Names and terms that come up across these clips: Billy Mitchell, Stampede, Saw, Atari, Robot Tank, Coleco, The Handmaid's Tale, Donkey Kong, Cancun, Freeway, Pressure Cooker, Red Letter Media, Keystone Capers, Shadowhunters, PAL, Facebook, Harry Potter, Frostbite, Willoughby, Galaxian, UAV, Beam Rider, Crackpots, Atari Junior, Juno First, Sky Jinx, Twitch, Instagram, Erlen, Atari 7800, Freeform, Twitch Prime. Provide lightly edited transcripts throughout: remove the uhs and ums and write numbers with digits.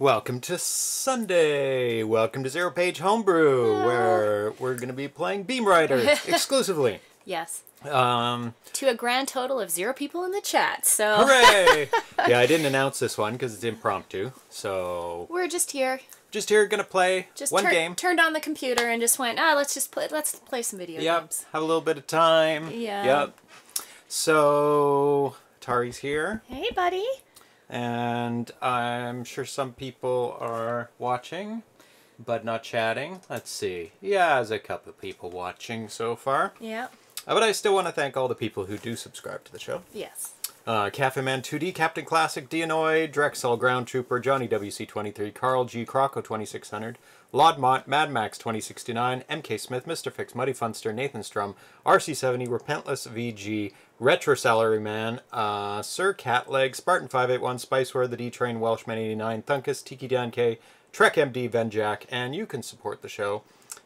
Welcome to Sunday! Welcome to Zero Page Homebrew, where we're going to be playing Beam Rider exclusively. Yes. To a grand total of 0 people in the chat, so... Hooray! Yeah, I didn't announce this one because it's impromptu, so... We're just here. Just here, going to play one game. Turned on the computer and just went, let's just play, some video games. Have a little bit of time. Yeah. Yep. So, Atari's here. Hey, buddy. And I'm sure some people are watching, but not chatting. Let's see. Yeah, there's a couple of people watching so far. Yeah. But I still want to thank all the people who do subscribe to the show. Yes. Cafe Man 2D, Captain Classic, Dianoy, Drexel Ground Trooper, Johnny WC23, Carl G. Croco 2600, Lodmont, Mad Max 2069, MK Smith, Mr. Fix, Muddy Funster, Nathan Strum, RC70, Repentless VG, Retro Salaryman, Sir Catleg, Spartan 581, Spiceware, The D Train, Welshman 89, Thunkus, Tiki Dan K, Trek MD, Venjack, and you can support the show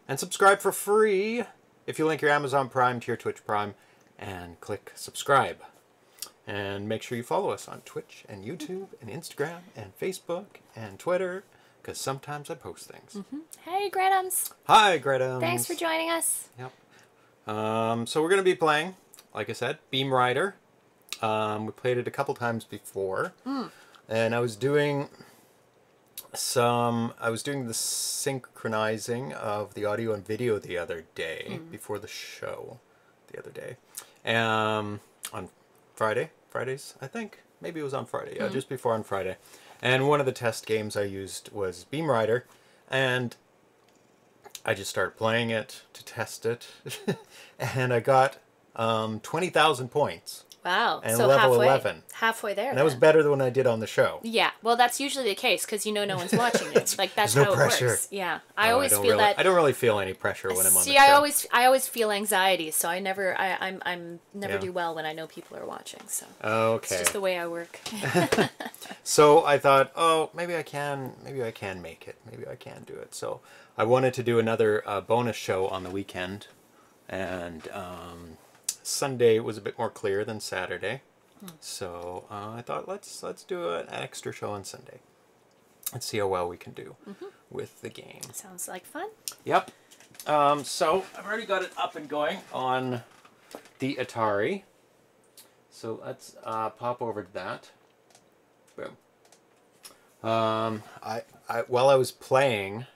and subscribe for free if you link your Amazon Prime to your Twitch Prime and click subscribe. And make sure you follow us on Twitch and YouTube and Instagram and Facebook and Twitter, because sometimes I post things. Hey, Gretums. Hi, Gretums. Thanks for joining us. Yep. So we're going to be playing, like I said, Beam Rider. We played it a couple times before. And I was doing the synchronizing of the audio and video the other day, before the show the other day, on Fridays, I think. Maybe it was on Friday. Yeah, just before on Friday. And one of the test games I used was Beam Rider, and I just started playing it to test it, and I got 20,000 points. Wow. And so level halfway, 11. Halfway there. And that was better than what I did on the show. Yeah. Well, that's usually the case because you know no one's watching it. Like that's how it works. Yeah. I always feel that. I don't really feel any pressure when I'm on the show. See, I always feel anxiety, so I never I never do well when I know people are watching. So okay. It's just the way I work. So I thought, oh, maybe I can make it. Maybe I can do it. So I wanted to do another bonus show on the weekend, and Sunday was a bit more clear than Saturday, so I thought let's do an extra show on Sunday and see how well we can do with the game. Sounds like fun. Yep. So I've already got it up and going on the Atari. So let's pop over to that. Boom. While I was playing,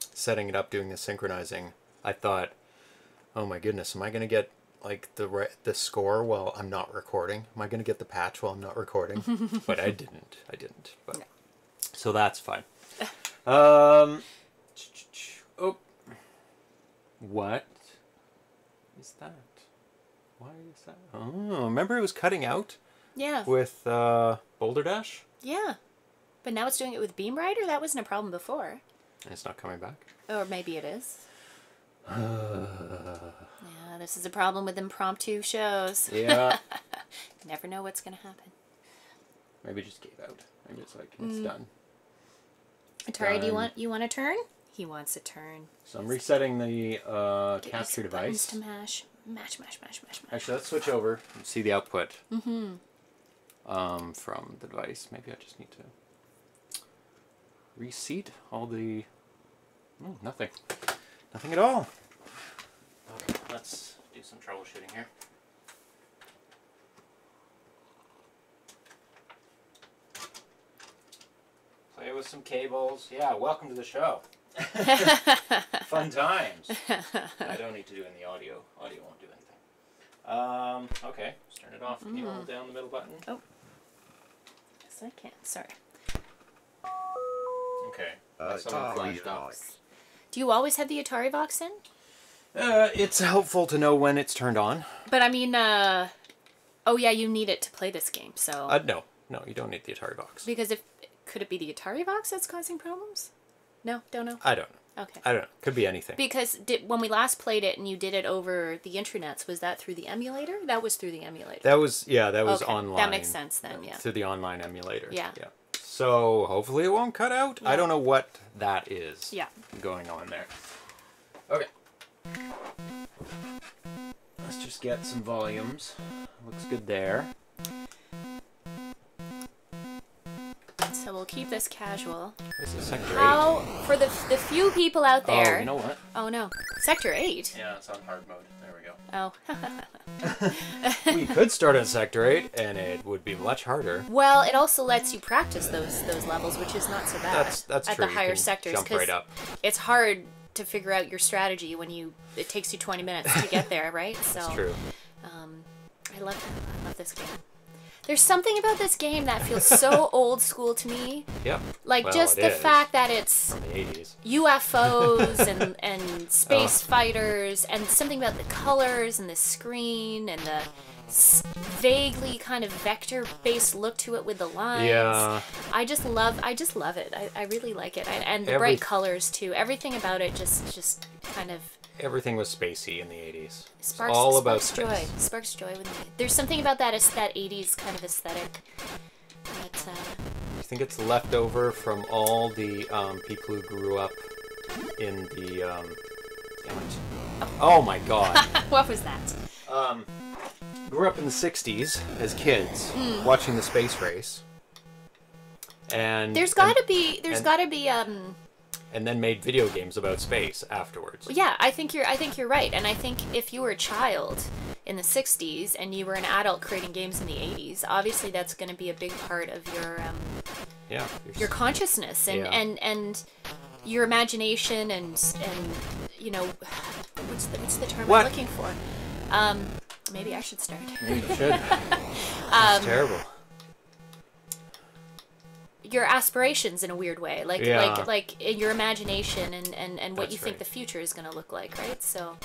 setting it up, doing the synchronizing, I thought, oh my goodness, am I going to get like the score while I'm not recording? Am I going to get the patch while I'm not recording? But I didn't. But no. So that's fine. Oh. What is that? Why is that? Oh, remember it was cutting out? Yeah. With Boulder Dash? Yeah. But now it's doing it with Beam Rider? That wasn't a problem before. And it's not coming back? Or maybe it is. Yeah, this is a problem with impromptu shows. Yeah. Never know what's going to happen. Maybe just gave out. I'm just like, it's done. Atari, do you want a turn? He wants a turn. So I'm resetting the capture device. To mash. Mash. Actually, let's switch over and see the output from the device. Maybe I just need to reseat all the... Oh, nothing. Nothing at all. Okay, let's do some troubleshooting here. Play with some cables. Yeah, welcome to the show. Fun times. I don't need to do any audio. Audio won't do anything. Okay, let's turn it off. Can you hold down the middle button? Oh. Yes, I can. Sorry. Okay. Someone flashed off. Do you always have the Atari Vox in? It's helpful to know when it's turned on. But I mean, oh yeah, you need it to play this game, so... No, you don't need the Atari Vox. Because if... Could it be the Atari Vox that's causing problems? No? Don't know? I don't know. Okay. I don't know. Could be anything. Because when we last played it and you did it over the intranets, was that through the emulator? That was through the emulator. That was, yeah, that was okay. Online. That makes sense then, yeah. Through the online emulator. Yeah. Yeah. So hopefully it won't cut out. Yeah. I don't know what that is going on there. Okay. Let's just get some volumes. Looks good there. So we'll keep this casual. This is Sector 8. How, for the few people out there... Oh, you know what? Oh, no. Sector 8? Yeah, it's on hard mode. There we go. Oh. We could start on Sector 8, and it would be much harder. Well, it also lets you practice those levels, which is not so bad. That's at true. At the higher sectors, jump right up. It's hard to figure out your strategy when you... It takes you 20 minutes to get there, right? So, that's true. I love this game. There's something about this game that feels so old school to me. Yep. Like, well, just the fact that it's from the 80s. UFOs and space fighters, and something about the colors and the screen and the vaguely kind of vector-based look to it with the lines. Yeah. I just love it. I really like it. And the bright colors too. Everything about it just kind of. Everything was spacey in the 80s. Sparks, all about space. Joy. Sparks joy with me. There's something about that 80s kind of aesthetic. But, I think it's left over from all the people who grew up in the... Oh my god. What was that? Grew up in the 60s as kids, watching the space race. And There's gotta be and then made video games about space afterwards. Yeah, I think you're right. And I think if you were a child in the 60s and you were an adult creating games in the 80s, obviously that's going to be a big part of your consciousness and your imagination and you know, what's the term I'm looking for? Maybe I should start. Maybe you should. That's terrible. Your aspirations in a weird way, like in your imagination and what you think the future is going to look like, right? So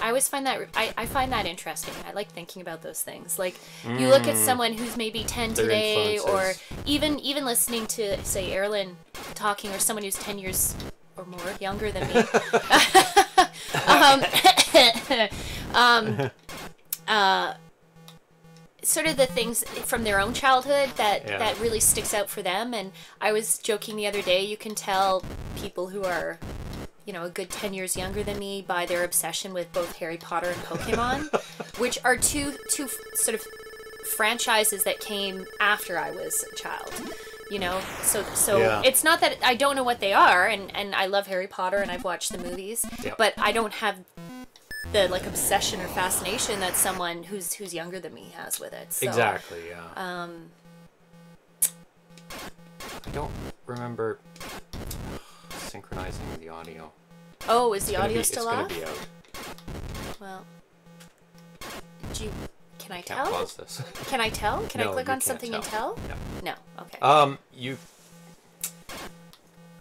I always find that I find that interesting. I like thinking about those things. Like you look at someone who's maybe 10 today, or even listening to say Erlen talking, or someone who's 10 years or more younger than me. Sort of the things from their own childhood that really sticks out for them. And I was joking the other day, you can tell people who are, you know, a good 10 years younger than me by their obsession with both Harry Potter and Pokemon, which are two sort of franchises that came after I was a child, you know? So it's not that I don't know what they are, and I love Harry Potter and I've watched the movies, but I don't have... the like obsession or fascination that someone who's younger than me has with it. So, exactly. Yeah. I don't remember synchronizing the audio. Oh, is the audio still off? It's gonna be out. Well, can I tell? Can't pause this. Can I tell? Can I click on something and tell? No. No. Okay.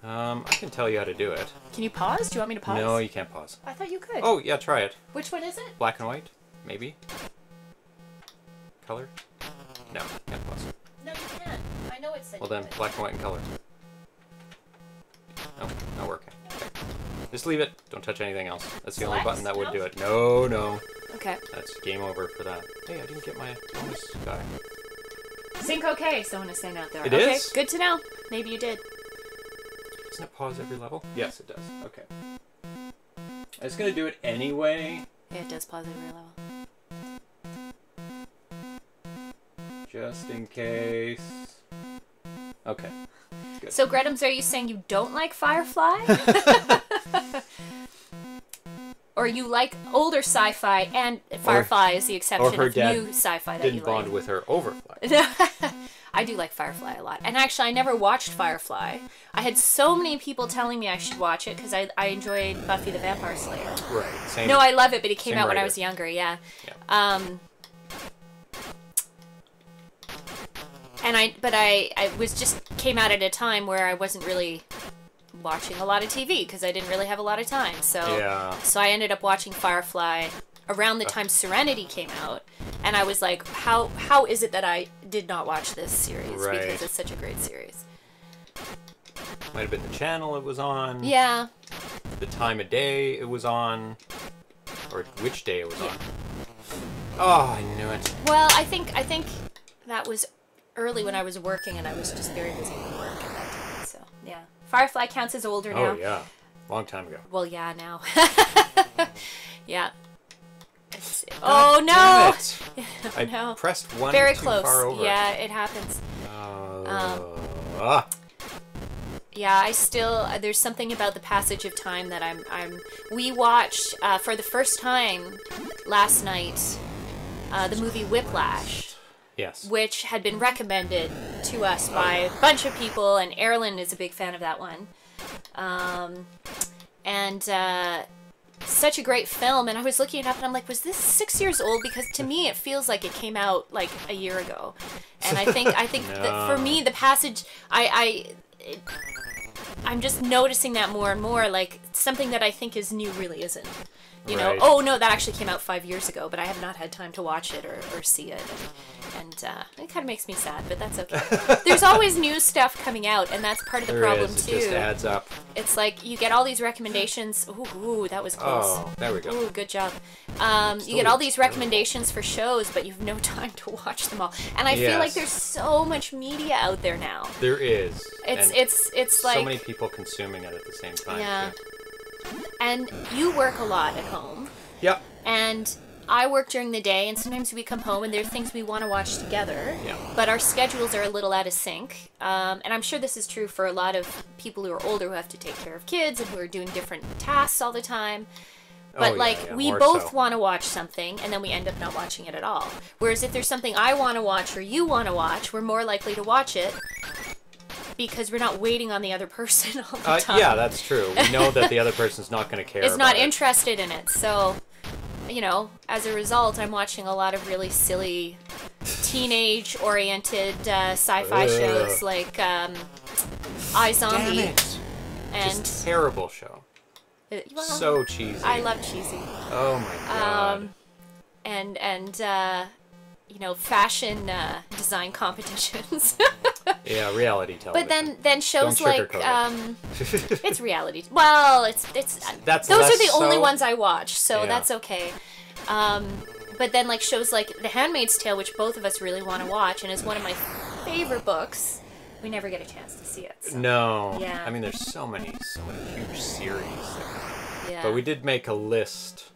I can tell you how to do it. Can you pause? Do you want me to pause? No, you can't pause. I thought you could. Oh, yeah, try it. Which one is it? Black and white? Maybe? Color? No, you can't pause. No, you can. I know it said you could. Well then, black and white and color. No, not working. Okay. Just leave it. Don't touch anything else. That's the only button that would do it. No, no. Okay. That's game over for that. Hey, I didn't get my bonus guy. Sync okay, someone is saying out there. It is? Okay, good to know. Maybe you did. Doesn't it pause every level? Yes, it does. Okay. I was going to do it anyway. Yeah, it does pause every level. Just in case. Okay. Good. So, Gretums, are you saying you don't like Firefly? Or you like older sci-fi, and Firefly is the exception of new sci-fi that you like? Didn't bond with her over Firefly. I do like Firefly a lot. And actually, I never watched Firefly. I had so many people telling me I should watch it because I enjoyed Buffy the Vampire Slayer. Right. Same. No, I love it, but it came out when I was younger, yeah. But I was just came out at a time where I wasn't really watching a lot of TV because I didn't really have a lot of time. So, so I ended up watching Firefly around the time Serenity came out, and I was like, how is it that I did not watch this series? Right. Because it's such a great series. Might have been the channel it was on. Yeah. The time of day it was on, or which day it was on. Oh, I knew it. Well, I think that was early when I was working, and I was just very busy with work at that time. So yeah, Firefly counts as older now. Oh yeah, long time ago. Well, yeah, now. Yeah. Oh no! Oh, no. I pressed one very too close. Far over. Yeah, it happens. Yeah, I still, there's something about the passage of time that we watched for the first time last night the movie Whiplash. Yes. Which had been recommended to us by a bunch of people, and Erlen is a big fan of that one. Such a great film, and I was looking it up and I'm like, was this 6 years old? Because to me it feels like it came out like a year ago. And I think no. That for me the passage, I'm just noticing that more and more, like something that I think is new really isn't. You know, oh no, that actually came out 5 years ago, but I have not had time to watch it or see it. And it kind of makes me sad, but that's okay. There's always new stuff coming out, and that's part of the problem too. It just adds up. It's like you get all these recommendations. Ooh, that was close. Oh, there we go. Ooh, good job. You get all these recommendations for shows, but you've no time to watch them all. And I feel like there's so much media out there now. There is. It's like so many people consuming it at the same time. Yeah. Too. And you work a lot at home. Yep. And I work during the day, and sometimes we come home and there are things we want to watch together. Yep. But our schedules are a little out of sync. And I'm sure this is true for a lot of people who are older who have to take care of kids and who are doing different tasks all the time. But we both want to watch something, and then we end up not watching it at all. Whereas if there's something I want to watch or you want to watch, we're more likely to watch it. Because we're not waiting on the other person all the time. Yeah, that's true. We know that the other person's not going to care. Is not interested in it. So, you know, as a result, I'm watching a lot of really silly, teenage-oriented sci-fi shows like iZombie. And just terrible show. Well, so cheesy. I love cheesy. Oh my god. You know, fashion design competitions. Yeah, reality television. But then shows like it's reality. Well, it's those are the only ones I watch, so that's okay. But then like shows like The Handmaid's Tale, which both of us really want to watch, and is one of my favorite books. We never get a chance to see it. So. No. Yeah. I mean, there's so many huge series. Yeah. But we did make a list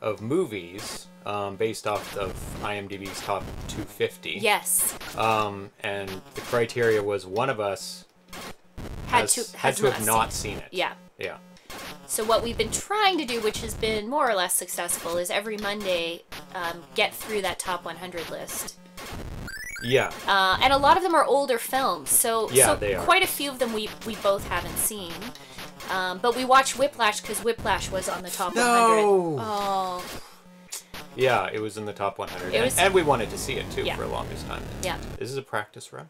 of movies. Based off of IMDb's top 250. Yes. And the criteria was one of us had to have not seen it. Yeah. Yeah. So what we've been trying to do, which has been more or less successful, is every Monday get through that top 100 list. Yeah. And a lot of them are older films, so they are. Quite a few of them we both haven't seen. But we watched Whiplash because Whiplash was on the top 100. Oh. Yeah, it was in the top 100, and we wanted to see it too for the longest time. Yeah, this is a practice run.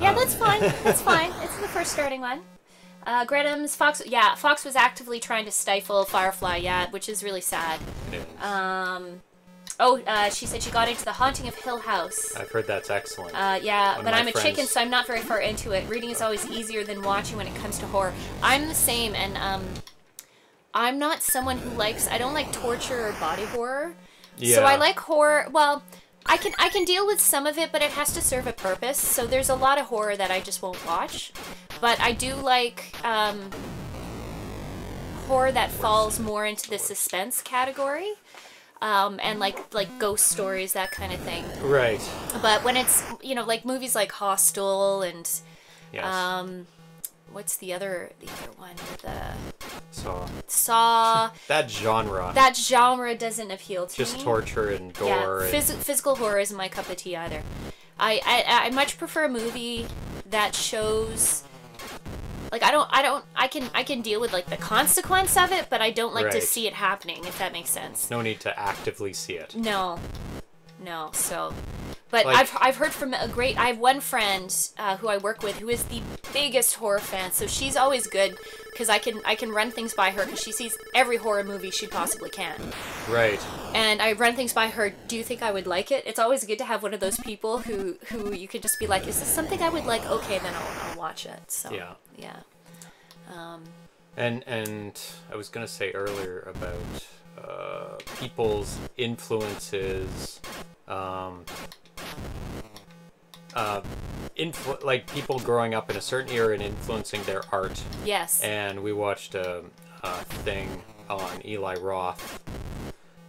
Yeah, that's fine. That's fine. It's the first starting one. Gredham's Fox. Yeah, Fox was actively trying to stifle Firefly. Yeah, which is really sad. It is. She said she got into The Haunting of Hill House. I've heard that's excellent. Yeah, but I'm a chicken, so I'm not very far into it. Reading is always easier than watching when it comes to horror. I'm the same, and I'm not someone who likes. I don't like torture or body horror. Yeah. So I like horror. Well, I can deal with some of it, but it has to serve a purpose. So there's a lot of horror that I just won't watch. But I do like horror that falls more into the suspense category, and like ghost stories, that kind of thing. Right. But when it's, you know, like movies like Hostel and what's the other one? Saw. That genre. That genre doesn't appeal to me. Just torture and gore. Yeah, physical horror isn't my cup of tea either. I much prefer a movie that shows. Like I can deal with like the consequence of it, but I don't like to see it happening. If that makes sense. No need to actively see it. No. So. But like, I've heard from I have one friend who I work with who is the biggest horror fan, so she's always good because I can run things by her because she sees every horror movie she possibly can. Right. And I run things by her. Do you think I would like it? It's always good to have one of those people who you can just be like, is this something I would like? Okay, then I'll watch it. So yeah. And I was gonna say earlier about people's influences. Like people growing up in a certain era and influencing their art. Yes. And we watched a thing on Eli Roth,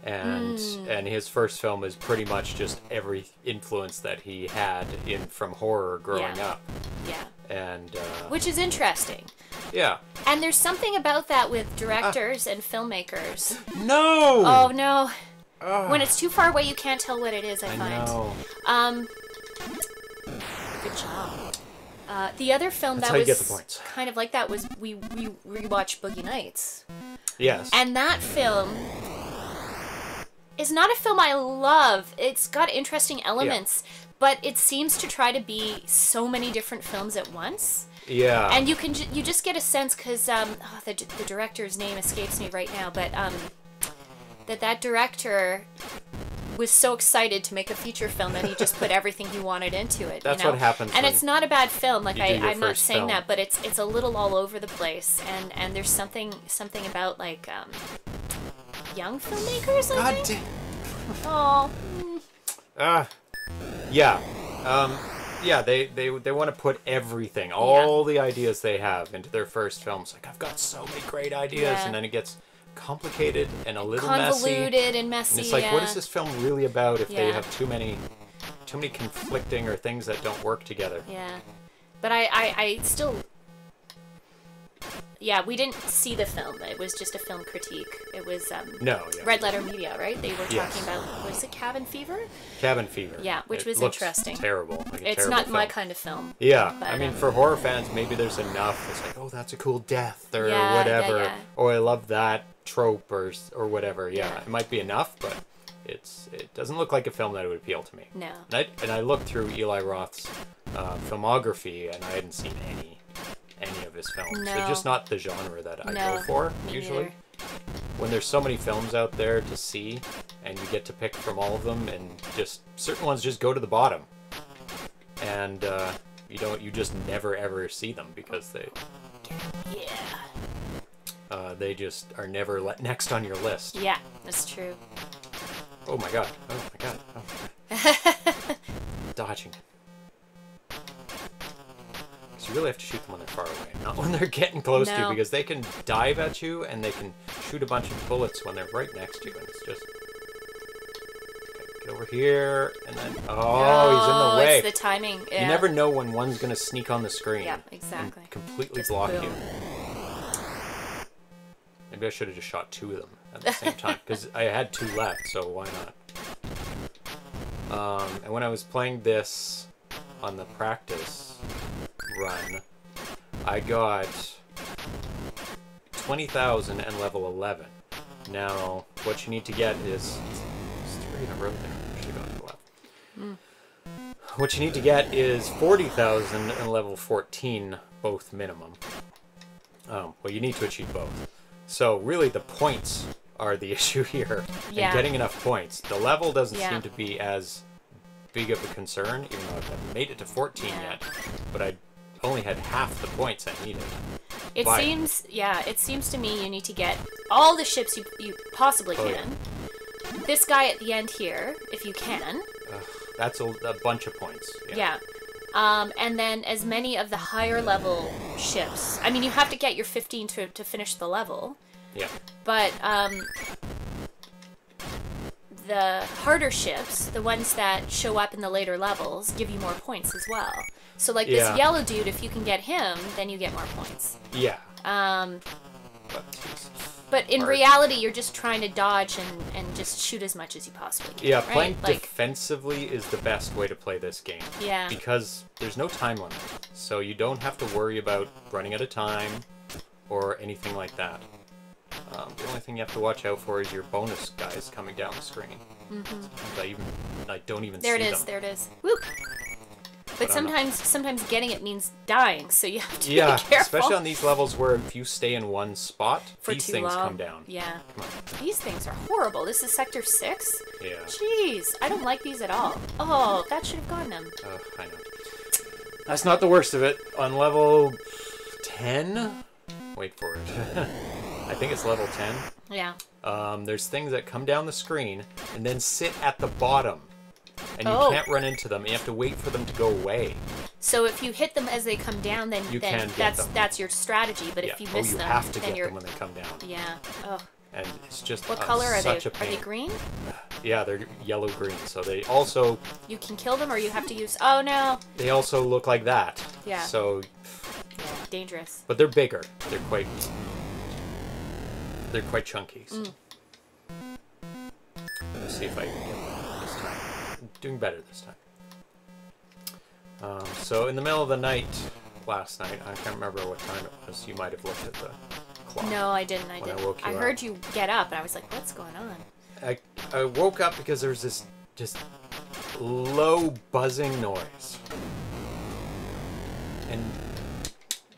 and his first film is pretty much just every influence that he had from horror growing up. Yeah. And which is interesting. Yeah. And there's something about that with directors and filmmakers. No! Oh, no. When it's too far away, you can't tell what it is, I find. Know. Good job. The other film that was kind of like that was we rewatched Boogie Nights. Yes. And that film is not a film I love. It's got interesting elements, but it seems to try to be so many different films at once. Yeah. And you can you just get a sense because oh, the director's name escapes me right now, but that director was so excited to make a feature film that he just put everything he wanted into it. That's what happens. And it's not a bad film. Like I'm not saying that, but it's a little all over the place. And there's something about like young filmmakers. I think. God damn. Oh. Yeah. Yeah, they want to put everything, all the ideas they have into their first films. Like I've got so many great ideas, and then it gets complicated and a little convoluted and messy. And it's like, what is this film really about if they have too many conflicting or things that don't work together? Yeah, but I still, we didn't see the film. It was just a film critique. It was Red Letter Media, right? They were talking about, was it Cabin Fever? Cabin Fever. Yeah, which was interesting. Terrible. Like it's not my kind of film. Yeah, but, I mean, for horror fans, maybe there's enough. It's like, oh, that's a cool death or whatever. Yeah, yeah. Oh, I love that trope or whatever. Yeah, it might be enough, but it doesn't look like a film that would appeal to me. No. And I looked through Eli Roth's filmography, and I hadn't seen any of his films. They're just not the genre that I go for usually. When there's so many films out there to see and you get to pick from all of them, and just certain ones just go to the bottom, and you just never ever see them because they just are never next on your list. Yeah, that's true. Oh my god, oh my god, oh my god. Dodging. You really have to shoot them when they're far away, not when they're getting close to you, because they can dive at you and they can shoot a bunch of bullets when they're right next to you, and it's just get over here and then he's in the way. It's the timing. Yeah. You never know when one's gonna sneak on the screen. Yeah, exactly. And completely just block you. Maybe I should have just shot two of them at the same time because I had two left, so why not? And when I was playing this on the practice run, I got 20,000 and level 11. Now, what you need to get is three in a row there. I should go to the left. Mm. What you need to get is 40,000 and level 14, both minimum. Well, you need to achieve both. So, really, the points are the issue here. Yeah. And getting enough points. The level doesn't seem to be as big of a concern, even though I haven't made it to 14 yet. But I only had half the points I needed. It seems, it seems to me you need to get all the ships you possibly can. Yeah. This guy at the end here, if you can. That's a bunch of points. Yeah. And then as many of the higher level ships. I mean, you have to get your 15 to finish the level. Yeah. But the harder ships, the ones that show up in the later levels, give you more points as well. So like this yellow dude, if you can get him, then you get more points. Yeah. But in reality, you're just trying to dodge and just shoot as much as you possibly can. Yeah, right? Playing defensively is the best way to play this game. Yeah. Because there's no time limit. So you don't have to worry about running out of time or anything like that. The only thing you have to watch out for is your bonus guys coming down the screen. Mm-hmm. I don't even see them. There it is. Whoop! But sometimes getting it means dying, so you have to be careful. Yeah, especially on these levels where if you stay in one spot, these things come down. Yeah. Come on. These things are horrible. This is Sector 6? Yeah. Jeez, I don't like these at all. Oh, that should have gotten them. I know. That's not the worst of it. On level 10? Wait for it. I think it's level 10. Yeah. There's things that come down the screen and then sit at the bottom. And you can't run into them. You have to wait for them to go away. So if you hit them as they come down, then you can get them. That's your strategy. But if you miss them, have to get them when they come down. Yeah. Oh. And it's just what color are they? Are they green? Yeah, they're yellow green. So they also you can kill them, or you have to use. Oh no. They also look like that. Yeah. So Dangerous. But they're bigger. They're quite chunky. So. Let's see if I can get one this time. I'm doing better this time. So in the middle of the night last night, I can't remember what time it was. You might have looked at the clock. No, I didn't. I heard you get up, and I was like, "What's going on?" I woke up because there was this just low buzzing noise, and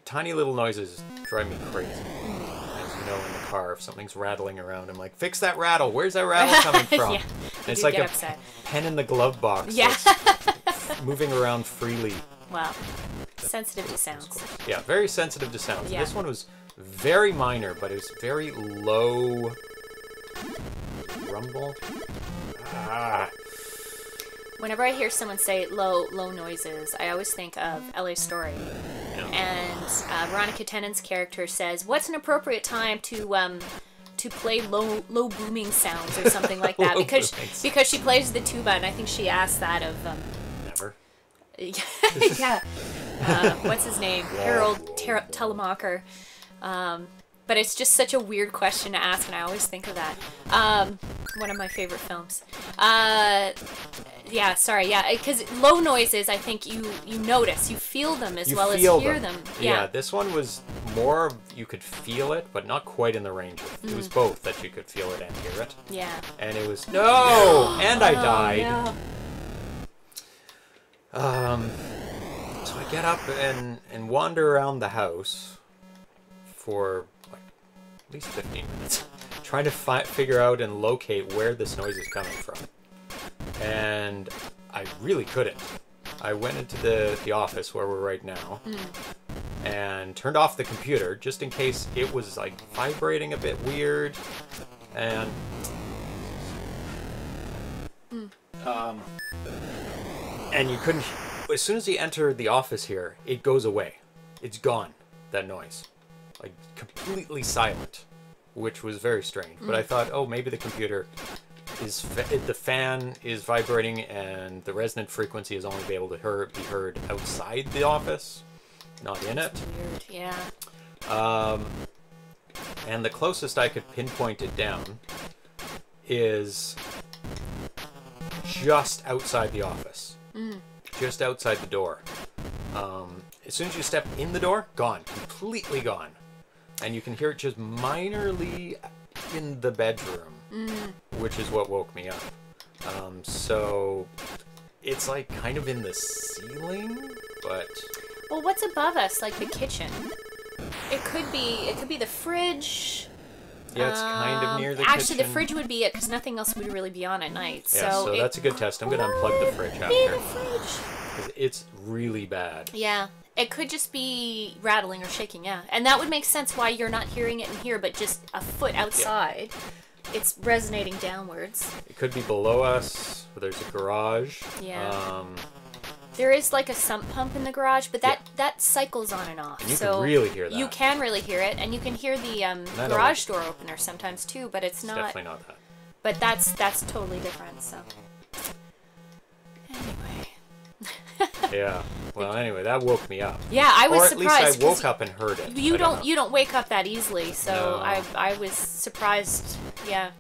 tiny little noises drive me crazy. As you know, in the car, if something's rattling around, I'm like, "Fix that rattle! Where's that rattle coming from?" Yeah, and it's like a pen in the glove box. Yeah. Moving around freely. Wow. Sensitive to sounds. Yeah, very sensitive to sounds. Yeah. This one was very minor, but it was very low rumble. Ah. Whenever I hear someone say low noises, I always think of LA Story. Yeah. And Veronica Tennant's character says, "What's an appropriate time to play low booming sounds," or something like that, because she plays the tuba, and I think she asked that of yeah. What's his name? Harold Telemacher. But it's just such a weird question to ask, and I always think of that. One of my favorite films. Yeah, sorry. Yeah, because low noises, I think you notice. You feel them as well as hear them. Yeah, this one was more you could feel it, but not quite in the range of it. It was both that you could feel it and hear it. Yeah. And it was, no! And I died. No. So I get up and wander around the house for like at least 15 minutes, trying to figure out and locate where this noise is coming from. And I really couldn't. I went into the office where we're right now and turned off the computer just in case it was like vibrating a bit weird. And and you couldn't... As soon as you enter the office here, it goes away. It's gone, that noise. Like, completely silent, which was very strange. But I thought, oh, maybe the computer is... the fan is vibrating, and the resonant frequency is only be heard outside the office, not in it. That's weird, yeah. And the closest I could pinpoint it down is just outside the office. Just outside the door. As soon as you step in the door, gone. Completely gone. And you can hear it just minorly in the bedroom, which is what woke me up. So it's like kind of in the ceiling, but... Well, what's above us? Like the kitchen. It could be the fridge. Yeah, it's kind of near the kitchen. Actually, the fridge would be it, because nothing else would really be on at night. Yeah, so that's a good test. I'm going to unplug the fridge after. The fridge. It's really bad. Yeah, it could just be rattling or shaking, yeah. And that would make sense why you're not hearing it in here, but just a foot outside. Yeah. It's resonating downwards. It could be below us, where there's a garage. Yeah. There is like a sump pump in the garage, but that cycles on and off. And you can really hear that. You can really hear it, and you can hear the garage door opener sometimes too, but it's not... definitely not that. But that's totally different, so... Anyway. Yeah. Well, anyway, that woke me up. Yeah, I was surprised. Or at least I woke up and heard it. You don't wake up that easily, so no. I was surprised. Yeah.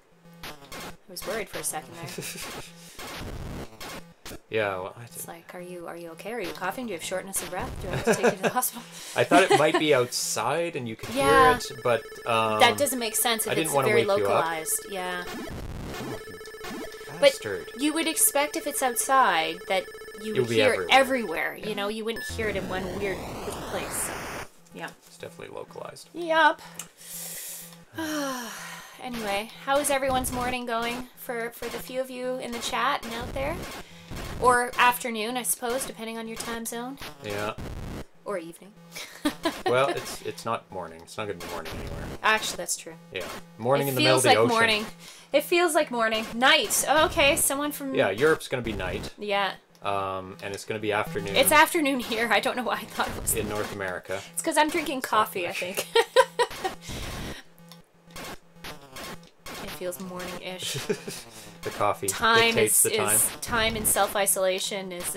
I was worried for a second there. Yeah, well, it's like, are you okay? Are you coughing? Do you have shortness of breath? Do I have to take you to the hospital? I thought it might be outside and you could hear it, but that doesn't make sense if it's very localized. Yeah. Oh, but you would expect if it's outside that you would hear it everywhere. Yeah. You know, you wouldn't hear it in one weird place. So. Yeah. It's definitely localized. Yep. Anyway, how is everyone's morning going for the few of you in the chat and out there? Or afternoon, I suppose, depending on your time zone. Yeah. Or evening. Well, it's not morning. It's not going to be morning anywhere. Actually, that's true. Yeah. Morning in the middle of the ocean. It feels like morning. It feels like morning. Night. Oh, okay, someone from... Yeah, Europe's going to be night. Yeah. And it's going to be afternoon. It's afternoon here. I don't know why I thought it was... In North America. It's because I'm drinking coffee, I think. It feels morning-ish. The coffee dictates the time. Time in self-isolation is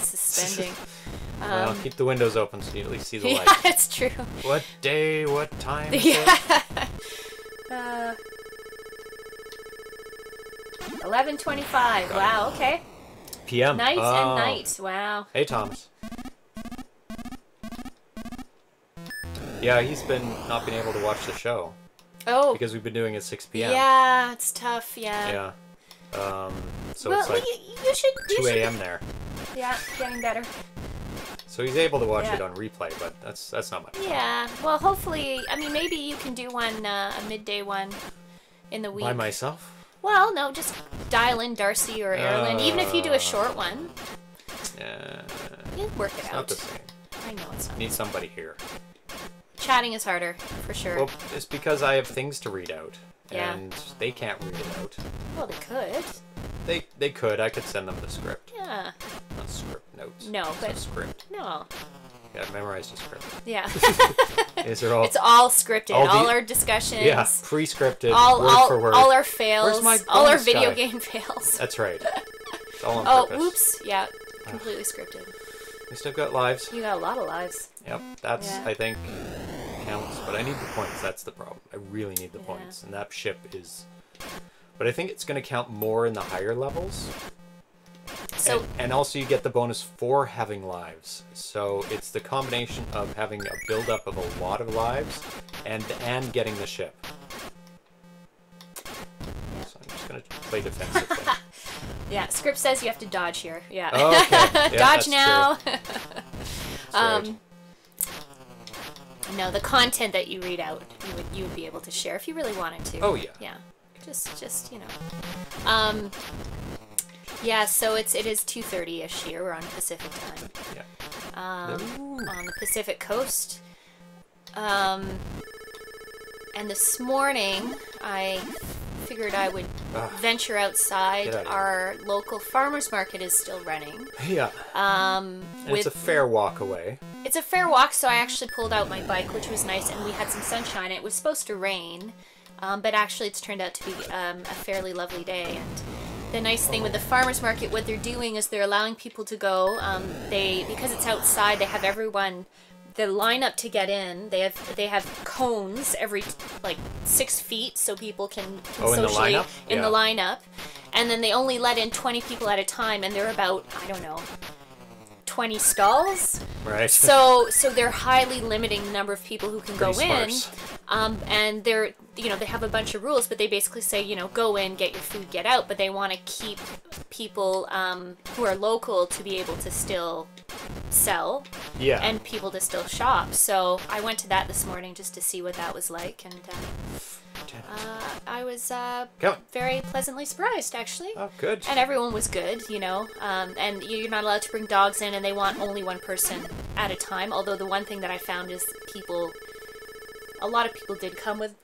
suspending. Well, keep the windows open so you at least see the light. Yeah, that's true. What day, what time is it? 11:25. Wow, okay. PM. Nights and nights. Wow. Hey, Toms. Yeah, he's been not been able to watch the show. Oh. Because we've been doing it at 6 p.m. Yeah, it's tough, yeah. Yeah. So well, it's like you should 2 a.m. there. Yeah, getting better. So he's able to watch it on replay, but that's not much. Yeah, well, hopefully, I mean, maybe you can do one, a midday one in the week. By myself? Well, no, just dial in Darcy or Erlen, even if you do a short one. Yeah. You'll work it out. It's not the same. I know it's not. Need somebody here. Chatting is harder, for sure. Well, it's because I have things to read out, and they can't read it out. Well, they could. They could. I could send them the script. Yeah. Not script notes. No, it's but script. No. Yeah, memorize the script. Yeah. These are all. It's all scripted. All our discussions. Yeah, pre-scripted. Word for word. All our fails. All our video game fails. That's right. It's all on purpose. Oh, whoops! Yeah, completely scripted. We still got lives. You got a lot of lives. Yep, that's I think. Counts, but I need the points. That's the problem. I really need the points, and that ship is. But I think it's going to count more in the higher levels. So and also you get the bonus for having lives. So it's the combination of having a buildup of a lot of lives, and getting the ship. Yeah. So I'm just going to play defensive. Yeah, script says you have to dodge here. Yeah. Oh, okay. Yeah, dodge now. Right. No, the content that you read out, you would be able to share if you really wanted to. Oh yeah. Yeah, just you know. Yeah. So it is 2:30ish here. We're on Pacific time. Yeah. On the Pacific coast. And this morning I figured I would venture outside. Our local farmers market is still running. Yeah. And it's a fair walk away. It's a fair walk, so I actually pulled out my bike, which was nice, and we had some sunshine. It was supposed to rain, but actually it's turned out to be a fairly lovely day. And the nice thing with the farmers market, what they're doing is they're allowing people to go. Because it's outside, they have everyone. The lineup to get in, they have cones every like 6 feet, so people can socially in the lineup, and then they only let in 20 people at a time, and they're about, I don't know, 20 stalls. Right. So they're highly limiting the number of people who can go in, and they're they have a bunch of rules, but they basically say go in, get your food, get out, but they want to keep people who are local to be able to still sell and people to still shop. So I went to that this morning just to see what that was like, and I was very pleasantly surprised, actually. Oh, good. And everyone was good, and you're not allowed to bring dogs in, and they want only one person at a time, although the one thing that I found is a lot of people did come with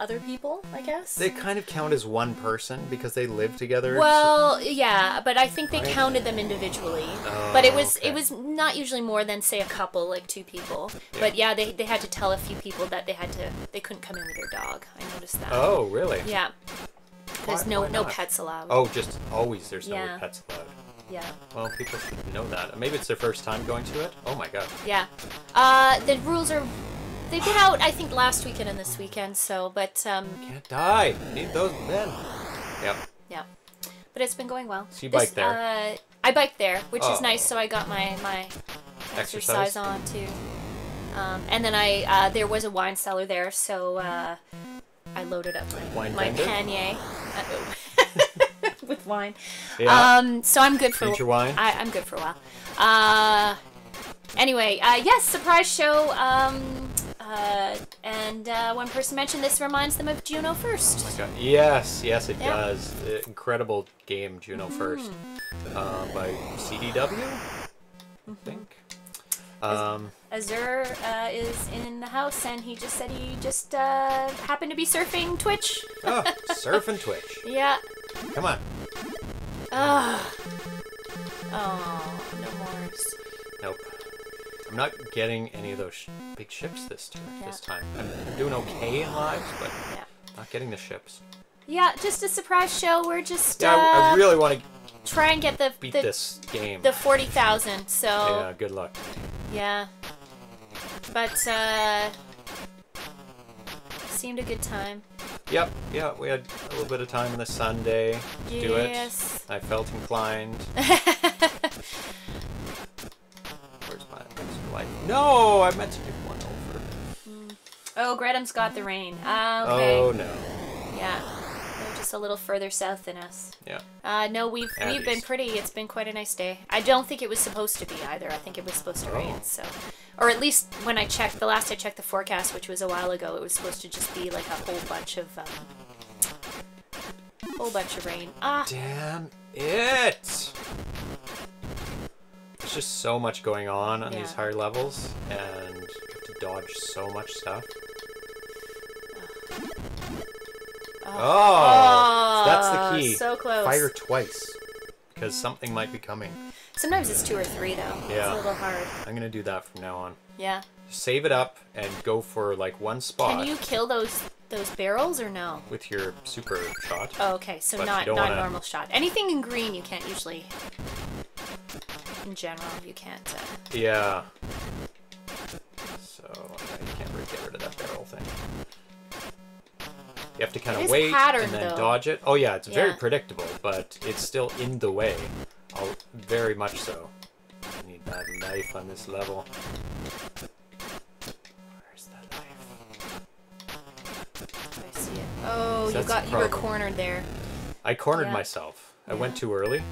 other people, I guess. They kind of count as one person because they live together. Well, yeah, but I think they counted them individually. Oh, but it was not usually more than, say, a couple, like 2 people. Yeah. But yeah, they had to tell a few people that they couldn't come in with their dog. I noticed that. Oh, really? Yeah. There's no pets allowed. Oh, just always there's no pets allowed. Yeah. Well, people should know that. Maybe it's their first time going to it. Oh my god. Yeah. The rules are. They've been out, I think, last weekend and this weekend, so, but, Can't die! Need those men! Yep. Yeah. But it's been going well. So you biked there? I biked there, which is nice, so I got my exercise on, too. And then there was a wine cellar there, so, I loaded up my pannier. With wine. Yeah. So I'm good for... Need your wine? I'm good for a while. Anyway, yes, surprise show, and one person mentioned this reminds them of Juno First. Oh my god. Yes, it does. Incredible game, Juno First, by CDW, I think. Azur is in the house, and he just said he just happened to be surfing Twitch. Oh, surfing Twitch. Yeah. Come on. No more. Nope. I'm not getting any of those big ships this time. I'm doing okay in lives, but not getting the ships. Yeah, just a surprise show. We're just... Yeah, I really want to try and get the beat this game. The 40,000. So yeah, good luck. Yeah, but seemed a good time. Yep, yeah, we had a little bit of time on the Sunday to do it. Yes, I felt inclined. Where's my light? No, I meant to do one over. Mm. Oh, Gredham's got the rain. Okay. Oh no. Yeah. Just a little further south than us. Yeah. No, we've been pretty. It's been quite a nice day. I don't think it was supposed to be either. I think it was supposed to rain. So, or at least when I checked, the last I checked the forecast, which was a while ago, it was supposed to just be like a whole bunch of rain. Ah. Damn it! There's just so much going on these higher levels, and you have to dodge so much stuff. Oh, that's the key. So close. Fire twice, because something might be coming. Sometimes it's 2 or 3, though. Yeah. It's a little hard. I'm going to do that from now on. Yeah. Save it up and go for, like, one spot. Can you kill those barrels or no? With your super shot. Oh, okay. So not normal shot. Anything in green you can't usually... In general, you can't... Yeah. So, you can't really get rid of that barrel thing. You have to kind of wait and then dodge it. Oh yeah, it's very predictable, but it's still in the way. Oh, very much so. I need that knife on this level. Where's that knife? I see it. Oh, you were cornered there. I cornered myself. I went too early.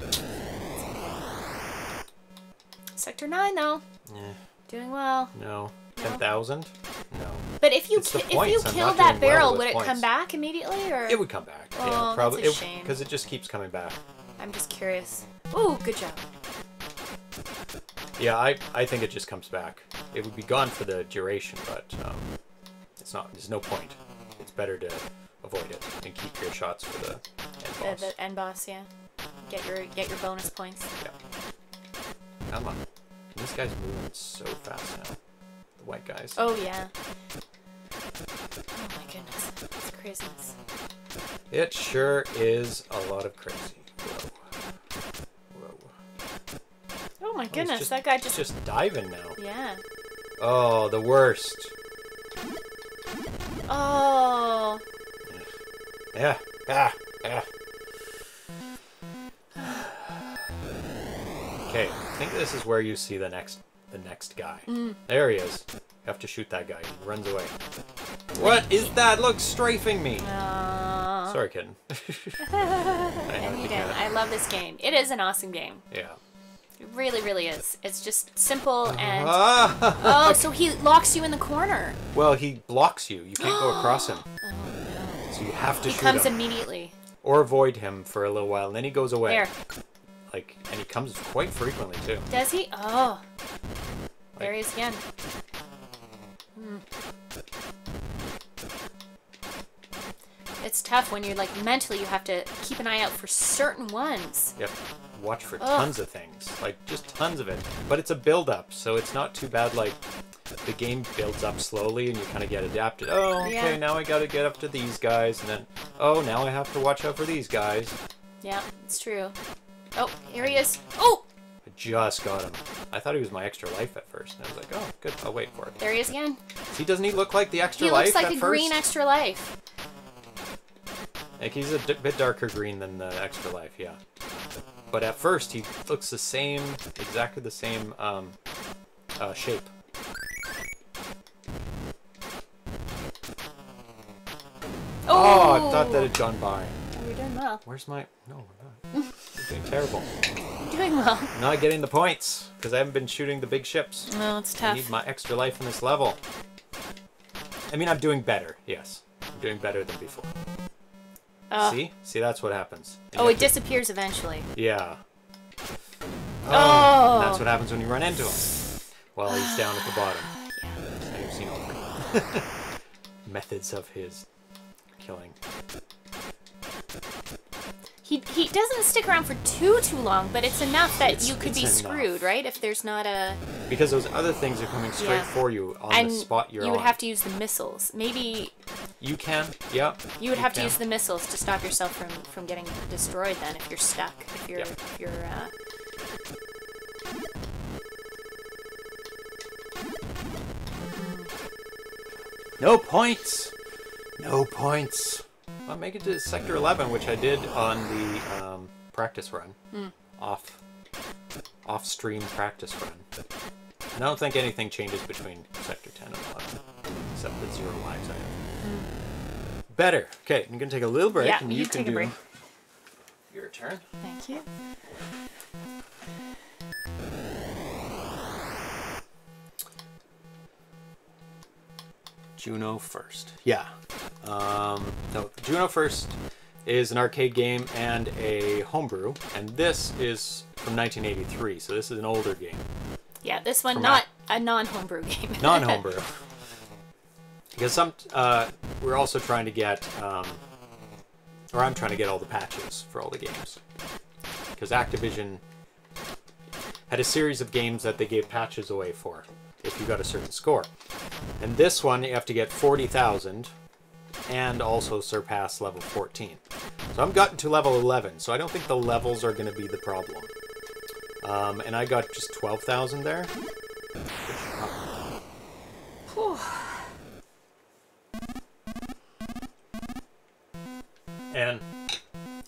Sector 9 though. Yeah. Doing well. No. 10,000? No. But if you kill that barrel, would it come back immediately, or? It would come back. Oh, yeah, probably. That's a shame. Because it just keeps coming back. I'm just curious. Ooh, good job. Yeah, I think it just comes back. It would be gone for the duration, but it's not. There's no point. It's better to avoid it and keep your shots for the end boss. The end boss, yeah. Get your bonus points. Yeah. Come on. This guy's moving so fast now. The white guys. Oh yeah. Oh my goodness. It's craziness. It sure is a lot of crazy. Whoa. Whoa. Oh my goodness, that guy just diving now. Yeah. Oh, the worst. Oh. Yeah. Yeah. Okay, I think this is where you see the next guy. Mm. There he is. You have to shoot that guy. He runs away. What is that? Look, strafing me. Sorry, kitten. I love this game. It is an awesome game. Yeah. It really, really is. It's just simple and... Oh, so he locks you in the corner. Well, he blocks you. You can't go across him. Oh, no. So you have to shoot him. He comes immediately. Or avoid him for a little while, and then he goes away. There. Like, and he comes quite frequently, too. Does he? Oh. Like, there he is again. Mm. It's tough when you're, like, mentally you have to keep an eye out for certain ones. Yep. Watch for tons of things. Like, just tons of it. But it's a build-up, so it's not too bad, like, the game builds up slowly and you kind of get adapted. Oh, okay, now I gotta get up to these guys, and then, oh, now I have to watch out for these guys. Yeah, it's true. Oh, here he is. Oh! I just got him. I thought he was my extra life at first. And I was like, oh, good. I'll wait for it. There he is again. See, doesn't he look like the extra life at first? He looks like the green extra life. Like, he's a bit darker green than the extra life, yeah. But at first, he looks the same, exactly the same shape. Oh! Oh, I thought that had gone by. You're doing well. Where's my... No, we're not. Doing terrible. Doing well. Not getting the points because I haven't been shooting the big ships. No, it's tough. I need my extra life in this level. I mean, I'm doing better. Yes, I'm doing better than before. See, that's what happens. And it disappears eventually. Yeah. Oh. That's what happens when you run into him. Well, he's down at the bottom. Yeah. I've seen all methods of his killing. He He doesn't stick around for too long, but it's enough that you could be screwed, right? If there's not a... Because those other things are coming straight for you on the spot you're on. You would have to use the missiles. Maybe... You can, yeah. You would have to use the missiles to stop yourself from getting destroyed then, if you're stuck. If you're... If you're No points! No points! I'll make it to Sector 11, which I did on the practice run. Off-stream practice run. But I don't think anything changes between Sector 10 and 11, except that 0 lives I have. Better! Okay, I'm going to take a little break, and you can do your turn. Thank you. Juno First. Yeah. No, Juno First is an arcade game and a homebrew, and this is from 1983, so this is an older game. Yeah, this one, not a non-homebrew game. Non-homebrew. Because some, we're also trying to get, or I'm trying to get all the patches for all the games. Because Activision had a series of games that they gave patches away for, if you got a certain score. And this one, you have to get 40,000 and also surpass level 14. So I've gotten to level 11, so I don't think the levels are going to be the problem. And I got just 12,000 there. And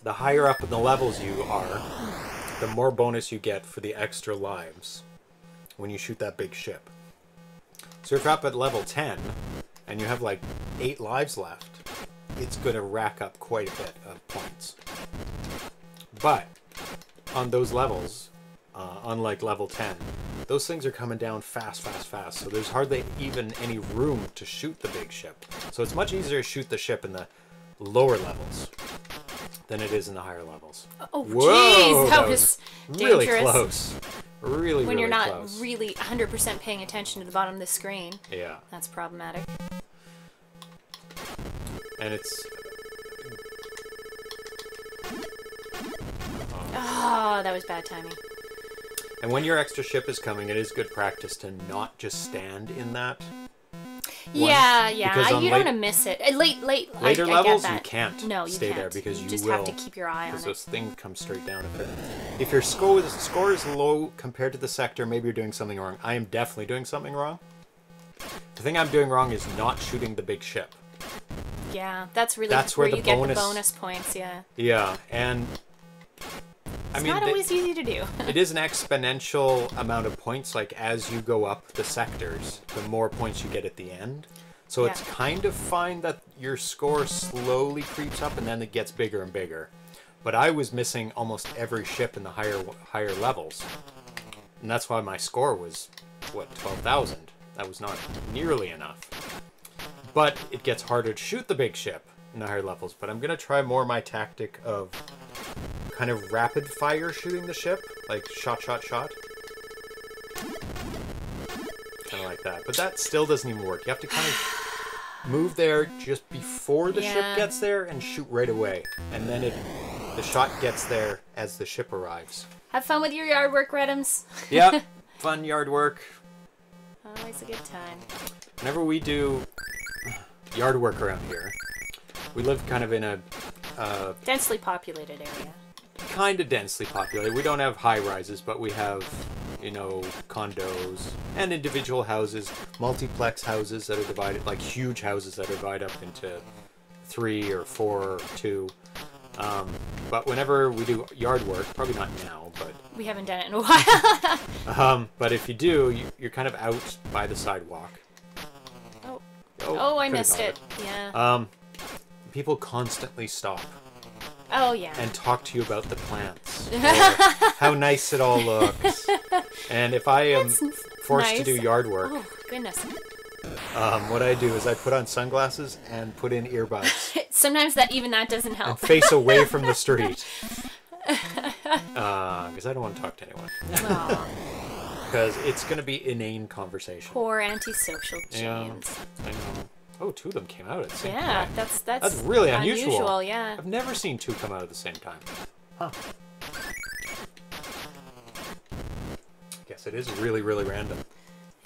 the higher up in the levels you are, the more bonus you get for the extra lives when you shoot that big ship. So if you're up at level 10, and you have like 8 lives left, it's going to rack up quite a bit of points. But on those levels, unlike level 10, those things are coming down fast, fast, fast. So there's hardly even any room to shoot the big ship. So it's much easier to shoot the ship in the lower levels than it is in the higher levels. Oh, jeez, that was dangerous. Really close. Really, when you're not really 100% paying attention to the bottom of the screen. Yeah. That's problematic. And it's... Oh, that was bad timing. And when your extra ship is coming, it is good practice to not just stand in that one. Yeah, yeah. You don't want to miss it. Later levels, you can't stay there because you just have to keep your eye on it. Because those things come straight down. If your score is low compared to the sector, maybe you're doing something wrong. I am definitely doing something wrong. The thing I'm doing wrong is not shooting the big ship. Yeah, that's really where you get the bonus points, yeah. Yeah, and... It's not always easy to do. It is an exponential amount of points, like as you go up the sectors, the more points you get at the end. So it's kind of fine that your score slowly creeps up and then it gets bigger and bigger. But I was missing almost every ship in the higher levels. And that's why my score was, what, 12,000. That was not nearly enough. But it gets harder to shoot the big ship in the higher levels. But I'm going to try more my tactic of... kind of rapid fire shooting the ship, like shot, shot, shot. Kind of like that. But that still doesn't even work. You have to kind of move there just before the ship gets there and shoot right away. And then the shot gets there as the ship arrives. Have fun with your yard work, Redhams. Yep. Fun yard work. Always a good time. Whenever we do yard work around here, we live kind of in a... densely populated area. Kind of densely populated. We don't have high-rises, but we have, you know, condos and individual houses, multiplex houses that are divided, like huge houses that are divided up into 3 or 4 or 2. But whenever we do yard work, probably not now, but... We haven't done it in a while. But if you do, you're kind of out by the sidewalk. Oh, I missed it. Yeah. People constantly stop. Oh, yeah. And talk to you about the plants. How nice it all looks. And if I am forced to do yard work... Oh, goodness. What I do is I put on sunglasses and put in earbuds. Sometimes that doesn't help. And face away from the street. Because I don't want to talk to anyone. Because it's going to be inane conversation. Poor antisocial James. Yeah, I know. Oh, 2 of them came out at the same time. Yeah, that's really unusual. Yeah. I've never seen 2 come out at the same time. Huh. Guess it is really, really random.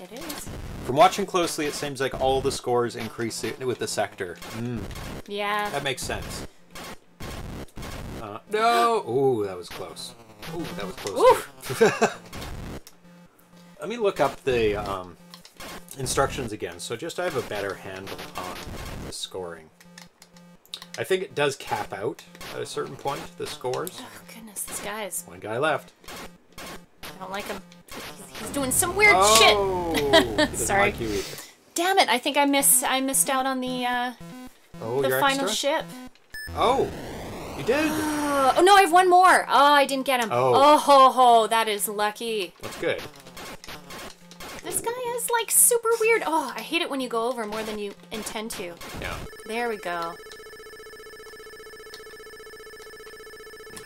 It is. From watching closely, it seems like all the scores increase with the sector. Mm. Yeah. That makes sense. No! Ooh, that was close. Ooh, that was close. Let me look up the instructions again, so just I have a better handle on the scoring. I think it does cap out at a certain point, the scores. Oh, goodness, this guy's... One guy left. I don't like him. He's doing some weird shit. Sorry. Like you either. Damn it! I think I missed out on the final ship. Oh, you did. Oh no! I have one more. Oh, I didn't get him. Oh, oh ho ho! That is lucky. That's good. This guy is like super weird. Oh, I hate it when you go over more than you intend to. Yeah. There we go.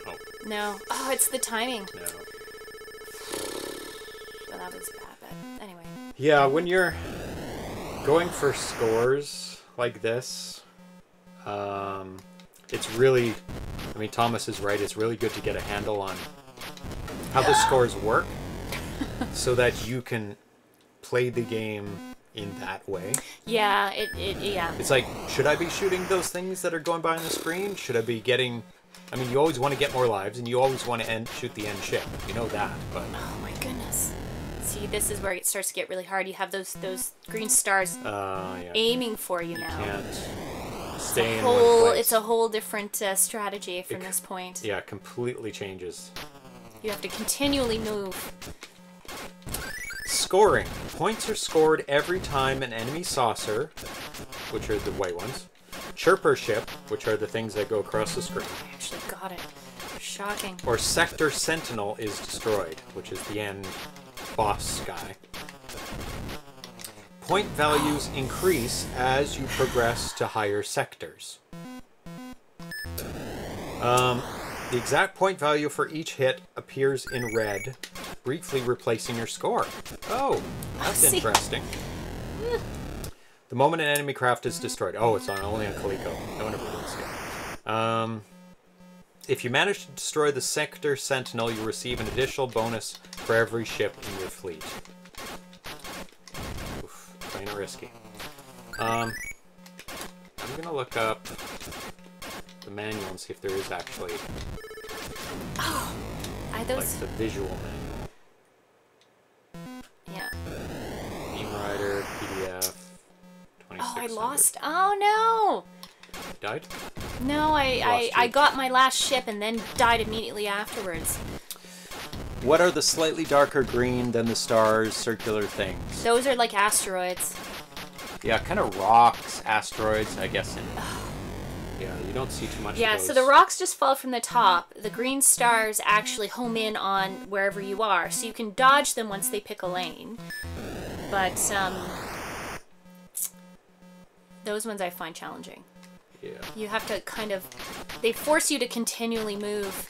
No. No. Oh, it's the timing. No. That was bad, but anyway. Yeah, when you're going for scores like this, it's really, I mean, Thomas is right, it's really good to get a handle on how the scores work so that you can play the game in that way. Yeah, yeah. It's like, should I be shooting those things that are going by on the screen? Should I be getting... I mean, you always want to get more lives, and you always want to shoot the end ship. You know that, but... Oh, my goodness. See, this is where it starts to get really hard. You have those green stars aiming for you now. You can't stay in one place. It's a whole different strategy from this point. Yeah, completely changes. You have to continually move. Scoring. Points are scored every time an enemy saucer, which are the white ones, chirper ship, which are the things that go across the screen. I actually got it. Shocking. Or sector sentinel is destroyed, which is the end... boss guy. Point values increase as you progress to higher sectors. The exact point value for each hit appears in red, briefly replacing your score. Oh, that's interesting. The moment an enemy craft is destroyed. Oh, it's only on Coleco. No one ever does it. If you manage to destroy the Sector Sentinel, you receive an additional bonus for every ship in your fleet. Oof, kind of risky. I'm gonna look up the manual and see if there is actually like the visual manual. Yeah. Beam Rider, PDF. 2600. Oh, I lost. Oh no. Died? No, I got my last ship and then died immediately afterwards. What are the slightly darker green than the stars, circular things? Those are like asteroids. Yeah, kind of rocks, asteroids, I guess. Yeah, you don't see too much of those. Yeah, so the rocks just fall from the top. The green stars actually home in on wherever you are, so you can dodge them once they pick a lane. But those ones I find challenging. Yeah. You have to kind of... They force you to continually move.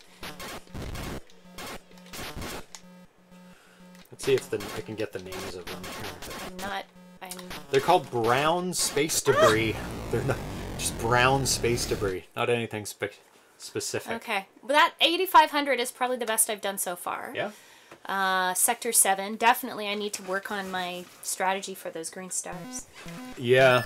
Let's see if I can get the names of them. They're called brown space debris. They're not... Just brown space debris. Not anything specific. Okay. Well, that 8500 is probably the best I've done so far. Yeah? Sector 7. Definitely I need to work on my strategy for those green stars. Yeah.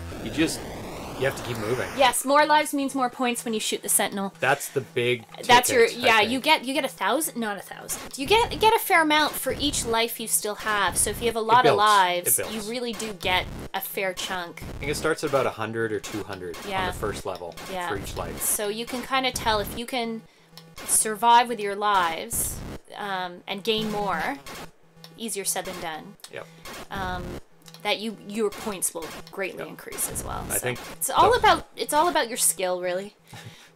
You have to keep moving. Yes, more lives means more points when you shoot the Sentinel. That's the big ticket, that's your you get 1,000, not 1,000. You get a fair amount for each life you still have. So if you have a lot of lives, you really do get a fair chunk. I think it starts at about 100 or 200 on the first level for each life. So you can kind of tell if you can survive with your lives and gain more. Easier said than done. Yep. That your points will greatly increase as well. So I think it's all about your skill, really.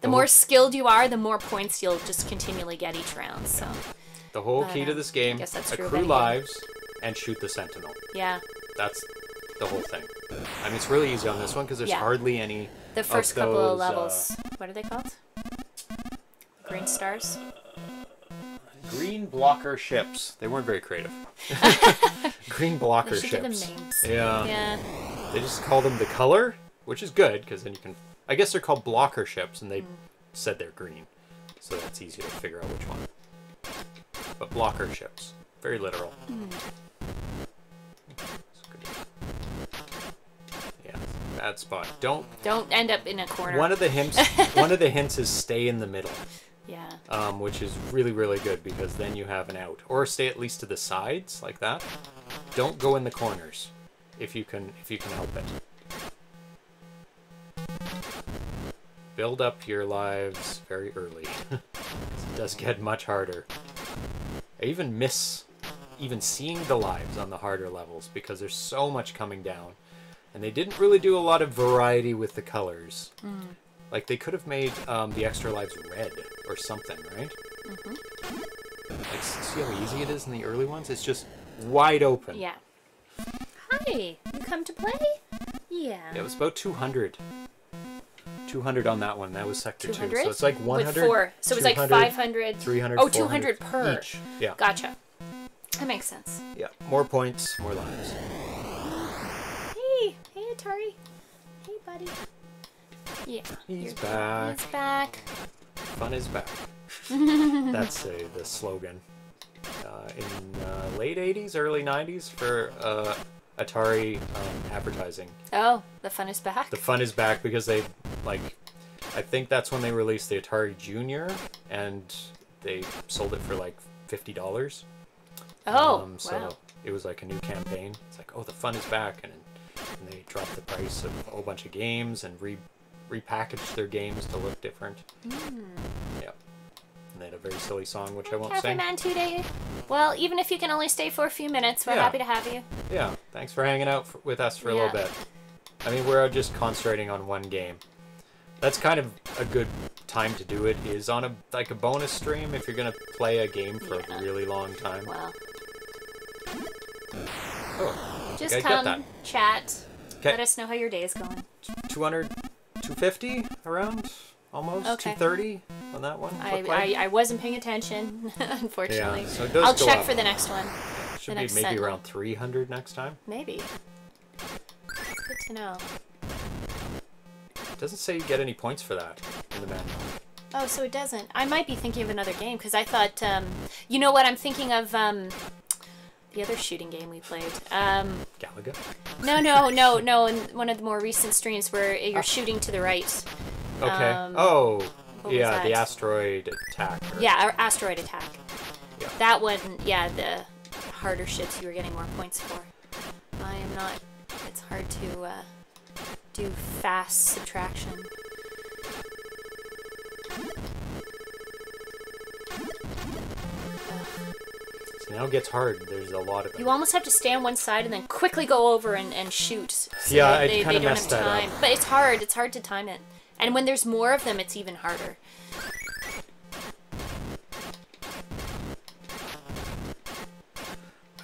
The more skilled you are, the more points you'll just continually get each round. So the whole key to this game: accrue lives and shoot the Sentinel. Yeah, that's the whole thing. I mean, it's really easy on this one because there's hardly any. The first couple of levels. What are they called? Green stars. Green blocker ships. They weren't very creative. Green blocker ships. Give them names. Yeah. They just call them the color, which is good because then you can. I guess they're called blocker ships, and they said they're green. so that's easy to figure out which one. But blocker chips, very literal. Yeah, bad spot. Don't end up in a corner. One of the hints, is stay in the middle. Yeah. Which is really, really good because then you have an out. Or stay at least to the sides like that. Don't go in the corners if you can help it. Build up your lives very early. It does get much harder. I even miss seeing the lives on the harder levels because there's so much coming down. And they didn't really do a lot of variety with the colors. Mm. Like, they could have made the extra lives red or something, right? Mm-hmm. Like, see how easy it is in the early ones? It's just wide open. Yeah. Hi! You come to play? Yeah. It was about 200. 200 on that one. That was Sector 200? 2. So it's like 100. With 4. So it's like 500. 300, oh, 200 per. Each. Yeah. Gotcha. That makes sense. Yeah. More points, more lives. Hey! Hey, Atari. Hey, buddy. Yeah. He's back. He's back. Fun is back. That's the slogan. In late 80s, early 90s for Atari advertising. Oh, the fun is back? The fun is back because they, like, I think that's when they released the Atari Junior and they sold it for like $50. Oh, so wow. It was like a new campaign. It's like, oh, the fun is back. And they dropped the price of a whole bunch of games and repackaged their games to look different. Mm. Yep. And they had a very silly song, which I won't sing. Man today. Well, even if you can only stay for a few minutes, we're happy to have you. Yeah, thanks for hanging out with us for a little bit. I mean, we're just concentrating on one game. That's kind of a good time to do it, is on a like a bonus stream if you're going to play a game for a really long time. Wow. Oh, just come, chat, let us know how your day is going. 200... 250 around, almost, okay. 230 on that one. I wasn't paying attention, unfortunately. Yeah, so it does I'll check up for the next one. Yeah, should be maybe around 300 next time. Maybe. Good to know. It doesn't say you get any points for that in the manual. Oh, so it doesn't. I might be thinking of another game because I thought, you know what, I'm thinking of the other shooting game we played. Galaga? No. In one of the more recent streams where you're shooting to the right. Okay. Oh, yeah, the Asteroid Attack. Or... Yeah, our Asteroid Attack. Yeah. That one, yeah, the harder ships you were getting more points for. I am not... It's hard to do fast subtraction. Now it gets hard. There's a lot of it. You almost have to stay on one side and then quickly go over and shoot. So yeah, I kind of messed that up. But it's hard. It's hard to time it. And when there's more of them, it's even harder.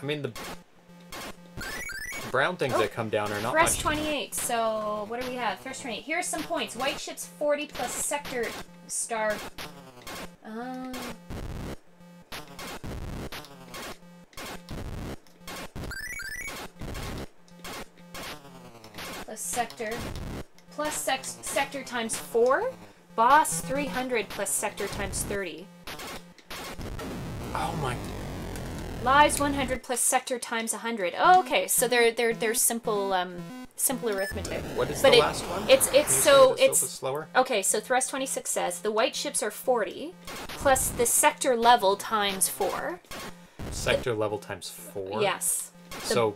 I mean, the brown things that come down are not much. Thrust 28. So what do we have? Thrust 28. Here's some points. White ships 40 plus sector star. Sector plus sector times 4, boss 300 plus sector times 30. Oh my! Lives 100 plus sector times 100. Oh, okay, so they're simple simple arithmetic. What is but the last one? It's so it's slower. Okay, so Thrust 26 says the white ships are 40 plus the sector level times 4. Sector level times 4. Yes. So.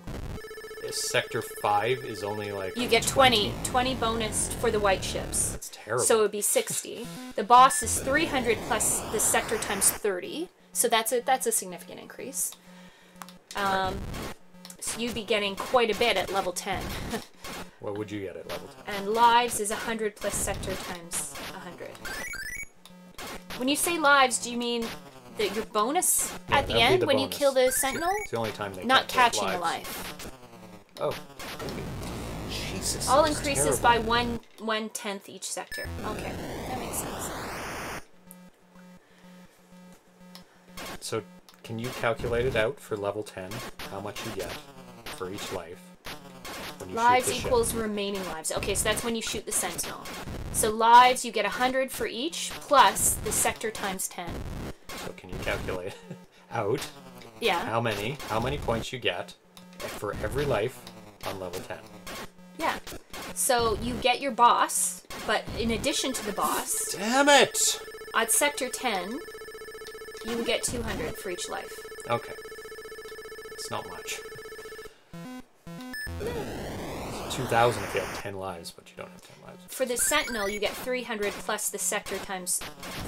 Sector 5 is only like you get 20 bonus for the white ships. That's terrible. So it would be 60. The boss is 300 plus the sector times 30. So that's a significant increase. So you'd be getting quite a bit at level 10. What would you get at level 10? And lives is 100 plus sector times 100. When you say lives, do you mean your bonus at the end when bonus. You kill the sentinel? It's the only time they not catching a life. Oh, Jesus! All increases terrible. By one tenth each sector. Okay, that makes sense. So, can you calculate it out for level 10? How much you get for each life? When you lives shoot the ship? Remaining lives. Okay, so that's when you shoot the sentinel. So lives, you get 100 for each, plus the sector times 10. So can you calculate out how many points you get for every life on level 10? Yeah. So you get your boss, but in addition to the boss... Damn it! At sector 10, you get 200 for each life. Okay. It's not much. 2,000 if you have 10 lives, but you don't have 10 lives. For the Sentinel, you get 300 plus the sector times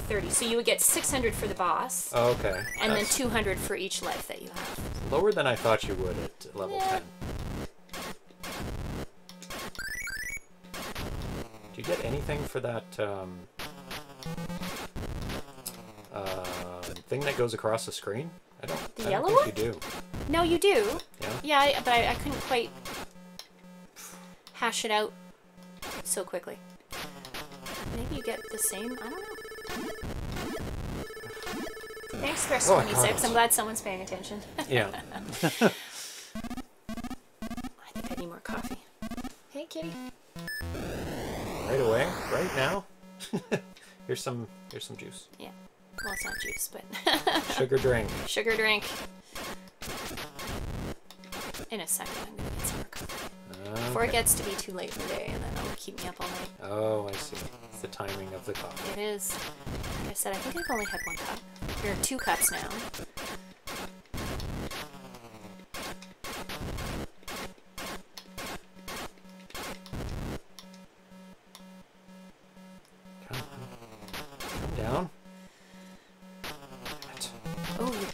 30. So you would get 600 for the boss. Oh, okay. And that's... then 200 for each life that you have. Lower than I thought you would at level 10. Do you get anything for that thing that goes across the screen? I don't. The yellow one? I don't think you do. No, you do. Yeah, yeah, but I couldn't quite hash it out so quickly. Maybe you get the same. I don't know. Thanks, Chris26. I'm glad someone's paying attention. Yeah. I think I need more coffee. Hey, kitty. Right away, right now. Here's some juice. Yeah. Well, it's not juice, but sugar drink. Sugar drink. In a second, I'm gonna get some more coffee. Okay. Before it gets to be too late in the day, and then it'll keep me up all night. Oh, I see. It's the timing of the coffee. It is. Like I said, I think I've only had one cup. There are two cups now.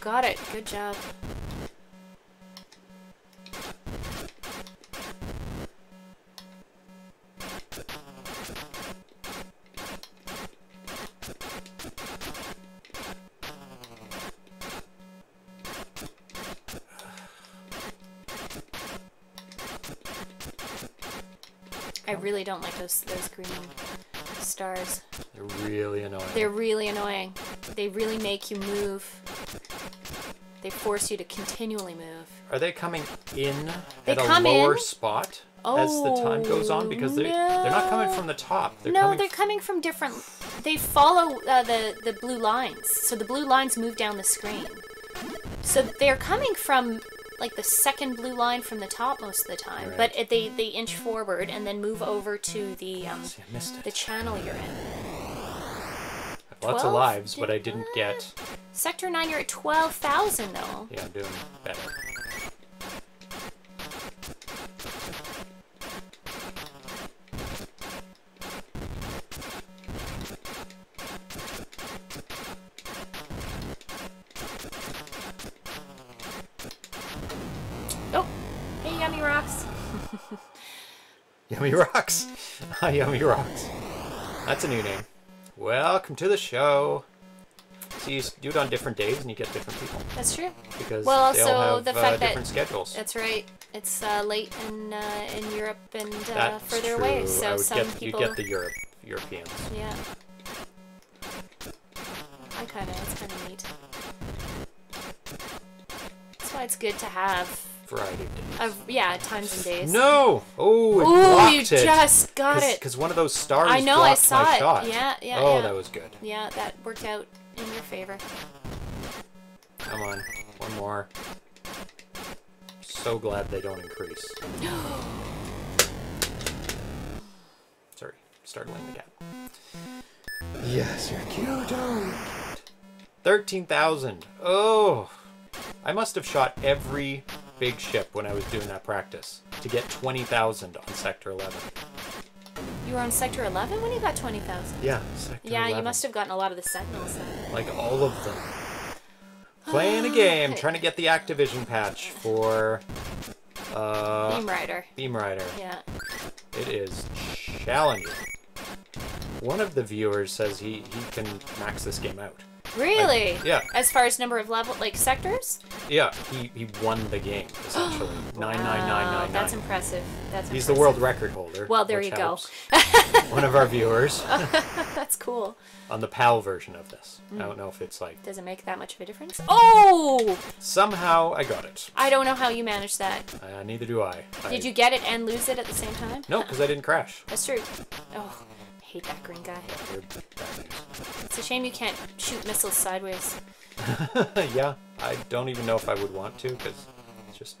Got it. Good job. I really don't like those green stars. They're really annoying. They're really annoying. They really make you move. They force you to continually move. Are they coming in at a lower spot as the time goes on? Because they're not coming from the top. They're coming from different... They follow the blue lines. So the blue lines move down the screen. So they're coming from like the second blue line from the top most of the time. Right. But they inch forward and then move over to the channel you're in. Lots of lives, but I didn't get... Sector 9, you're at 12,000, though. Yeah, I'm doing better. Oh! Hey, Yummy Rocks! Yummy Rocks! Hi, Yummy Rocks. That's a new name. Welcome to the show. So you do it on different days and you get different people. That's true. Because they all have different schedules. That's right. It's late in Europe and further away. So some people... You get the Europeans. Yeah. It's kind of neat. That's why it's good to have... Variety of days. Yeah, times and days. No! Oh, it blocked it. You just got it. Because one of those stars blocked my shot. I know, I saw it. Yeah. Oh, that was good. Yeah, that worked out in your favor. Come on. One more. So glad they don't increase. Sorry. Startling the gap. Yes, you're cute. 13,000. Oh. I must have shot every... big ship when I was doing that practice to get 20,000 on sector 11. You were on sector 11 when you got 20,000. Yeah, sector 11. You must have gotten a lot of the Sentinels then. Like all of them. Playing a game, trying to get the Activision patch for Beam Rider. Beam Rider. Yeah. It is challenging. One of the viewers says he can max this game out. Really? Like, yeah. As far as number of level, like sectors? Yeah, he won the game essentially. 99999. That's impressive. He's the world record holder. Well, there you go. One of our viewers. That's cool. On the PAL version of this, I don't know if it's like. Does it make that much of a difference? Oh! Somehow I got it. I don't know how you managed that. Neither do I. Did you get it and lose it at the same time? No, because I didn't crash. That's true. Oh. hate that green guy. It's a shame you can't shoot missiles sideways. Yeah, I don't even know if I would want to, because it's just...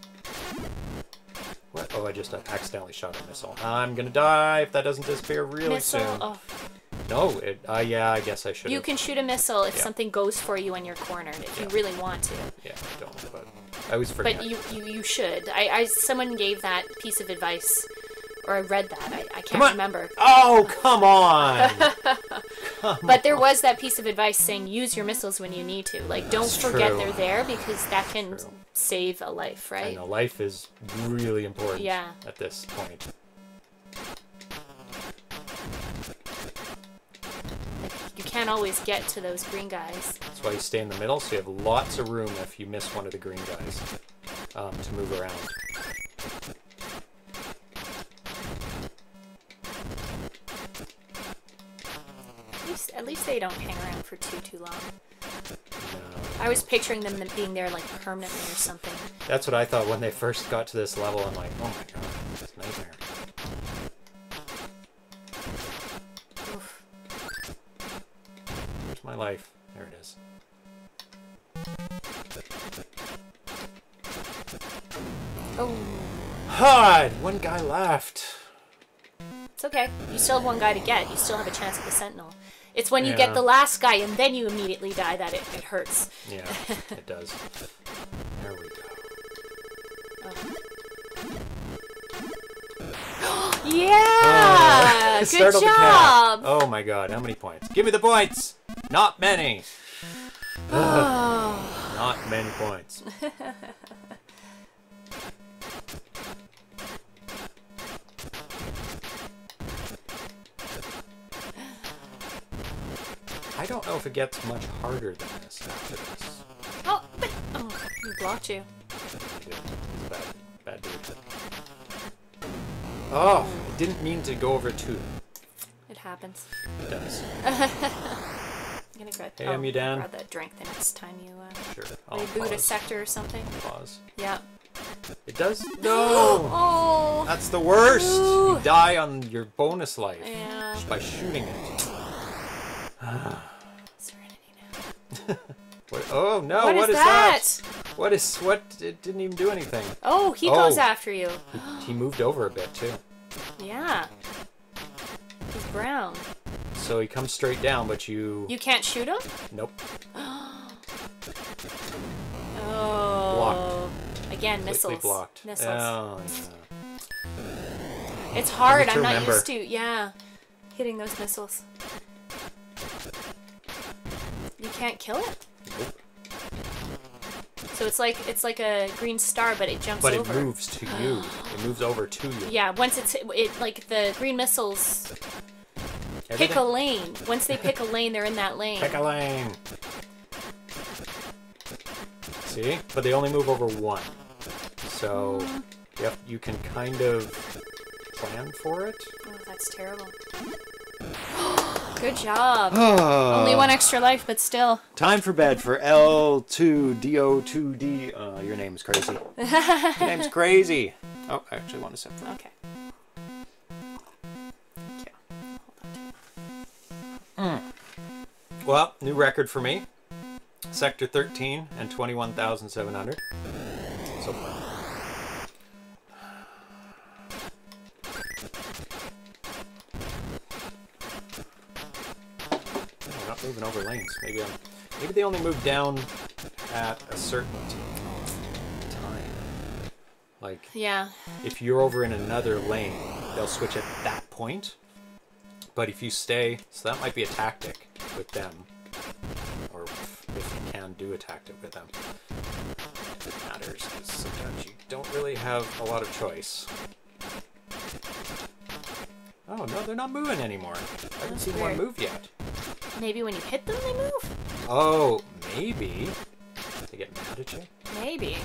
What? Oh, I just accidentally shot a missile. I'm gonna die if that doesn't disappear really soon. Oh. No, yeah, I guess I should. You can shoot a missile if something goes for you and you're cornered, if you really want to. Yeah, I don't, but I always forget. But you should. Someone gave that piece of advice, or I read that. I can't remember. Oh, come on! But there was that piece of advice saying use your missiles when you need to. Like, don't forget they're there, because that can save a life, right? I know, life is really important at this point. You can't always get to those green guys. That's why you stay in the middle, so you have lots of room if you miss one of the green guys to move around. At least they don't hang around for too long. No. I was picturing them being there like permanently or something. That's what I thought when they first got to this level. I'm like, oh my god, this nightmare. My life. There it is. Oh. God! One guy left. It's okay. You still have one guy to get. You still have a chance at the Sentinel. It's when you get the last guy and then you immediately die that it hurts. Yeah, it does. There we go. Oh. Yeah! Good job! Oh my god, how many points? Give me the points! Not many. Oh. Not many points. I don't know if it gets much harder than this after this. Oh, but oh, he blocked you. Bad dude. Oh, I didn't mean to go over two. It happens. It does. I'm gonna grab, grab that drink the next time you reboot a sector or something. Pause. Yeah. It does? No! Oh! That's the worst! Ooh. You die on your bonus life by shooting it. Serenity now. Oh no, what is that? It didn't even do anything. Oh, he goes after you. He moved over a bit too. Yeah. He's brown. So he comes straight down, but you... You can't shoot him? Nope. Oh. Blocked. Again, missiles. Blocked. Missiles. Oh, yeah. It's hard. I'm not used to, hitting those missiles. You can't kill it? Nope. So it's like a green star, but it jumps over. But it moves to you. It moves over to you. Yeah, once like the green missiles... Everything? Pick a lane. Once they pick a lane, they're in that lane. Pick a lane. See? But they only move over one. So, yep, you can kind of plan for it. Oh, that's terrible. Good job. Only one extra life, but still. Time for bed for L2DO2D. Your name's crazy. Your name's crazy. Oh, I actually want to set that. Okay. Mm. Well, new record for me. Sector 13 and 21,700. So far. They're not moving over lanes. Maybe they only move down at a certain time. Like, if you're over in another lane, they'll switch at that point. But if you stay, so that might be a tactic with them, or if you can do a tactic with them, it matters because sometimes you don't really have a lot of choice. Oh no, they're not moving anymore. I haven't seen one move yet. Maybe when you hit them, they move? Oh, maybe. They get mad at you? Maybe.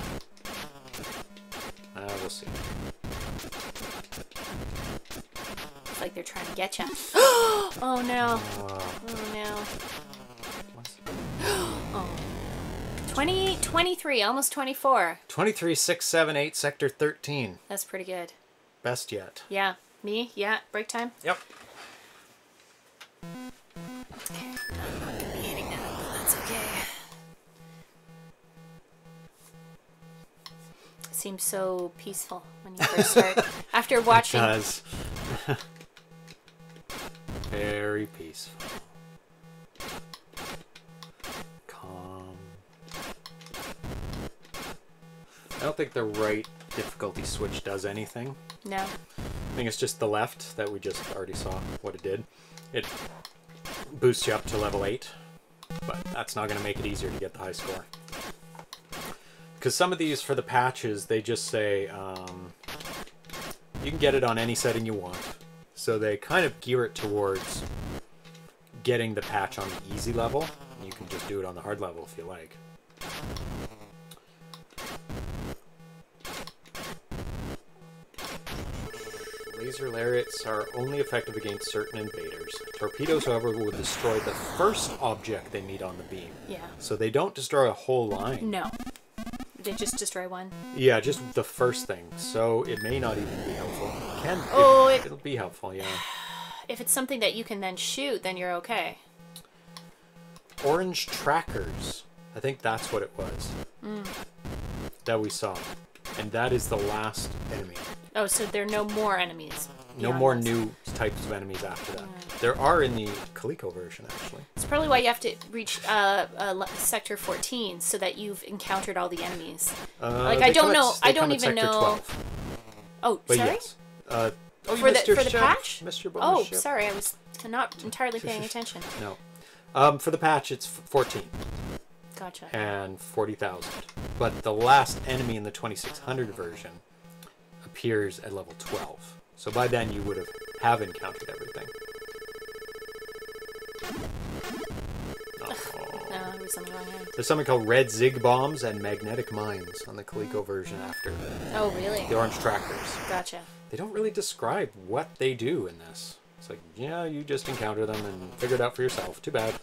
We'll see. Like they're trying to get you. Oh no. Oh no. Oh. 20, 23, almost 24. 23, 6, 7, 8, sector 13. That's pretty good. Best yet. Yeah. Me? Yeah. Break time? Yep. seems so peaceful when you first start. After watching... It does. Very peaceful. Calm. I don't think the right difficulty switch does anything. No. I think it's just the left that we just already saw what it did. It boosts you up to level 8, but that's not going to make it easier to get the high score. Because some of these, for the patches, they just say, you can get it on any setting you want. So they kind of gear it towards getting the patch on the easy level. You can just do it on the hard level if you like. Laser lariats are only effective against certain invaders. Torpedoes, however, will destroy the first object they meet on the beam. Yeah. So they don't destroy a whole line. No. They just destroy one. Yeah, just the first thing. So it may not even be helpful. It can be. Oh, it'll be helpful, yeah. If it's something that you can then shoot, then you're okay. Orange trackers. I think that's what it was. Mm. That we saw. And that is the last enemy. Oh, so there are no more enemies. No more new types of enemies after that. Mm. There are in the Coleco version, actually. It's probably why you have to reach Sector 14, so that you've encountered all the enemies. Like, I don't know. I don't even know. 12. Oh, but sorry? Yes. Oh, for the patch? Mr. Oh, sorry. I was not entirely paying attention. No. For the patch, it's 14. Gotcha. And 40,000. But the last enemy in the 2600 version appears at level 12. So by then you would have encountered everything. No, it was on the wrong hand. There's something called red zig bombs and magnetic mines on the Coleco version after the, oh, really? The orange trackers. Gotcha. They don't really describe what they do in this. It's like, yeah, you just encounter them and figure it out for yourself. Too bad.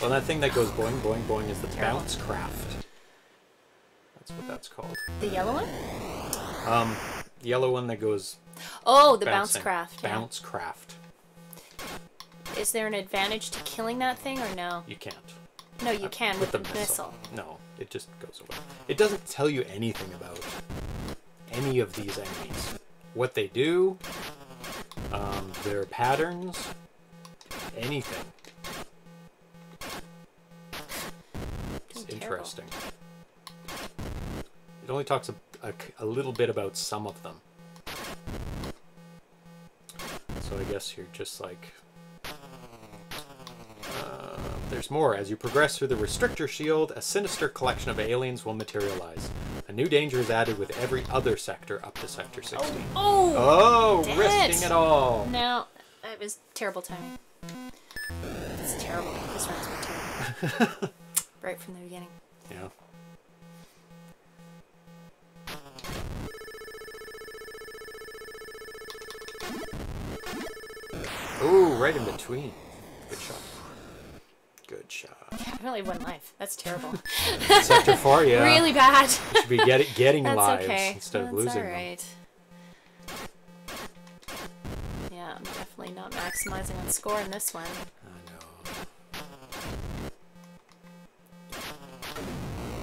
Well, that thing that goes boing, boing, boing is the bounce craft. That's what that's called. The yellow one? Yellow one that goes... Oh, the bouncing. Bounce craft. Yeah. Bounce craft. Is there an advantage to killing that thing or no? You can't. No, you can with the missile. No, it just goes away. It doesn't tell you anything about any of these enemies. What they do, their patterns, anything. It's interesting. Terrible. It only talks a little bit about some of them. So I guess you're just like... there's more. As you progress through the restrictor shield, a sinister collection of aliens will materialize. A new danger is added with every other sector up to Sector 16. Oh! Oh! Risking it all! No, that was terrible timing. It's terrible. This run's been terrible. Right from the beginning. Yeah. Ooh, right in between. Good shot. Good shot. Yeah, only one life. That's terrible. Sector 4, yeah. Really bad. You should be getting that's lives okay. Instead of losing them. Yeah, I'm definitely not maximizing on score in this one. I know.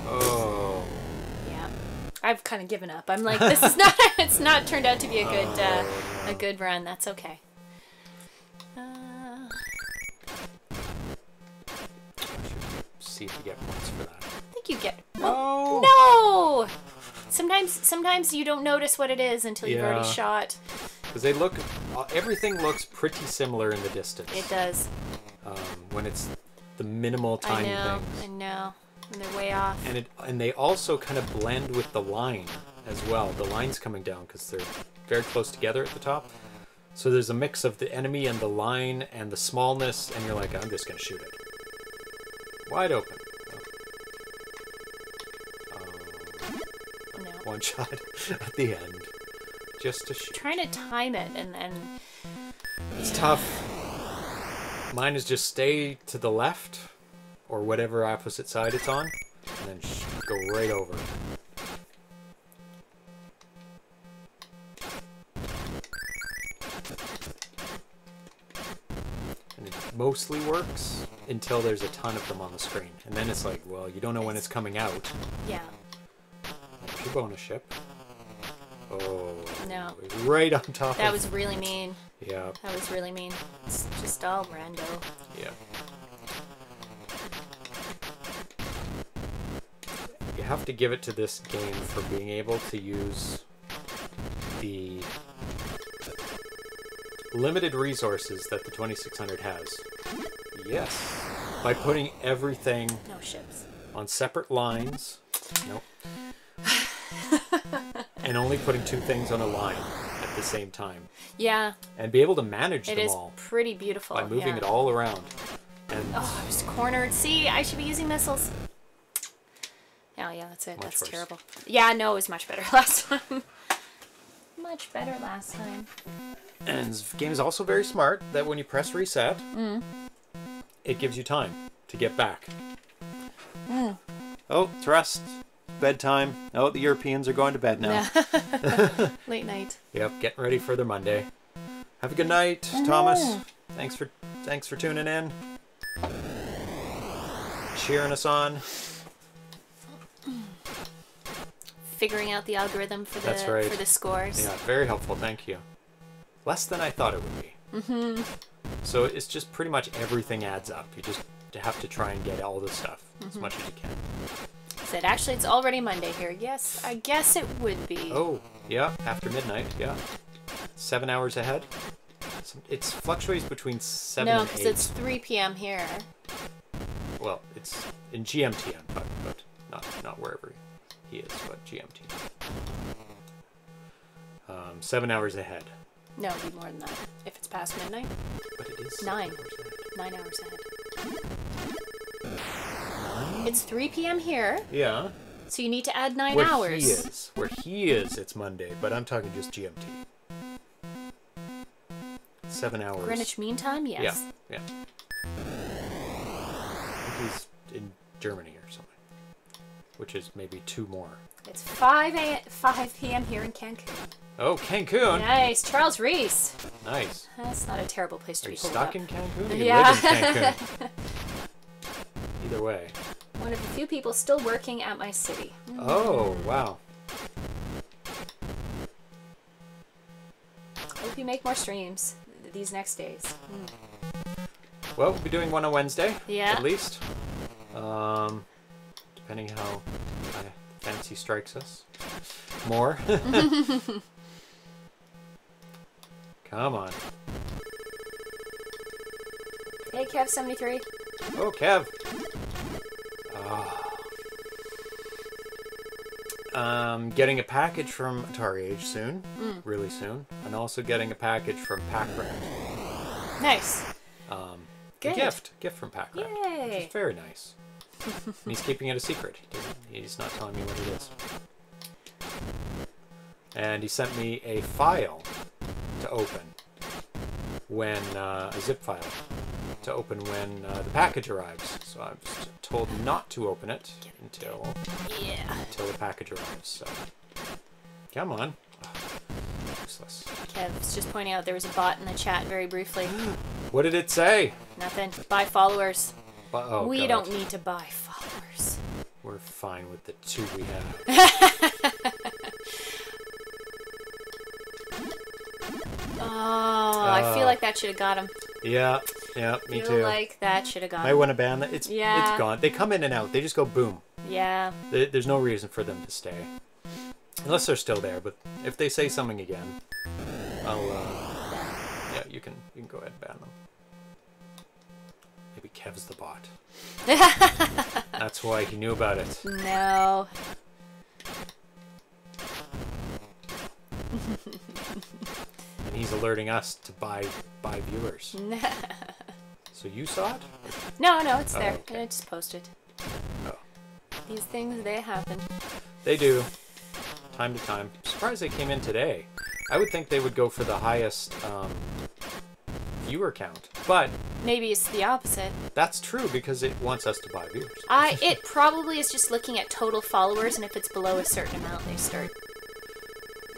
Oh. Yeah. I've kind of given up. I'm like, this is not... It's not turned out to be a good run. That's okay. See if you get points for that. I think you get. Oh, no! Sometimes you don't notice what it is until you've already shot. Because they look, everything looks pretty similar in the distance. It does. When it's the minimal tiny things. I know. And they're way off. And they also kind of blend with the line as well. The line's coming down because they're very close together at the top. So there's a mix of the enemy and the line and the smallness, and you're like, I'm just gonna shoot it. Wide open. No. One shot at the end. Just to shoot. Trying to time it and then... It's tough. Mine is just stay to the left, or whatever opposite side it's on, and then go right over. And it mostly works until there's a ton of them on the screen. And then it's like, well, you don't know when it's coming out. Yeah. Ship ownership. Oh. No. Right on top. That was really mean. Yeah. That was really mean. It's just all rando. Yeah. You have to give it to this game for being able to use the limited resources that the 2600 has. Yes. By putting everything no ships. On separate lines. Nope. And only putting two things on a line at the same time. Yeah. And be able to manage them all. It is pretty beautiful. By moving it all around. And oh, I was cornered. See, I should be using missiles. Oh, yeah, that's it. That's terrible. Yeah, no, it was much better last time. Much better last time. And this game is also very smart that when you press reset, it gives you time to get back. Mm. Oh, thrust. Bedtime. Oh, the Europeans are going to bed now. Yeah. Late night. Yep, getting ready for their Monday. Have a good night, Thomas. Thanks for tuning in. Cheering us on. Figuring out the algorithm for the for the scores. Yeah, very helpful. Thank you. Less than I thought it would be. Mm-hmm. So it's just pretty much everything adds up. You just have to try and get all this stuff as much as you can. Said, actually, it's already Monday here. Yes, I guess it would be. Oh, yeah, after midnight, yeah. 7 hours ahead. It fluctuates between 7 and 8. No, because it's 3 p.m. here. Well, it's in GMT, but not wherever he is, but GMT. 7 hours ahead. No, it'd be more than that. If it's past midnight. But it is 9. 9 hours ahead. It's 3 p.m. here. Yeah. So you need to add 9 hours. Where he is, it's Monday, but I'm talking just GMT. 7 hours. Greenwich Mean Time? Yes. Yeah, yeah. I think he's in Germany or something, which is maybe 2 more. It's 5 p.m. here in Cancun. Oh, Cancun! Nice. Charles Reese. Nice. That's not a terrible place to be pulled up. Are you stuck in Cancun? Yeah. You live in Cancun. Either way. One of the few people still working at my city. Oh, wow. Hope you make more streams these next days. Well, we'll be doing one on Wednesday, at least. Depending how my fancy strikes us. More. Come on. Hey, Kev73. Oh, Kev. Getting a package from Atari Age soon, really soon, and also getting a package from Pac-Rand. Nice. Good. A gift from Pac-Rand. Yay. Which is very nice. And he's keeping it a secret. He's not telling me what it is. And he sent me a file to open when a zip file. To open when the package arrives, so I'm told not to open it until the package arrives. So, come on, useless. Kev's just pointing out there was a bot in the chat very briefly. What did it say? Nothing. Buy followers. We don't need to buy followers. We're fine with the 2 we have. Oh, I feel like that should have got him. Yeah, yeah, me too. I feel like that should have gone. Might want to ban that. It's gone. They come in and out. They just go boom. Yeah. There's no reason for them to stay. Unless they're still there, but if they say something again, I'll, yeah, you can go ahead and ban them. Maybe Kev's the bot. That's why he knew about it. No. And he's alerting us to buy viewers. So you saw it? No, it's there. Okay. I just posted. Oh. These things, they happen. They do. Time to time. I'm surprised they came in today. I would think they would go for the highest viewer count, but... Maybe it's the opposite. That's true, because it wants us to buy viewers. It probably is just looking at total followers, and if it's below a certain amount, they start...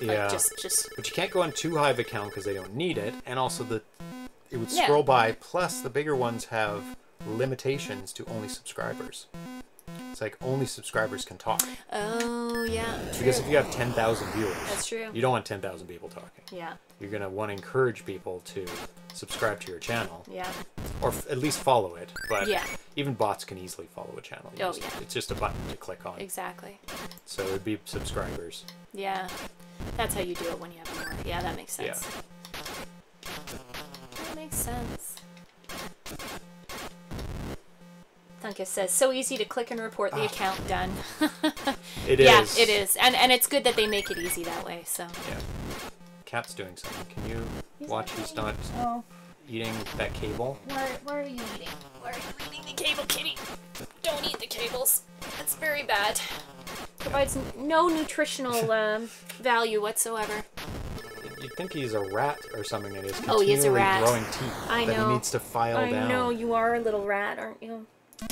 Yeah, like just... But you can't go on too high of a count because they don't need it, and also it would scroll by. Plus, the bigger ones have limitations to only subscribers. It's like only subscribers can talk. Oh, yeah. Because true. If you have 10,000 viewers, that's true. You don't want 10,000 people talking. Yeah. You're going to want to encourage people to subscribe to your channel. Yeah. Or at least follow it. But yeah. Even bots can easily follow a channel. Oh, yeah. It's just a button to click on. Exactly. So it would be subscribers. Yeah. That's how you do it when you have more. Yeah, that makes sense. Yeah. That makes sense. Dunkus says, so easy to click and report the account done. It is. Yeah, it is. And it's good that they make it easy that way, so. Yeah. Cat's doing something. Can you watch who's not eating that cable? What are you eating? Why are you eating the cable, kitty? Don't eat the cables. It's very bad. Provides no nutritional value whatsoever. You'd think he's a rat or something that is continually he is a rat. Growing teeth. I know. That he needs to file down. I know, you are a little rat, aren't you?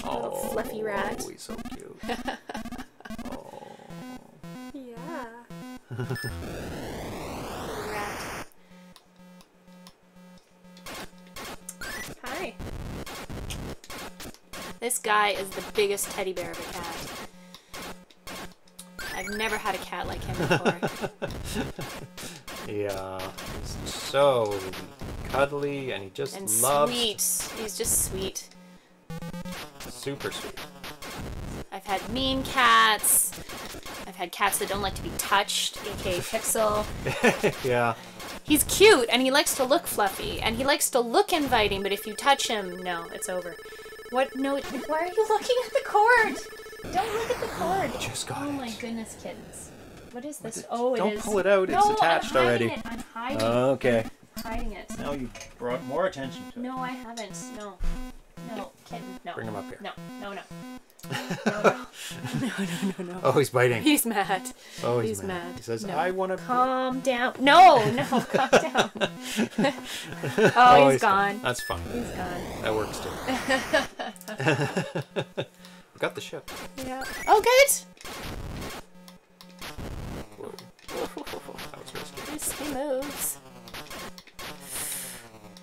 A little fluffy rat. Oh, he's so cute. Yeah. Rat. Hi. This guy is the biggest teddy bear of a cat. I've never had a cat like him before. Yeah. He's so cuddly, and he just loves... And sweet. He's just sweet. Super sweet. I've had mean cats. I've had cats that don't like to be touched, aka Pixel. Yeah. He's cute and he likes to look fluffy and he likes to look inviting, but if you touch him, no, it's over. What? No, why are you looking at the cord? Don't look at the cord. I just got it. Oh my goodness, kittens. What is this? Oh, it is. Don't pull it out. It's attached already. I'm hiding it. Okay. I'm hiding it. Now you brought more attention to it. No, I haven't. No. No, kitten, no. Bring him up here. No, no, no. No, no. No, no, no, no. Oh, he's biting. He's mad. Oh, he's mad. He says, no. I want to... Calm down. No, no, calm down. He's gone. That's fine. He's gone. That works, too. We got the ship. Yeah. Oh, good! Whoa. That was risky. Risky moves.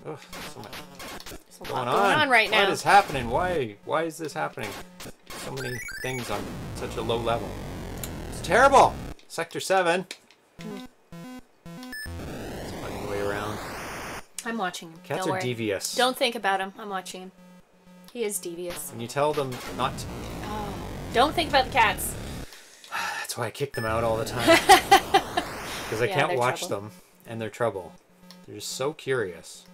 Oh, so much. There's a lot going on right now. What is happening? Why is this happening? So many things on such a low level. It's terrible! Sector 7. It's finding the way around. I'm watching him. Cats are devious. Don't think about him. I'm watching him. He is devious. When you tell them not to. Oh. Don't think about the cats. That's why I kick them out all the time. Because I can't watch them and they're trouble. They're just so curious.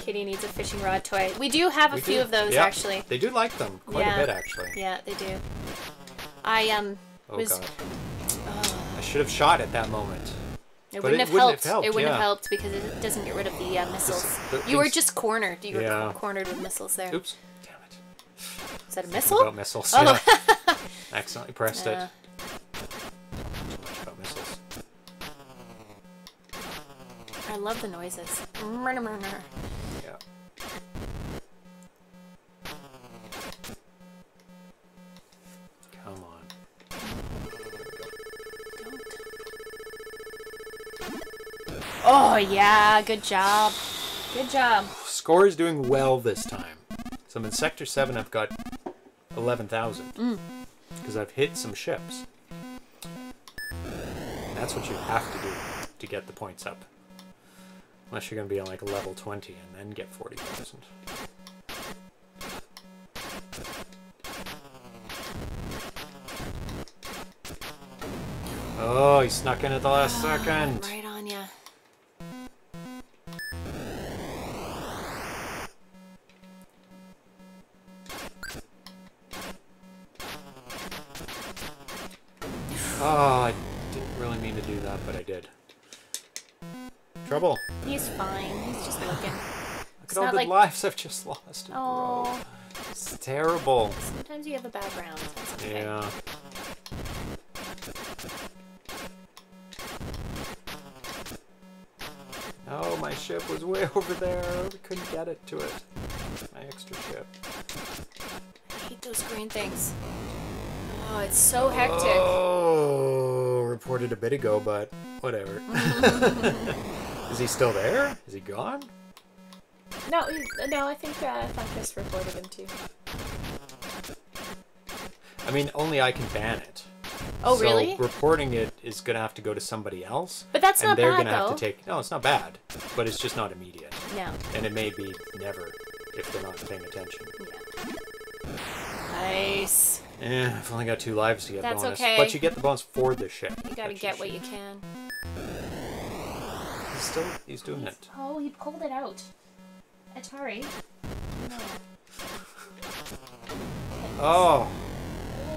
Kitty needs a fishing rod toy. We do have a few of those, actually. They do like them quite a bit, actually. Yeah, they do. I God. I should have shot at that moment. It wouldn't have helped because it doesn't get rid of the missiles. You were just cornered. You were cornered with missiles there. Oops. Damn it. Is that a missile? About missiles. Oh. Yeah. Accidentally pressed it. I love the noises. Yeah. Come on. Don't. Oh yeah, good job. Good job. Score is doing well this time. So I'm in Sector 7, I've got 11,000. Because I've hit some ships. And that's what you have to do to get the points up. Unless you're going to be on like level 20 and then get 40,000. Oh, he snuck in at the last second. Right on ya. Oh, I didn't really mean to do that, but I did. Trouble. He's fine. He's just looking. Look at all the lives I've just lost. Oh. It's terrible. Sometimes you have a bad round. That's okay. Yeah. Oh, my ship was way over there. We couldn't get it to it. My extra ship. I hate those green things. Oh, it's so hectic. Oh, reported a bit ago, but whatever. Is he still there? Is he gone? No, no. I think Chris reported him too. I mean, only I can ban it. Oh, so really? So reporting it is gonna have to go to somebody else. But that's not bad, though. And they're gonna have to take. No, it's not bad, but it's just not immediate. No. And it may be never if they're not paying attention. Yeah. Nice. Eh, I've only got 2 lives to get bonus. That's okay. But you get the bonus for this shit. You gotta get what you can. He's still, he's doing it. Oh, he pulled it out. Atari. No. Oh. Oh,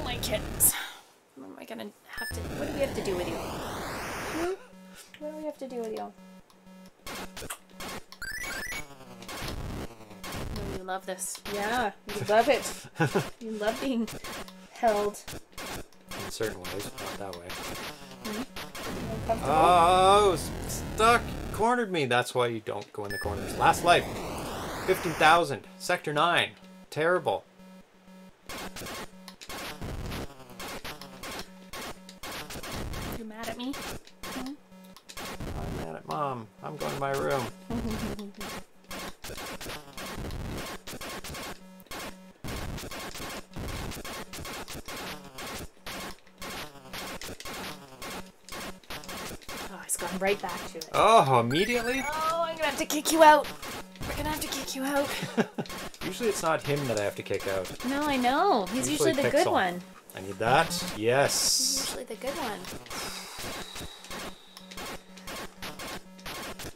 my kittens. What am I gonna have to, what do we have to do with you? Hmm? What do we have to do with you? You love this. Yeah, you love it. You love being held. In certain ways, not that way. Mm-hmm. Oh, stuck! Cornered me! That's why you don't go in the corners. Last life! 15,000. Sector 9. Terrible. You mad at me? Hmm? I'm mad at Mom. I'm going to my room. Gone right back to it. Oh, immediately? Oh, I'm gonna have to kick you out. We're gonna have to kick you out. Usually it's not him that I have to kick out. No, I know. He's usually the good one. I need that. Yes. He's usually the good one.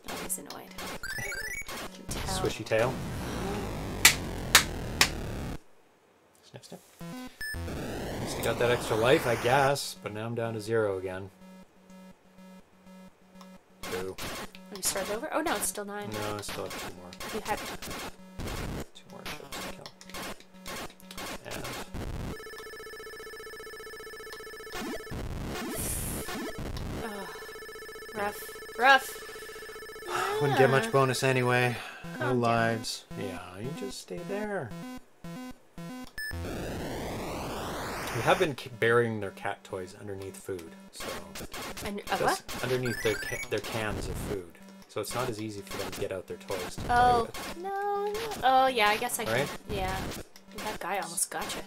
Oh, he's annoyed. I can tell. Swishy tail. Snip, snip. At least I got that extra life, I guess. But now I'm down to 0 again. Two. Will you start over? Oh no, it's still 9. No, I still have 2 more. You had 2 more ships to kill. And... oh, rough. Rough! Yeah. Wouldn't get much bonus anyway. No lives. Yeah, you just stay there. We have been burying their cat toys underneath food, so... and, what? Underneath their cans of food. So it's not as easy for them to get out their toys. To no. Oh, yeah, I guess I can. Right? Yeah. That guy almost got you.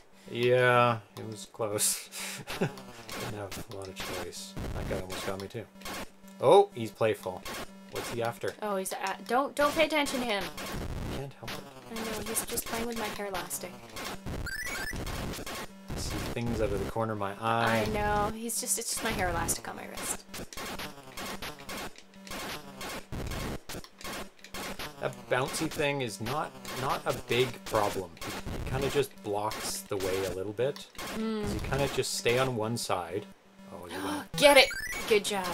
Yeah, it was close. Didn't have a lot of choice. That guy almost got me, too. Oh, he's playful. What's he after? Oh, he's... don't pay attention to him. Can't help it. I know, he's just playing with my hair elastic. See things out of the corner of my eye. I know. He's just, it's just my hair elastic on my wrist. That bouncy thing is not a big problem. It kind of just blocks the way a little bit. Mm. You kind of just stay on one side. Oh, you went. Get it! Good job.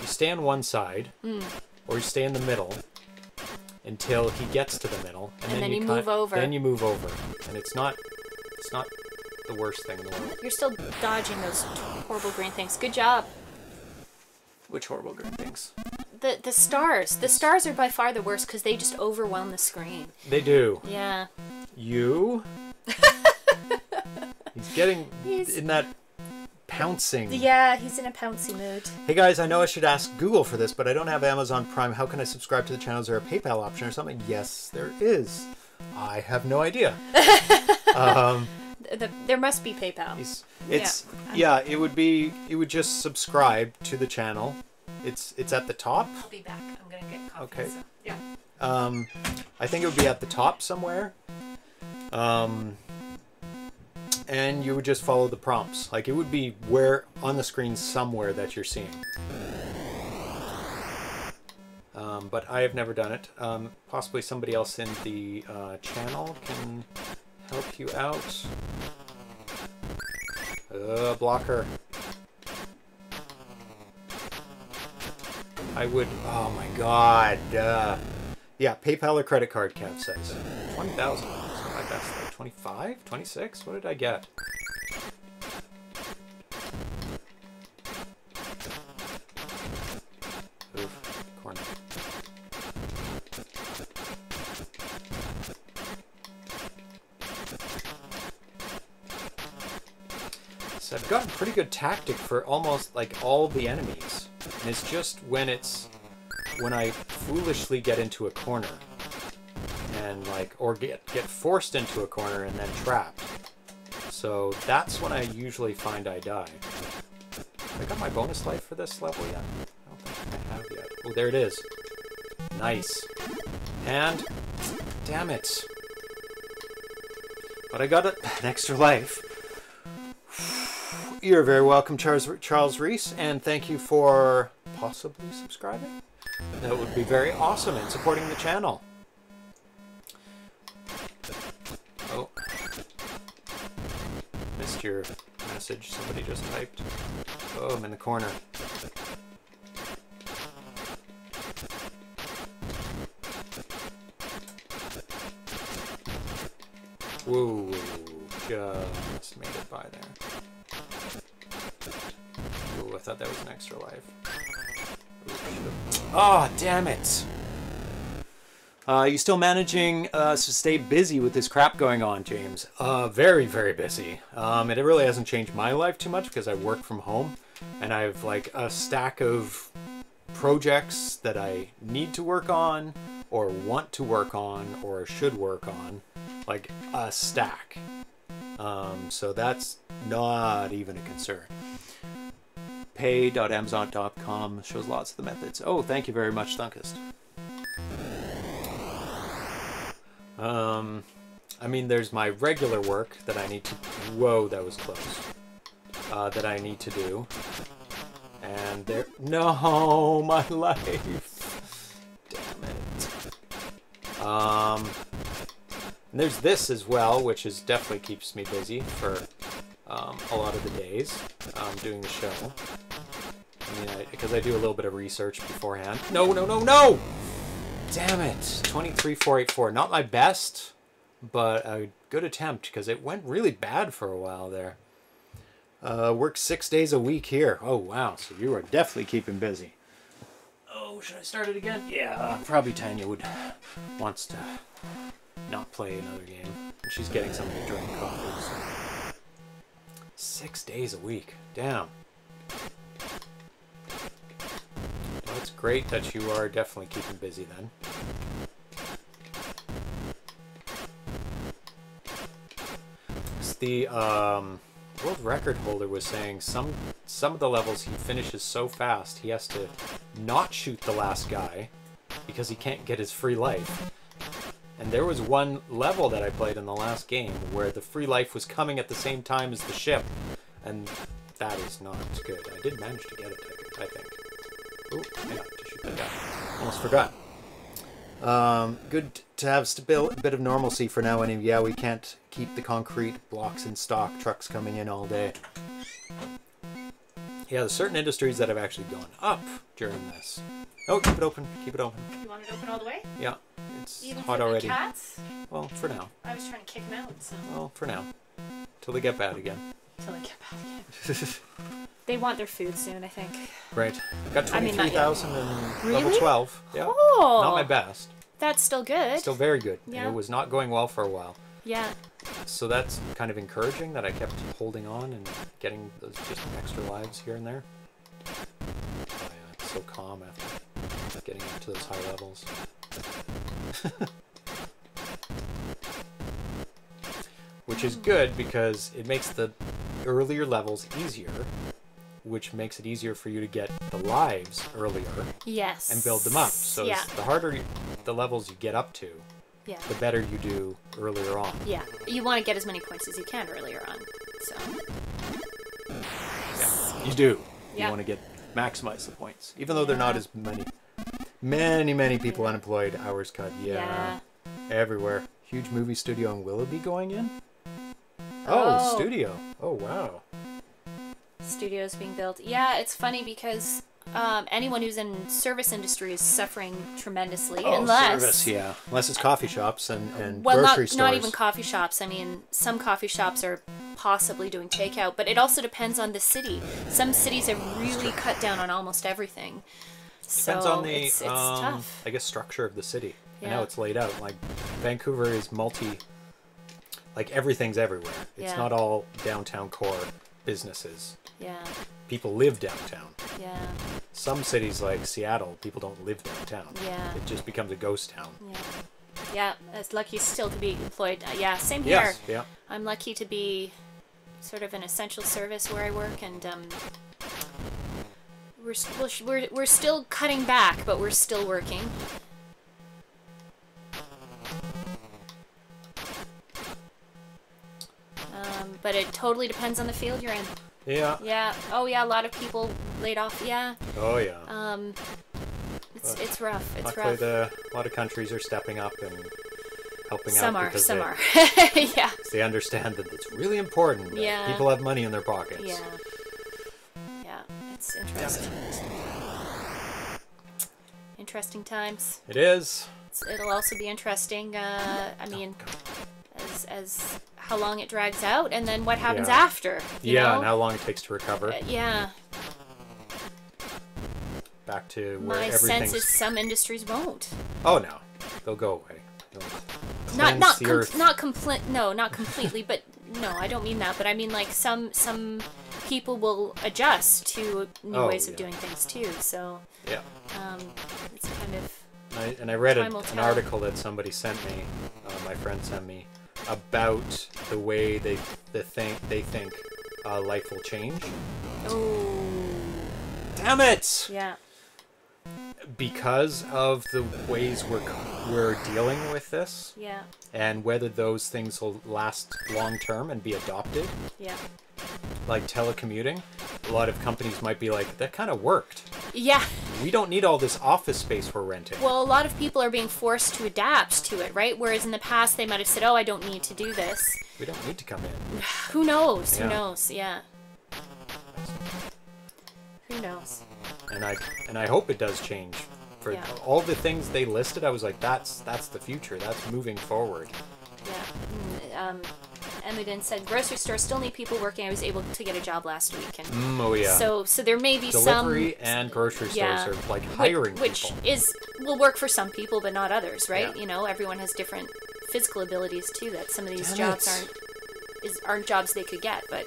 You stay on one side, or you stay in the middle. Until he gets to the middle, and then you move over. Then you move over, and it's not the worst thing in the world. You're still dodging those horrible green things. Good job. Which horrible green things? The stars. The stars are by far the worst because they just overwhelm the screen. They do. Yeah. You. He's in that pouncing. Yeah, he's in a pouncy mood. Hey guys, I know I should ask Google for this, but I don't have Amazon Prime. How can I subscribe to the channel? Is there a PayPal option or something? Yes, there is. I have no idea. There must be PayPal. Yeah, it would just subscribe to the channel. It's at the top. I'll be back. I'm gonna get coffee. Okay. So, yeah. I think it would be at the top somewhere. And you would just follow the prompts. Like, it would be where on the screen somewhere that you're seeing. But I have never done it. Possibly somebody else in the channel can help you out. Blocker. I would... oh my god. Yeah, PayPal or credit card, Kev says. 20,000. My best though. 25? 26? What did I get? Oof, corner. So I've got a pretty good tactic for almost like all the enemies. And it's just when it's when I foolishly get into a corner and like, or get forced into a corner and then trapped. So that's when I usually find I die. Have I got my bonus life for this level yet? I don't think I have yet. Oh, there it is. Nice. And damn it. But I got an extra life. You're very welcome, Charles Reese, and thank you for possibly subscribing. That would be very awesome in supporting the channel. Oh. Missed your message somebody just typed. Oh, I'm in the corner. Whoa, just made it by there. Ooh, I thought that was an extra life. Oh, damn it! You still managing to stay busy with this crap going on, James? Very, very busy. And it really hasn't changed my life too much because I work from home, and I have like a stack of projects that I need to work on, or want to work on, or should work on, like a stack. So that's not even a concern. Pay.amazon.com shows lots of the methods. Oh, thank you very much, Thunkist. I mean, there's my regular work that I need to... Whoa, that was close. That I need to do. And there... No, my life! Damn it. And there's this as well, which is definitely keeps me busy for a lot of the days doing the show. I mean, because I do a little bit of research beforehand. No, no, no, no! Damn it! 23,484. Not my best, but a good attempt because it went really bad for a while there. Work 6 days a week here. Oh wow! So you are definitely keeping busy. Oh, should I start it again? Yeah, probably Tanya wants to not play another game. She's getting something to drink coffee. So. 6 days a week. Damn. Well, it's great that you are definitely keeping busy then. The world record holder was saying some of the levels he finishes so fast he has to not shoot the last guy because he can't get his free life. And there was one level that I played in the last game where the free life was coming at the same time as the ship. And that is not good. I did manage to get it, I think. Oh, I got to shoot that guy. Almost forgot. Good to have a bit of normalcy for now. And yeah, we can't keep the concrete blocks in stock. Trucks coming in all day. Yeah, there's certain industries that have actually gone up during this. Oh, keep it open. Keep it open. You want it open all the way? Yeah. It's even hot for already. The cats? Well, for now. I was trying to kick them out, so. Well, for now. Till they get bad again. Till they get bad again. They want their food soon, I think. Right. Got 23,000 in level 12. Yeah. Oh, not my best. That's still good. Still very good. Yeah. It was not going well for a while. Yeah. So that's kind of encouraging that I kept holding on and getting those just extra lives here and there. Oh, yeah. It's so calm after getting up to those high levels. Which is good because it makes the earlier levels easier, which makes it easier for you to get the lives earlier. Yes. And build them up. So yeah. The harder the levels you get up to, yeah, the better you do earlier on. Yeah. You want to get as many points as you can earlier on. So. Yeah, you do. Yeah. You want to maximize the points, even though they're not as many. Many people unemployed, hours cut, yeah. Everywhere. Huge movie studio in Willoughby going in? Oh, studio. Oh, wow. Studios being built. Yeah, it's funny because anyone who's in service industry is suffering tremendously. Oh, unless... service, yeah. Unless it's coffee shops and well, grocery stores. Well, not even coffee shops. I mean, some coffee shops are possibly doing takeout, but it also depends on the city. Some cities have really cut down on almost everything. Depends on the, it's tough. I guess, structure of the city. Yeah. I know it's laid out. Like, Vancouver is like, everything's everywhere. It's not all downtown core businesses. Yeah. People live downtown. Yeah. some cities like Seattle, people don't live downtown. Yeah. It just becomes a ghost town. Yeah. Yeah, it's lucky still to be employed. Yeah, same here. Yes, yeah. I'm lucky to be sort of an essential service where I work, and we're still cutting back, but we're still working. But it totally depends on the field you're in. Yeah. Yeah. Oh yeah, a lot of people laid off. Yeah. Oh yeah. It's rough. It's rough. A lot of countries are stepping up and helping out. Because yeah. They understand that it's really important that people have money in their pockets. Yeah. Yeah. It's interesting. Interesting times. It is. It'll also be interesting. I mean, as how long it drags out, and then what happens after. You know? And how long it takes to recover. Yeah. Back to where everything's... My sense is some industries won't. Oh no, they'll go away. They'll not completely, but no, I don't mean that. But I mean like some people will adjust to new ways of doing things too. So yeah, it's kind of. And I read an article that somebody sent me, my friend sent me, about the way they think life will change. Oh. Damn it! Yeah. Because of the ways we're dealing with this, and whether those things will last long term and be adopted, like telecommuting, a lot of companies might be like, that kind of worked. Yeah. We don't need all this office space we're renting. Well, a lot of people are being forced to adapt to it, right? Whereas in the past they might have said, oh, I don't need to do this. We don't need to come in. Who knows? Yeah. Who knows? Yeah. Who knows? And I hope it does change. For all the things they listed, I was like, that's the future. That's moving forward. Yeah. Emiden said, grocery stores still need people working. I was able to get a job last week. And oh yeah. So there may be delivery and grocery stores are like hiring people. Which will work for some people, but not others, right? Yeah. You know, everyone has different physical abilities too. That some of these jobs aren't jobs they could get, but.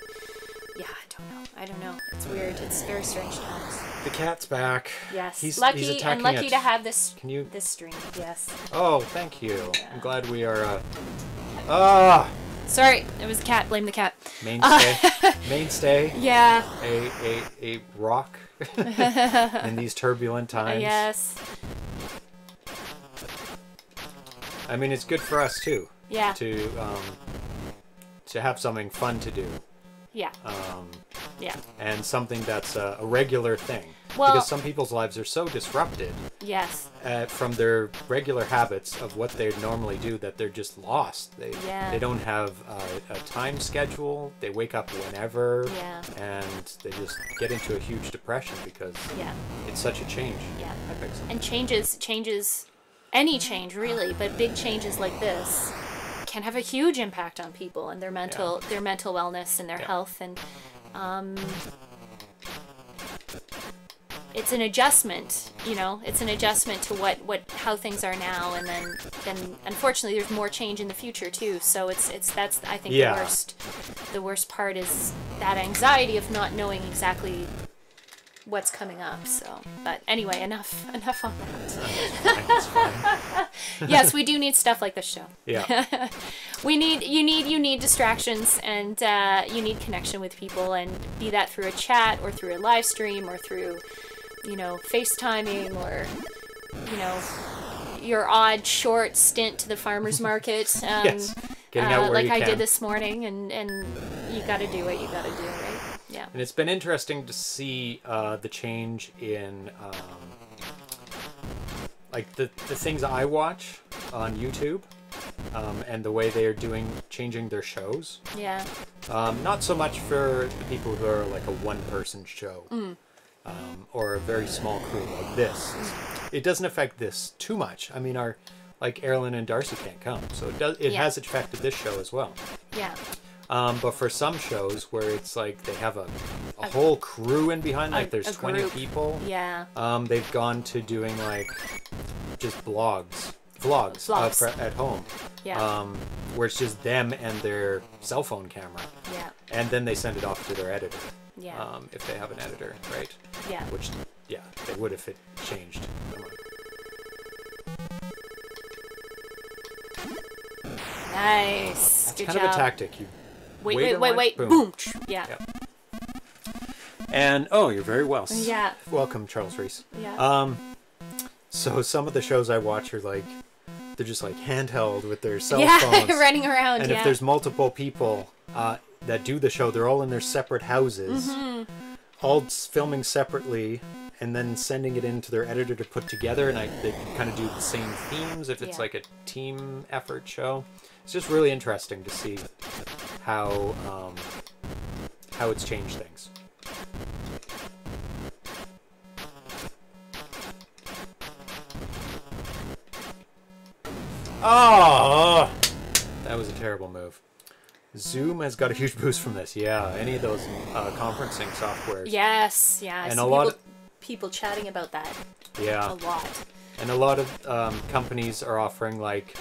Yeah, I don't know. It's weird. It's very strange times. The cat's back. Yes. He's lucky to have this. Can you... this stream. Yes. Oh, thank you. Yeah. I'm glad we are. Sorry, it was the cat. Blame the cat. Mainstay. Mainstay. Yeah. A rock in these turbulent times. Yes. I mean, it's good for us too. Yeah. To have something fun to do. Yeah. And something that's a regular thing. Well, because some people's lives are so disrupted. Yes. From their regular habits of what they normally do, that they're just lost. They don't have a time schedule. They wake up whenever. Yeah. And they just get into a huge depression because it's such a change. Yeah. And any change really, but big changes like this can have a huge impact on people and their mental wellness and their health, and it's an adjustment, you know, it's an adjustment to how things are now, and then unfortunately there's more change in the future too. So that's I think the worst part is that anxiety of not knowing exactly what's coming up. So, but anyway, enough on that. That's fine, that's fine. Yes, we do need stuff like this show. Yeah. you need distractions, and you need connection with people, and be that through a chat or through a live stream or through, you know, FaceTiming, or, you know, your odd short stint to the farmer's market. Yes. Getting out where like you can. I did this morning, and you got to do what you got to do, right? Yeah. And it's been interesting to see the change in like the things I watch on YouTube, and the way they are changing their shows. Yeah. Not so much for the people who are like a one-person show or a very small crew like this. It doesn't affect this too much. I mean, like Erilyn and Darcy can't come, so it has affected this show as well. Yeah. But for some shows where it's like they have a whole crew in behind, like there's 20 people. Yeah. They've gone to doing like just vlogs. At home. Yeah. Where it's just them and their cell phone camera. Yeah. And then they send it off to their editor. Yeah. If they have an editor, right? Yeah. Which, yeah, They would if it changed. Come on. Nice. That's good kind job. Of a tactic. You wait. Boom. Boom. Yeah. Yep. And, oh, you're very well. Yeah. Welcome, Charles Reese. Yeah. So some of the shows I watch are like, they're just like handheld with their cell phones. Yeah, running around, and if there's multiple people that do the show, they're all in their separate houses, all filming separately, and then sending it in to their editor to put together, and they kind of do the same themes if it's like a team effort show. It's just really interesting to see how it's changed things. Oh, that was a terrible move. Zoom has got a huge boost from this. Yeah, any of those conferencing softwares. Yes, yes. And a lot of people chatting about that. Yeah, a lot. And a lot of companies are offering like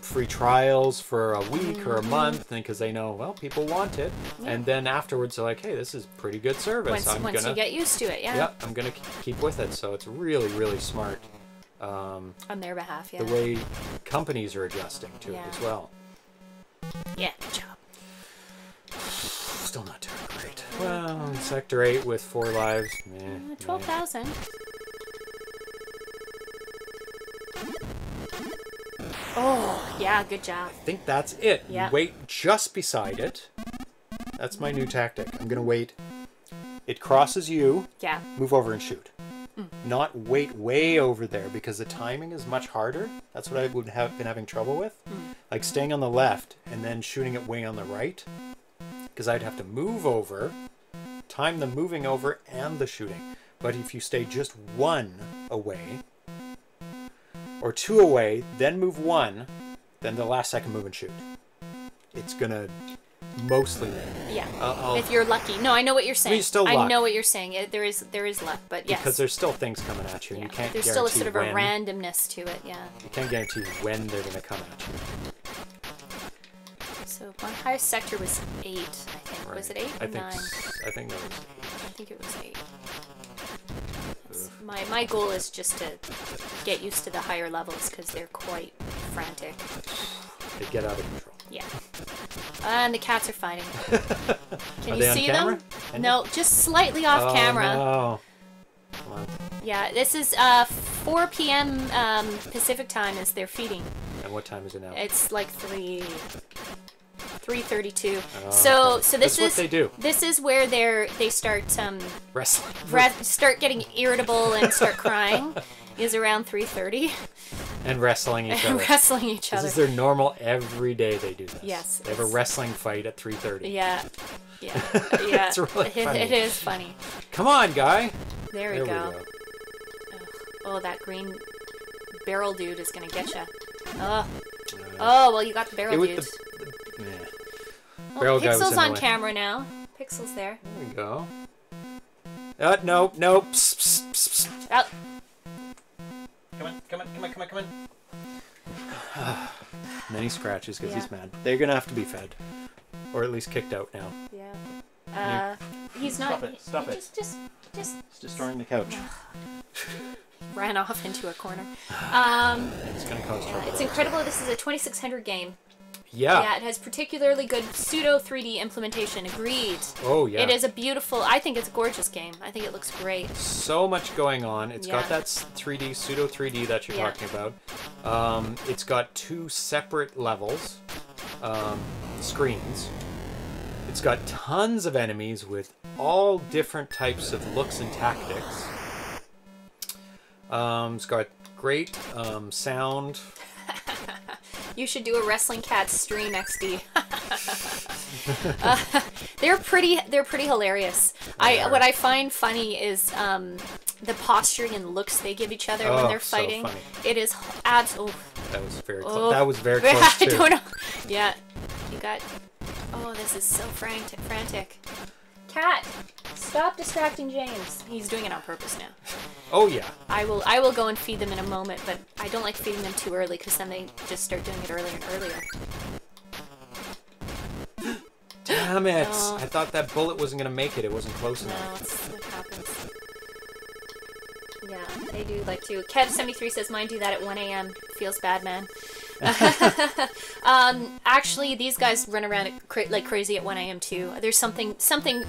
free trials for a week or a month, because they know, well, people want it. Yeah. And then afterwards they're like, hey, this is pretty good service. Once you get used to it, yeah, I'm gonna keep with it. So it's really, really smart. On their behalf, yeah. The way companies are adjusting to it as well. Yeah, good job. Still not doing great. Well, Sector 8 with 4 lives. 12,000. Oh, yeah, good job. I think that's it. Yeah. Wait just beside it. That's my new tactic. I'm going to wait. It crosses you. Yeah. Move over and shoot. Not wait way over there, because the timing is much harder. That's what I would have been having trouble with. Like staying on the left and then shooting it way on the right, because I'd have to move over, time the moving over and the shooting. But if you stay just one away or two away, then move one, then the last second move and shoot, it's gonna mostly there. Yeah. If you're lucky. No, I know what you're saying. I know what you're saying. There is luck, but yes. Because there's still things coming at you. And you can't guarantee when. There's still a sort of a randomness to it, yeah. You can't guarantee when they're going to come at you. So my highest sector was 8, I think. Right. Was it 8 or 9? I think that was 8. I think it was 8. My goal is just to get used to the higher levels, because they're quite frantic. They get out of control. Yeah. And the cats are fighting. Can you see them? No, just slightly off camera. No. Come on. Yeah, this is 4 p.m. Pacific time as they're feeding. And what time is it now? It's like 3:32. So this is what they do. This is where they start wrestling. Start getting irritable and start crying. Is around 3:30. And wrestling each other. Wrestling each other. This is their normal every day they do this. Yes. They have a wrestling fight at 3:30. Yeah. Yeah. Yeah. It's really funny. It is funny. Come on, guy. There we go. Oh, that green barrel dude is going to get you. Oh. Oh, well, you got the barrel dude. Barrel guy was in the way. Pixel's on camera now. Pixel's there. There we go. No. Psst, psst, psst. Oh. Come on. Many scratches because he's mad. They're going to have to be fed. Or at least kicked out now. Yeah. He's not... Stop it. Just... It's destroying the couch. Ran off into a corner. It's going to cause trouble. It's incredible. This is a 2600 game. Yeah. Yeah, it has particularly good pseudo 3D implementation. Agreed. Oh, yeah. It is a beautiful, I think it's a gorgeous game. I think it looks great. So much going on. It's got that pseudo 3D that you're talking about. It's got 2 separate levels, screens. It's got tons of enemies with all different types of looks and tactics. It's got great sound. You should do a Wrestling Cats stream, XD. They're pretty hilarious. What I find funny is the posturing and looks they give each other when they're fighting. So it is absolutely. That was very close. That was very close too. I don't know. Yeah, you got. Oh, this is so frantic. Cat, stop distracting James. He's doing it on purpose now. Oh yeah. I will go and feed them in a moment, but I don't like feeding them too early because then they just start doing it earlier and earlier. Damn it! Oh. I thought that bullet wasn't gonna make it. It wasn't close enough. No, that's what happens. They do like to. Kev73 says, mine do that at 1 a.m. Feels bad, man. Actually, these guys run around at like crazy at 1 a.m. too. There's something cat.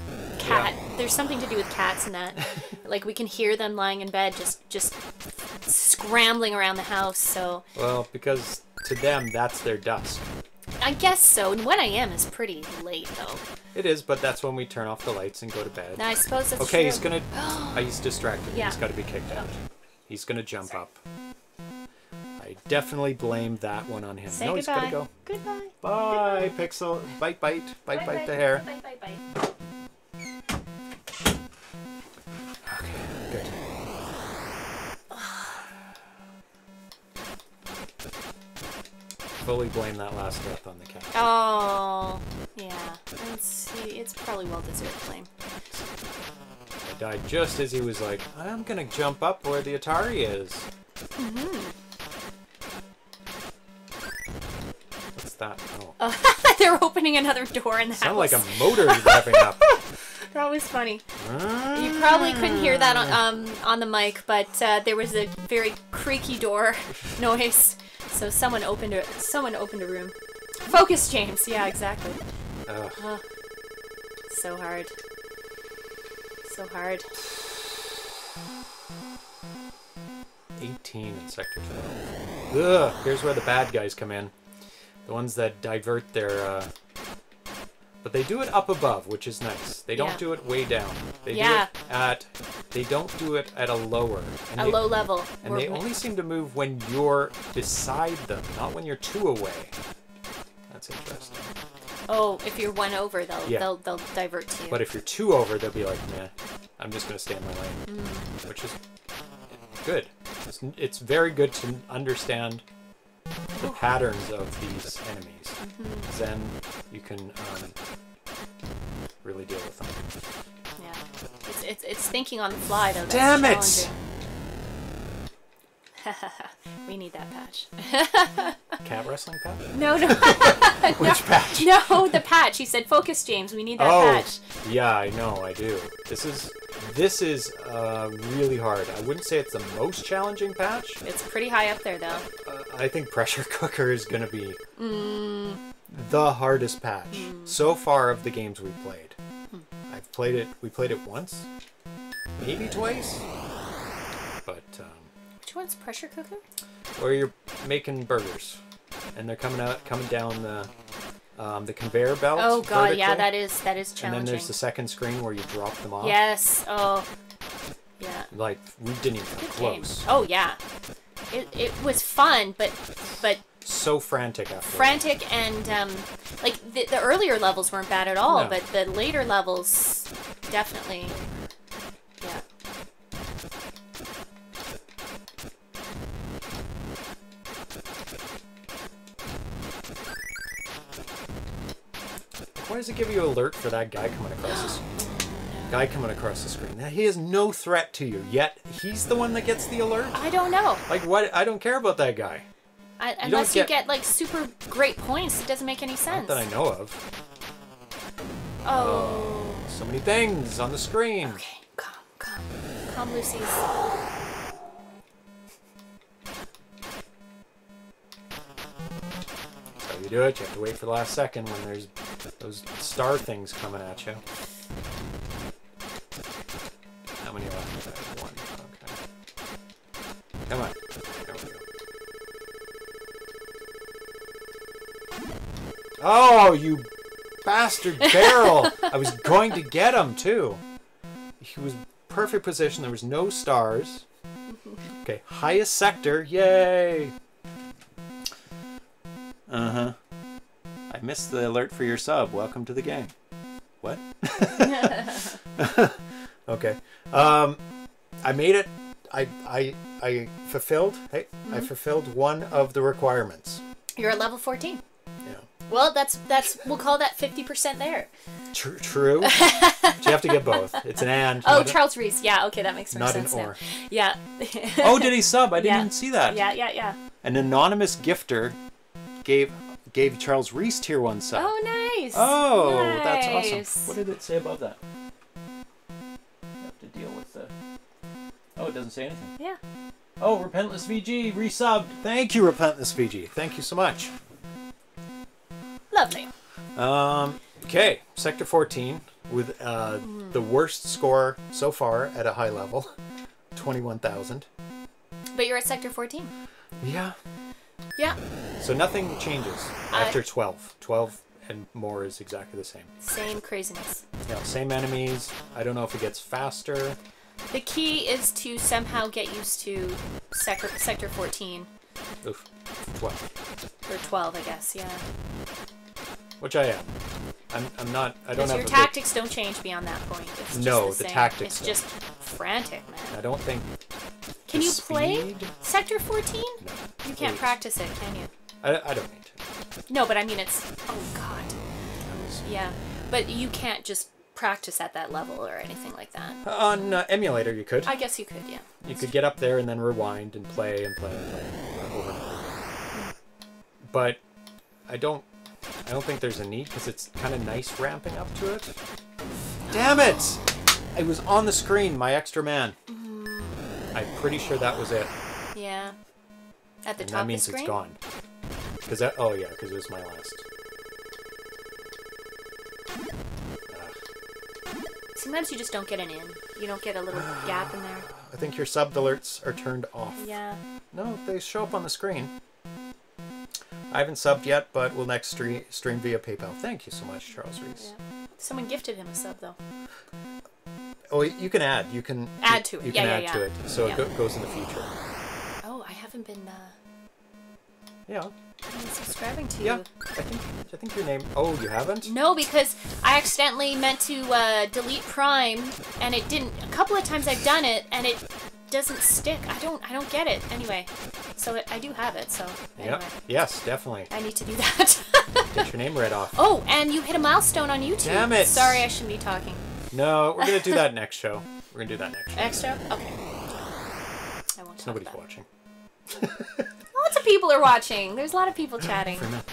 Yeah. There's something to do with cats in that. Like we can hear them lying in bed, just scrambling around the house. So. Well, because to them that's their dusk. I guess so. And 1 a.m. is pretty late, though. It is, but that's when we turn off the lights and go to bed. I suppose that's true. Okay, he's gonna... he's distracted. Yeah. He's got to be kicked out. He's gonna jump up. I definitely blame that one on him. Say no, goodbye. He's gotta go. Goodbye. Bye, goodbye. Pixel. Bite, bite. Bite, bite, bite the hair. Bite, bite, bite. Okay, good. Fully blame that last death on the cat. Oh, yeah. Let's see. It's probably well-deserved blame. I died just as he was like, I'm gonna jump up where the Atari is. Mm-hmm. What's that? Oh. They're opening another door in the house. Sounds like a motor wrapping up. That was funny. You probably couldn't hear that on the mic, but there was a very creaky door noise. So someone opened a room. Focus, James. Yeah, exactly. So hard. So hard. 18 in Sector 12. Ugh. Here's where the bad guys come in. The ones that divert their. But they do it up above, which is nice. They don't do it way down. They do it at. They don't do it at a lower. A low level. And they only seem to move when you're beside them, not when you're two away. That's interesting. Oh, if you're one over, they'll divert to you. But if you're two over, they'll be like, nah, I'm just going to stay in my lane. Mm. Which is good. It's very good to understand the patterns of these enemies. Mm-hmm. Then you can really deal with them. Yeah, it's thinking on the fly though. Damn it! We need that patch. Cat wrestling patch? No, no. Which patch? No, the patch. He said, "Focus, James. We need that patch." Yeah, I know. I do. This is really hard. I wouldn't say it's the most challenging patch. It's pretty high up there though. I think Pressure Cooker is gonna be the hardest patch so far of the games we've played. I've played it. We played it once, maybe twice. But which one's Pressure Cooker? Where you're making burgers, and they're coming down the conveyor belt. Oh god, vertically. Yeah, that is challenging. And then there's the second screen where you drop them off. Yes. Oh. Yeah. Like we didn't even come close. Game. Oh yeah. It was fun, but. So frantic after. Frantic and like the earlier levels weren't bad at all, but the later levels definitely. Yeah. Why does it give you an alert for that guy coming across the screen? Guy coming across the screen. Now he is no threat to you, yet he's the one that gets the alert. I don't know. Like what? I don't care about that guy. Unless you get like super great points, it doesn't make any sense. Not that I know of. Oh. So many things on the screen. Okay, calm, Lucy's. That's how you do it. You have to wait for the last second when there's those star things coming at you. How many left? One. Okay. Come on. Oh, you bastard barrel! I was going to get him, too. He was perfect position. There was no stars. Okay, highest sector. Yay! Uh-huh. I missed the alert for your sub. Welcome to the game. What? Okay. I made it. I fulfilled. Hey, I fulfilled one of the requirements. You're at level 14. Well, that's we'll call that 50% there. True. You have to get both. It's an and. Oh, Charles Reese. Yeah. Okay, that makes more sense. Not an or. Now. Yeah. Oh, did he sub? I didn't even see that. Yeah. An anonymous gifter gave Charles Reese tier 1 sub. Oh, nice. Oh, nice. That's awesome. What did it say above that? I have to deal with the. Oh, doesn't say anything. Yeah. Oh, Repentless VG resubbed. Thank you, Repentless VG. Thank you so much. Lovely. Okay, Sector 14 with the worst score so far at a high level, 21,000. But you're at Sector 14. Yeah. Yeah. So nothing changes after 12. 12 and more is exactly the same. Same craziness. Yeah, same enemies. I don't know if it gets faster. The key is to somehow get used to Sector 14. Oof. 12. Or 12, I guess, yeah. Which I am. I'm not. I don't have. Your tactics don't change beyond that point. It's no, just the tactics. It's just frantic, man. I don't think. Can you play Sector 14? No. You can't practice it, can you? I don't need to. No, but I mean it's. Oh God. Yeah, but you can't just practice at that level or anything like that. On emulator, you could. I guess you could, yeah. You could get up there and then rewind and play and play and play over and over again. But I don't think there's a need because it's kind of nice ramping up to it. Damn it! It was on the screen, my extra man. Mm. I'm pretty sure that was it. Yeah. At the and top that means of the it's gone. Because that. Oh yeah, because it was my last. Sometimes you just don't get an in. You don't get a little gap in there. I think your sub alerts are turned off. Yeah. No, they show up on the screen. I haven't subbed yet, but we'll next stream via PayPal. Thank you so much, Charles Reese. Yeah. Someone gifted him a sub, though. Oh, you can add. You can add to it. You can add to it, so it goes in the future. Oh, I haven't been. Yeah. I've been subscribing to you. Yeah, I think your name. Oh, you haven't? No, because I accidentally meant to delete Prime, and it didn't. A couple of times I've done it, and it doesn't stick. I don't get it. Anyway. So I do have it, so anyway. Yep. Yes, definitely. I need to do that. Get your name read off. Oh, and you hit a milestone on YouTube. Damn it. Sorry, I shouldn't be talking. No, we're going to do that next show. We're going to do that next show. Next show? Okay. I won't talk Nobody's about watching. Lots of people are watching. There's a lot of people chatting. For a minute.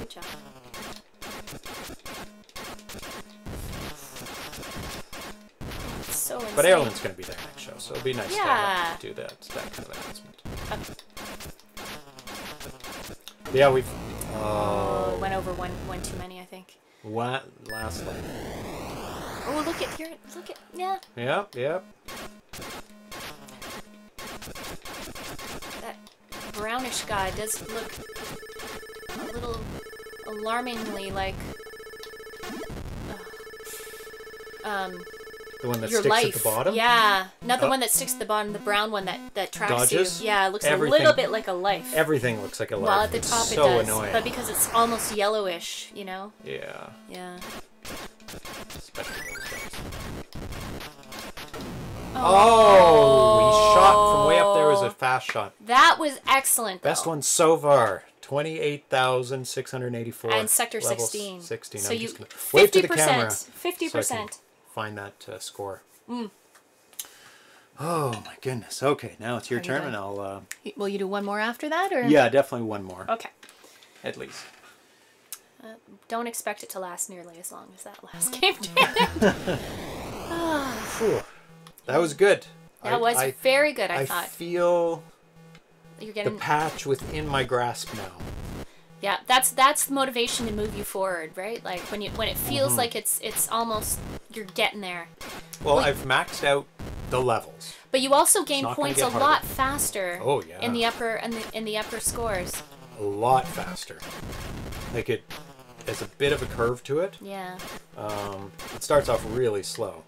Good job. So but Erlen's going to be there next show, so it'll be nice to do that kind of announcement. Okay. Yeah, we've went over one too many, I think. What last one? Oh, look at here! Look at Yep. That brownish guy does look a little alarmingly like the one that sticks at the bottom? Yeah. Not the one that sticks at the bottom, the brown one that tracks dodges. You. Yeah, it looks a little bit like a life. Everything looks like a life. Well, at the top it does. Annoying. But because it's almost yellowish, you know? Yeah. Yeah. Oh, we shot from way up there. Was a fast shot. That was excellent, though. Best one so far. 28,684. And Sector 16. 16. So you 50%. Wave to the camera. 50%. Find that score. Mm. Oh my goodness. Okay, now it's your turn, and I'll. Will you do one more after that, or? Yeah, definitely one more. Okay. At least. Don't expect it to last nearly as long as that last game did. That was good. That was very good. I thought. I feel. You're getting the patch within my grasp now. Yeah, that's the motivation to move you forward, right? Like when it feels like it's almost you're getting there. Well, I've maxed out the levels. But you also gain points a lot faster. Oh yeah. In the upper in the upper scores. A lot faster. Like it has a bit of a curve to it. Yeah. It starts off really slow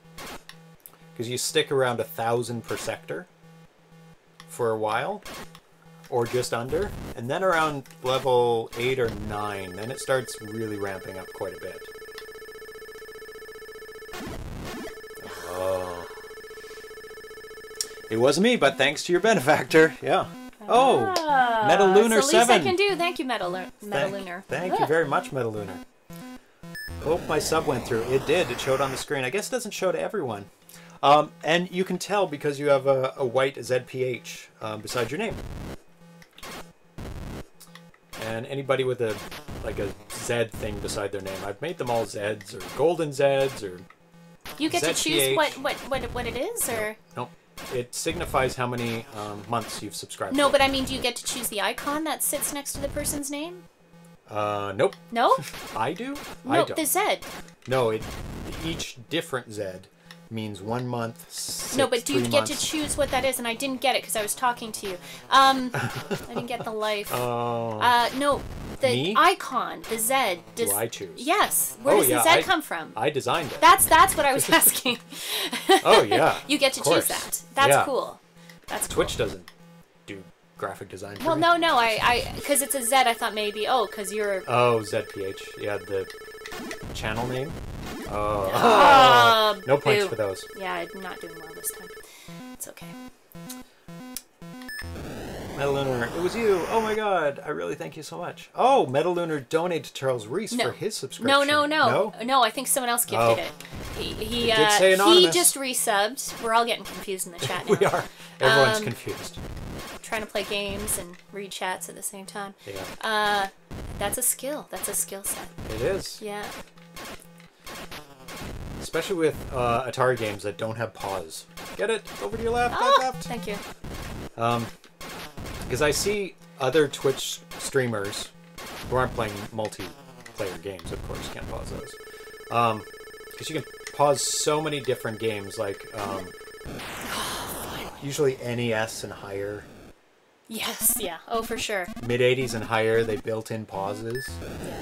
because you stick around 1,000 per sector for a while. Or just under, and then around level 8 or 9, then it starts really ramping up quite a bit. Oh. It wasn't me, but thanks to your benefactor, yeah. Oh, Metalunar 7. That's the least I can do. Thank you, Metalunar. Thank you very much, Metalunar. Hope my sub went through. It did. It showed on the screen. I guess it doesn't show to everyone. And you can tell because you have a white ZPH beside your name. And anybody with a Z thing beside their name, I've made them all Zs or golden Zs or. You get ZPH. To choose what it is, or. No. it signifies how many months you've subscribed. No, but I mean, do you get to choose the icon that sits next to the person's name? Nope. No? I do? No, I don't. The Z. No, each different Z means 1 month, 6 months. No, but do you get to choose what that is? And I didn't get it because I was talking to you. I didn't get the life. Oh. No, the icon, the Z. Do I choose? Yes. Where does the Z come from? I designed it. That's what I was asking. Oh, yeah. You get to choose that. That's cool. That's cool. Twitch doesn't do graphic design. Well, no, because it's a Z, I thought maybe, because you're... Oh, ZPH. Yeah, the channel name. Oh, no points for those. Yeah, I'm not doing well this time. It's okay. Metalunar, it was you. Oh my god, I really thank you so much. Oh, Metalunar donated to Charles Reese for his subscription. No, I think someone else gifted it. He just resubbed. We're all getting confused in the chat now. We are. Everyone's confused. Trying to play games and read chats at the same time. Yeah. That's a skill. That's a skill set. It is. Yeah. Especially with Atari games that don't have pause. Get it? Over to your left, left. Thank you. Because I see other Twitch streamers who aren't playing multiplayer games, of course, can't pause those. Because you can pause so many different games, like usually NES and higher. Yes, yeah. Oh, for sure. Mid-80s and higher, they built in pauses.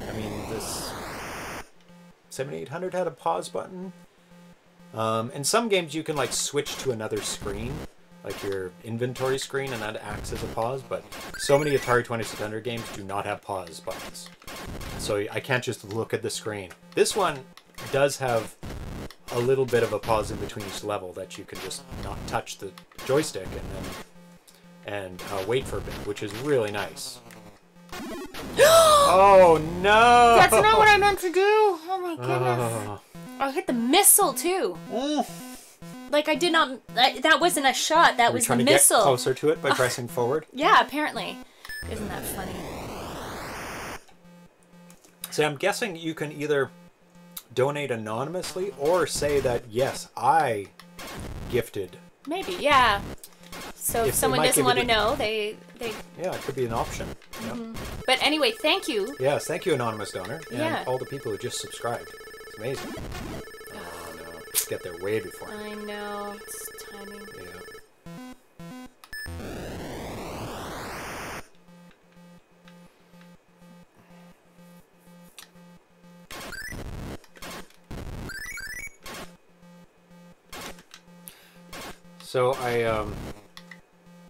I mean, this... 7800 had a pause button. In some games you can like switch to another screen, like your inventory screen, and that acts as a pause, but so many Atari 2600 games do not have pause buttons. So I can't just look at the screen. This one does have a little bit of a pause in between each level that you can just not touch the joystick and wait for a bit, which is really nice. Oh no! That's not what I meant to do! Oh my goodness. I hit the missile too! Like I did not... That wasn't a shot, that was the missile. Are we trying to get closer to it by pressing forward? Yeah, apparently. Isn't that funny? So I'm guessing you can either donate anonymously or say that, yes, I gifted. Maybe, yeah. So if someone doesn't want to know, they... Yeah, it could be an option. Yeah. But anyway, thank you. Yes, thank you, Anonymous Donor. And all the people who just subscribed. It's amazing. Oh, no. Let's get there way before. I know. It's timing. Yeah. So I,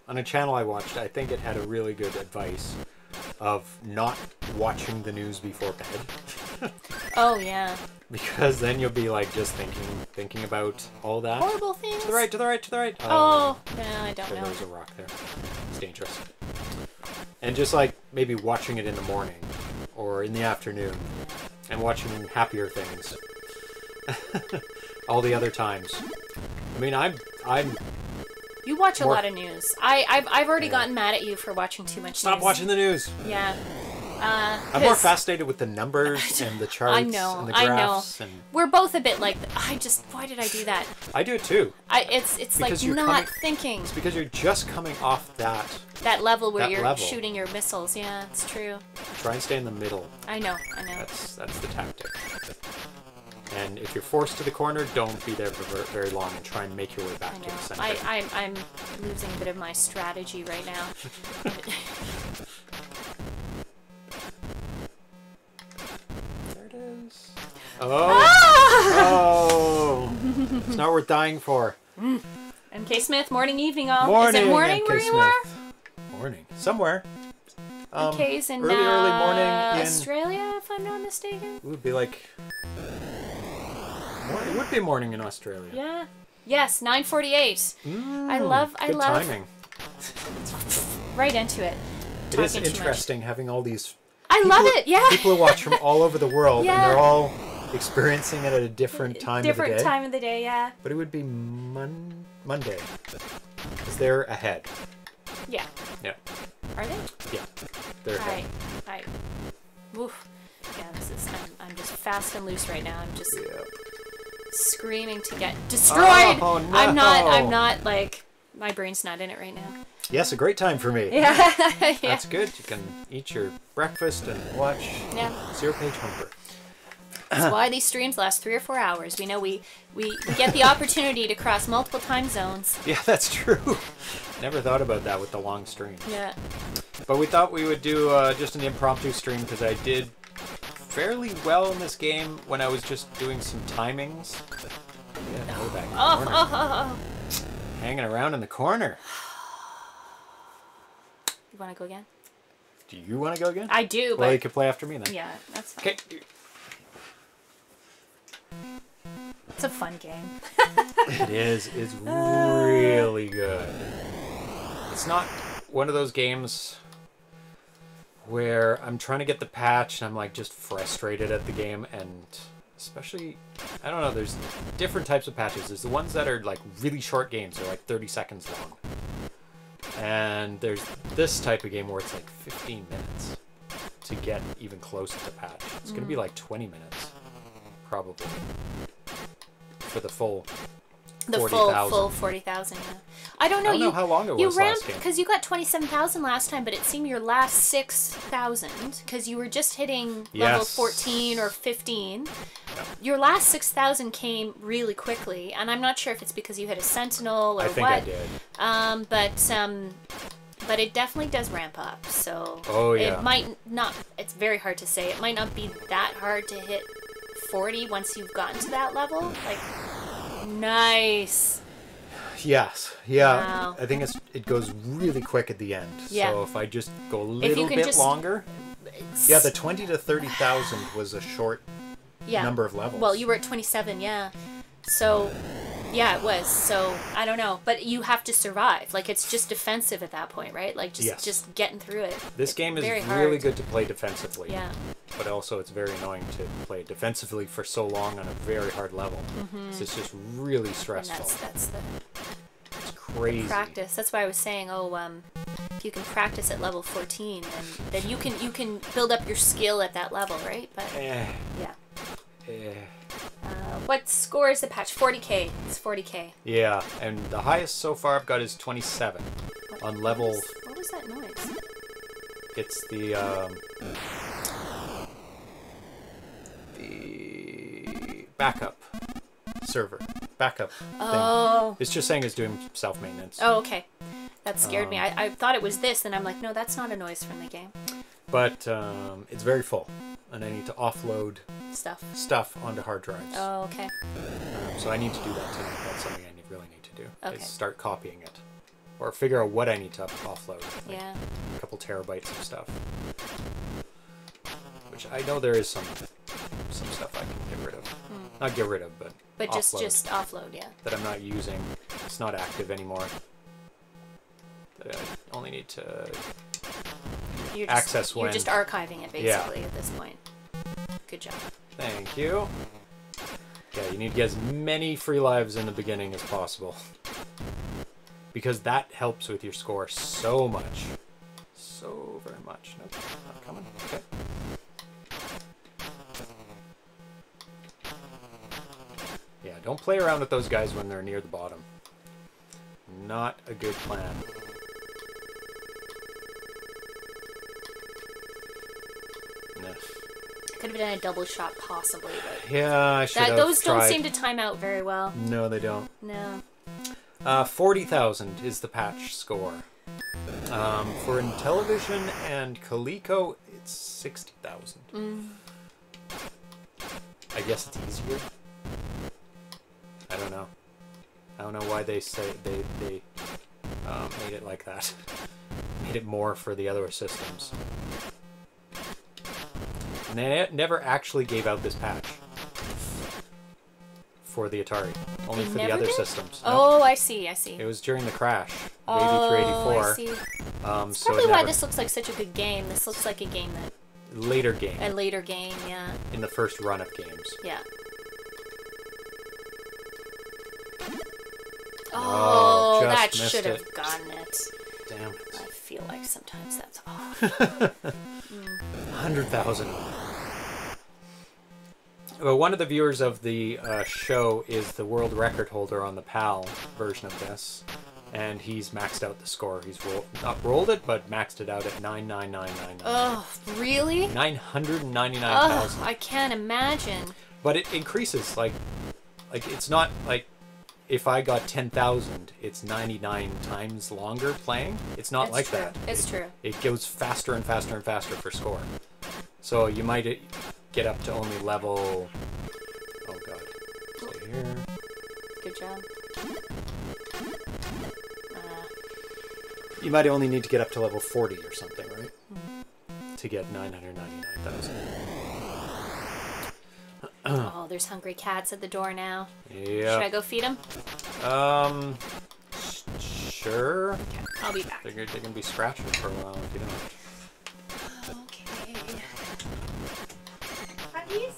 on a channel I watched, I think it had a really good advice of not watching the news before bed. Oh, yeah. Because then you'll be, like, just thinking about all that. Horrible things! To the right, to the right, to the right! Oh, no, I don't know. There was a rock there. It's dangerous. And just, like, maybe watching it in the morning or in the afternoon and watching happier things all the other times. I mean, I'm you watch a lot of news. I've already gotten mad at you for watching too much news. Stop watching the news. Yeah. I'm more fascinated with the numbers and the charts and the graphs. I know. And... We're both a bit like, why did I do that? I do it too. It's like not thinking. It's because you're just coming off that level where you're shooting your missiles. Yeah, it's true. Try and stay in the middle. I know. That's the tactic. And if you're forced to the corner, don't be there for very long and try and make your way back to the center. I'm losing a bit of my strategy right now. There it is. Oh! Oh! It's not worth dying for. MK Smith, morning, evening, all. Morning, is it morning MK where Smith. You are? Morning. Somewhere. MK's in early morning in Australia, if I'm not mistaken. It would be like... It would be morning in Australia. Yeah. Yes, 9:48. I love timing. Right into it. It is interesting having all these. I love it. Yeah. People who watch from all over the world, and they're all experiencing it at a different time of the day. Different time of the day, yeah. But it would be Monday. Because they're ahead. Yeah. Yeah. Are they? Yeah. They're ahead. All right. Oof. Yeah, this is. I'm just fast and loose right now. I'm just. Yeah. Screaming to get destroyed. Oh, no. I'm not like my brain's not in it right now. Yes, a great time for me. Yeah. Yeah. That's good. You can eat your breakfast and watch Zero Page Homebrew. That's why these streams last 3 or 4 hours. We know we get the opportunity to cross multiple time zones. Yeah, that's true. Never thought about that with the long stream. Yeah. But we thought we would do just an impromptu stream because I did fairly well in this game when I was just doing some timings. Yeah, way back in the corner. Hanging around in the corner. You want to go again? Do you want to go again? I do, well, but... Well, you can play after me then. Yeah, that's fine. Okay. It's a fun game. It is. It's really good. It's not one of those games where I'm trying to get the patch and I'm like just frustrated at the game, and especially, I don't know, there's different types of patches. There's the ones that are like really short games. They're like 30 seconds long. And there's this type of game where it's like 15 minutes to get even close to the patch. It's going to be like 20 minutes probably. For the full 40,000. The full 40,000, yeah. I don't know, I don't know how long it was last game. Because you got 27,000 last time, but it seemed your last 6,000, because you were just hitting level 14 or 15. Yep. Your last 6,000 came really quickly, and I'm not sure if it's because you hit a sentinel or what. I think I did. But it definitely does ramp up, so... Oh, yeah. It might not... It's very hard to say. It might not be that hard to hit 40 once you've gotten to that level. Like... Nice. Yes. Yeah. Wow. I think it goes really quick at the end. Yeah. So if I just go a little bit longer. Yeah, the 20 to 30,000 was a short number of levels. Well, you were at 27, yeah. So yeah, it was. So I don't know, but you have to survive. Like it's just defensive at that point, right? Like just getting through it. This game is really good to play defensively. Yeah. But also it's very annoying to play defensively for so long on a very hard level. Mm-hmm. So it's just really stressful. And that's crazy. The practice. That's why I was saying, if you can practice at level 14, then you can build up your skill at that level, right? But what score is the patch? 40K. It's 40K. Yeah, and the highest so far I've got is 27 on level. What was that noise? It's the. Backup server. Backup thing. It's just saying it's doing self-maintenance. Oh, okay. That scared me. I thought it was this, and I'm like, no, that's not a noise from the game. But it's very full, and I need to offload stuff onto hard drives. Oh, okay. So I need to do that tonight. That's something I really need to do, is start copying it. Or figure out what I need to offload. Like a couple terabytes of stuff. Which I know there is some stuff I can get rid of. Not get rid of, but just offload, yeah. That I'm not using. It's not active anymore. That I only need to access when. You're just archiving it, basically, at this point. Good job. Thank you. Yeah, you need to get as many free lives in the beginning as possible. Because that helps with your score so much. So very much. Nope, not coming. Okay. Yeah, don't play around with those guys when they're near the bottom. Not a good plan. No. Could have done a double shot possibly, but... Yeah, I should have Those tried. Don't seem to time out very well. No, they don't. No. 40,000 is the patch score. For Intellivision and Coleco, it's 60,000. Mm. I guess it's easier. I don't know. I don't know why they say they made it like that. Made it more for the other systems. And they never actually gave out this patch for the Atari. Only for the other systems. No. Oh, I see, I see. It was during the crash. 83, 84. That's so probably why this looks like such a big game. This looks like a game that... Later game. A later game, yeah. In the first run of games. Yeah. Oh, that should have gotten it. Damn it. I feel like sometimes that's off. 100,000. Well, one of the viewers of the show is the world record holder on the PAL version of this. and he's maxed out the score. He's not rolled it, but maxed it out at 99999. Oh, really? 999,000. I can't imagine. But it increases, like it's not like if I got 10,000, it's 99 times longer playing. It's not like that. It's true. It goes faster and faster and faster for score. So you might get up to only level. Oh god. Stay here. Good job. You might only need to get up to level 40 or something, right? Mm-hmm. To get 999,000. Oh, there's hungry cats at the door now. Yeah. Should I go feed them? Sure. Okay, I'll be back. They're gonna be scratching for a while if you don't. Okay. Puppies?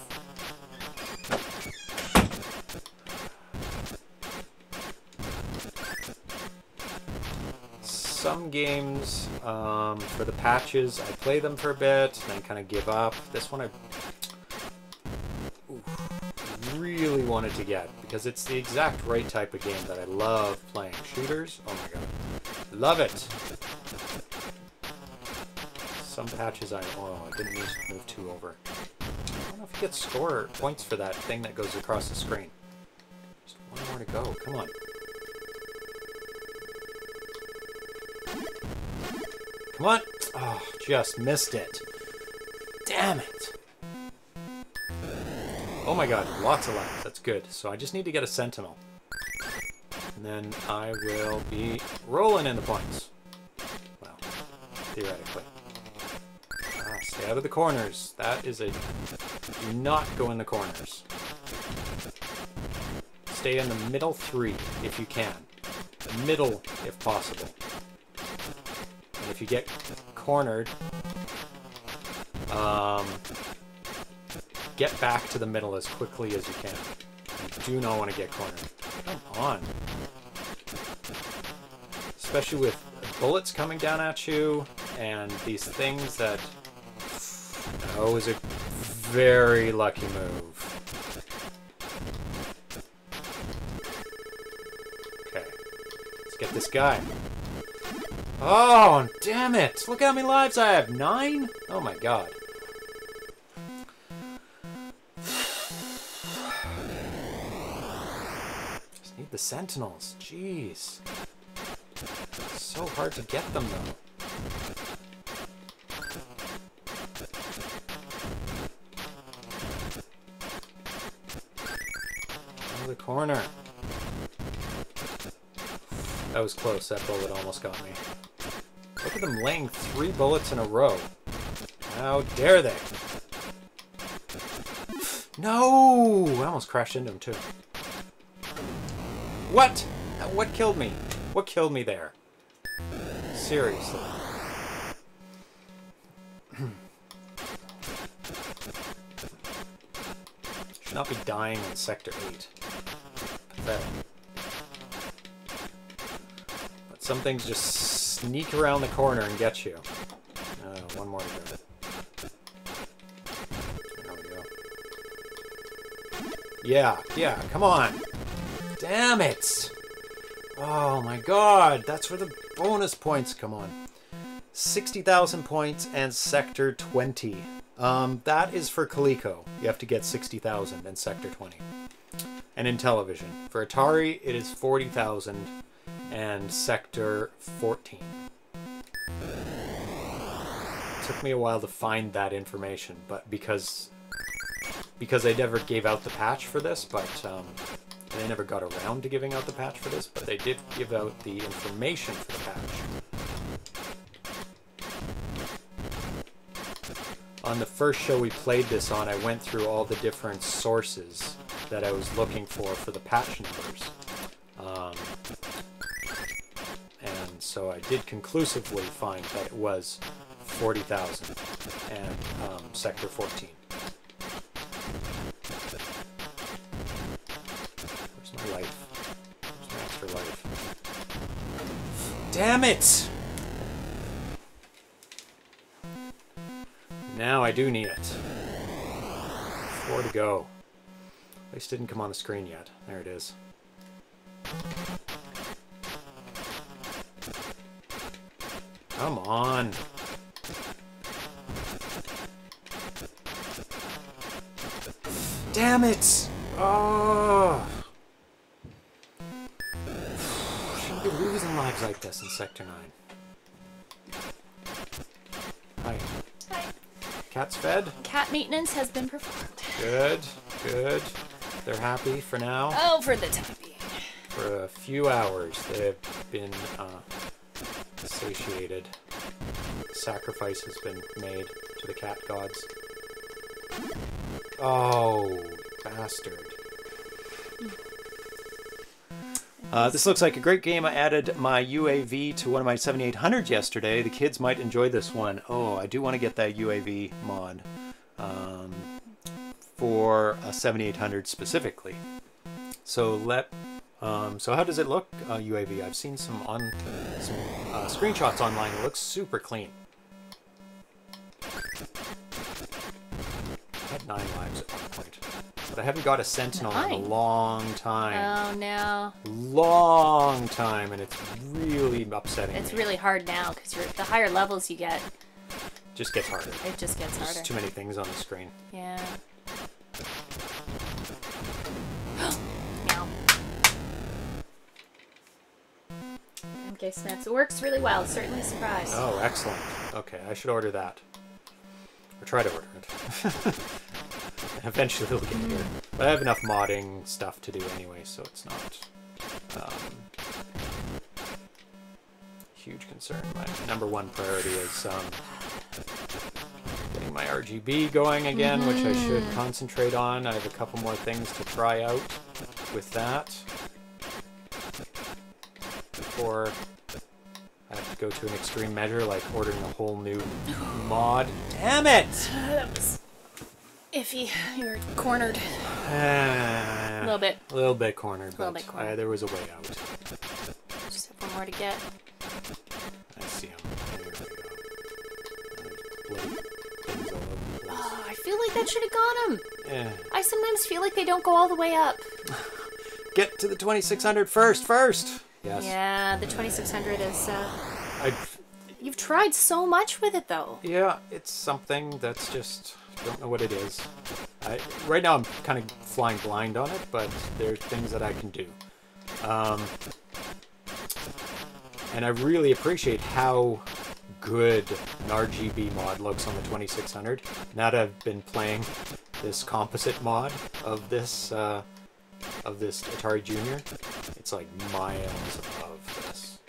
Some games, for the patches, I play them for a bit and then kind of give up. This one I really wanted to get because it's the exact right type of game that I love playing. Shooters, oh my god, love it. Some patches I didn't use move two over. I don't know if you get score or points for that thing that goes across the screen. Just one more to go, come on. Come on! Oh, just missed it. Damn it! Oh my god, lots of lives. That's good. So I just need to get a sentinel. And then I will be rolling in the points. Well, theoretically. Ah, stay out of the corners. That is a... Do not go in the corners. Stay in the middle three, if you can. The middle, if possible. If you get cornered, get back to the middle as quickly as you can. You do not want to get cornered. Come on. Especially with bullets coming down at you and these things that... Oh, is a very lucky move. Okay. Let's get this guy. Oh, damn it! Look how many lives I have! 9? Oh my god. Just need the sentinels. Jeez. It's so hard to get them, though. Out of the corner. That was close. That bullet almost got me. Look at them laying 3 bullets in a row. How dare they? No! I almost crashed into him too. What? What killed me? What killed me there? Seriously. Should not be dying in Sector 8. Pathetic. But some things just sneak around the corner and get you. One more to go. There we go. Yeah, yeah, come on! Damn it! Oh my god, that's where the bonus points come on. 60,000 points and Sector 20. That is for Coleco. You have to get 60,000 in Sector 20. And Intellivision. For Atari, it is 40,000. And Sector 14. It took me a while to find that information, but because I never gave out the patch for this, but they never got around to giving out the patch for this, but they did give out the information for the patch. On the first show we played this on, I went through all the different sources that I was looking for the patch numbers. And so I did conclusively find that it was 40,000 and Sector 14. Where's my life? Where's my extra life? Damn it! Now I do need it. 4 to go. At least it didn't come on the screen yet. There it is. Come on. Damn it! Oh. Shouldn't be losing lives like this in Sector 9. Hi. Hi. Cat's fed? Cat maintenance has been performed. Good, good. They're happy for now. Oh, for the time being. For a few hours, they've been satiated. Sacrifice has been made to the cat gods. Oh, bastard. This looks like a great game. I added my UAV to one of my 7800s yesterday. The kids might enjoy this one. Oh, I do want to get that UAV mod for a 7800 specifically. So so how does it look, UAV? I've seen some screenshots online. It looks super clean. I had 9 lives at one point. But I haven't got a Sentinel in a long time. Oh, no. Long time, and it's really upsetting. It's really hard now, because the higher levels you get... just gets harder. It just gets harder. There's too many things on the screen. Yeah. Meow. Okay, Snaps. It works really well. Certainly surprised. Oh, excellent. Okay, I should order that. Or try to order it. Eventually we'll get here. But I have enough modding stuff to do anyway, so it's not huge concern. My #1 priority is getting my RGB going again, which I should concentrate on. I have a couple more things to try out with that before I have to go to an extreme measure, like ordering a whole new mod. Damn it! That was iffy. You were cornered. A little bit. A little bit cornered, but there was a way out. Just have one more to get. I see him. There we go. Oh, I feel like that should have got him. Yeah. I sometimes feel like they don't go all the way up. Get to the 2600 first! Yes. Yeah, the 2600 is, you've tried so much with it, though. Yeah, it's something that's just... don't know what it is. Right now I'm kind of flying blind on it, but there's things that I can do. And I really appreciate how good an RGB mod looks on the 2600. Now that I've been playing this composite mod of this Atari Junior, it's like miles above this.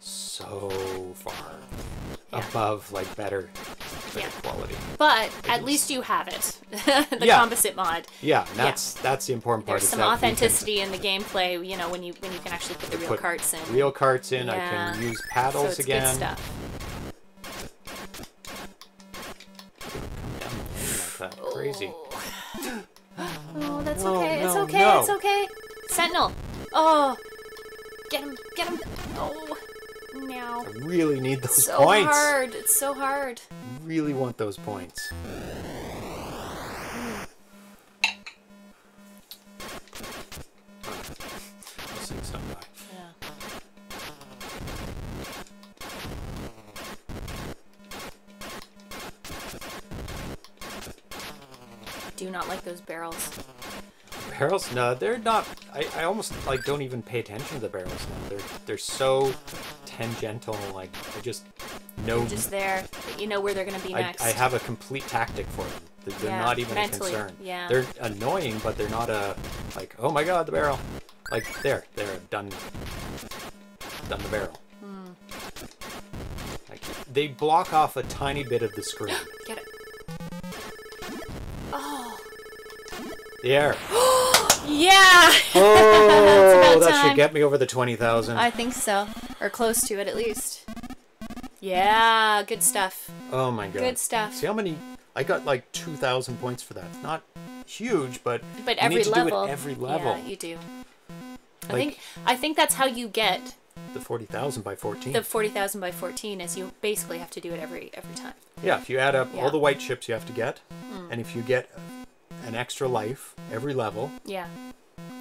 So far. Yeah. Above, like, better quality. But at least you have it. The composite mod. Yeah, and that's the important part. There's some authenticity in the gameplay, you know, when you can actually put the real carts in. Real carts in, yeah. I can use paddles again. Good stuff. That's crazy. Oh, that's okay. No, it's okay. No. It's okay. Sentinel. Oh. Get him. Get him. Oh. Meow. I really need those points. It's so hard. It's so hard. I really want those points. Let's see something. Yeah. I do not like those barrels. Barrels? No, they're not. I almost like don't even pay attention to the barrels now. They're so tangential. Like I just know. You're just there. You know where they're gonna be next. I have a complete tactic for them. They're not even mentally a concern. Yeah. They're annoying, but they're not a like. Oh my God, the barrel! Like they're done the barrel. Like they block off a tiny bit of the screen. Get it. Oh. The air. Yeah! Oh, that should get me over the 20,000. I think so. Or close to it, at least. Yeah, good stuff. Oh my God. Good stuff. See how many... I got like 2,000 points for that. Not huge, but... but every need to level. Do it every level. Yeah, you do. Like, I think that's how you get... the 40,000 by 14. The 40,000 by 14 is you basically have to do it every time. Yeah, if you add up all the white chips you have to get, and if you get... an extra life every level. Yeah.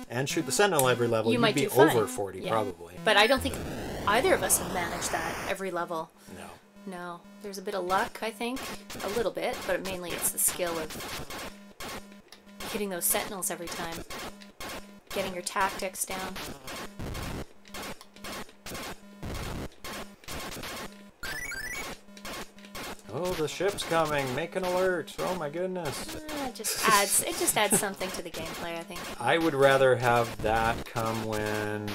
And shoot the Sentinel every level. You'd be over 40 probably. But I don't think either of us have managed that every level. No. No. There's a bit of luck, I think. A little bit, but mainly it's the skill of hitting those sentinels every time. Getting your tactics down. Oh, the ship's coming. Make an alert. Oh my goodness. It just adds something to the gameplay, I think. I would rather have that come when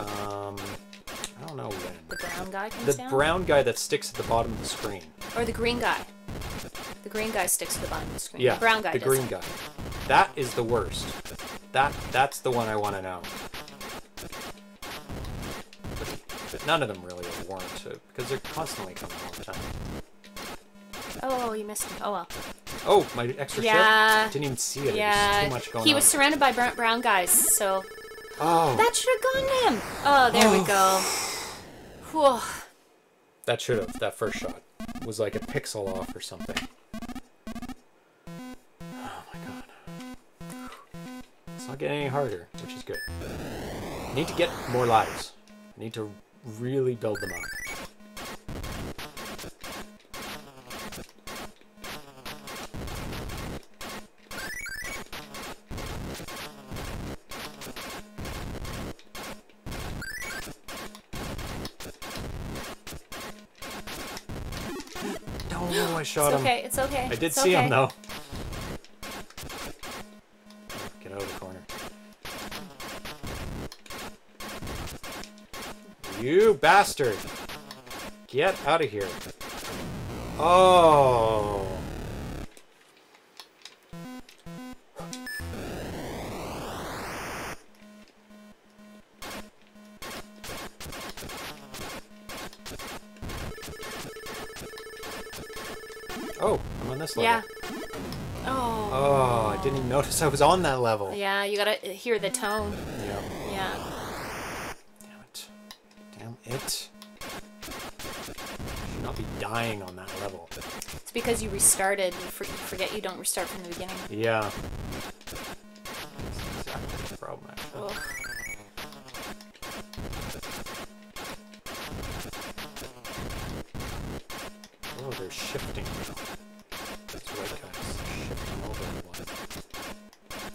I don't know when. The brown guy comes down? The brown guy that sticks at the bottom of the screen. Or the green guy. The green guy sticks at the bottom of the screen. Yeah, the brown guy does. The green guy. That is the worst. That's the one I want to know. None of them really have warranted, because they're constantly coming all the time. Oh, you missed me. Oh, well. Oh, my extra ship? Didn't even see it. Yeah. There's too much going on. He was surrounded by brown guys, so... Oh. That should have gone him! Oh, there we go. Whew. That should have. That first shot was like a pixel off or something. Oh, my God. It's not getting any harder, which is good. I need to get more lives. I need to... really build them up. No, I shot him. It's okay, it's okay. I did see him though. Get out of the corner. You bastard! Get out of here. Oh! Oh, I'm on this level. Yeah. Oh. Oh, I didn't even notice I was on that level. Yeah, you gotta hear the tone. Yeah. Yeah. It should not be dying on that level. It's because you restarted. You forget you don't restart from the beginning. Yeah. That's exactly the problem, actually. Oh. Oh, they're shifting now. That's right, guys. Shifting over one.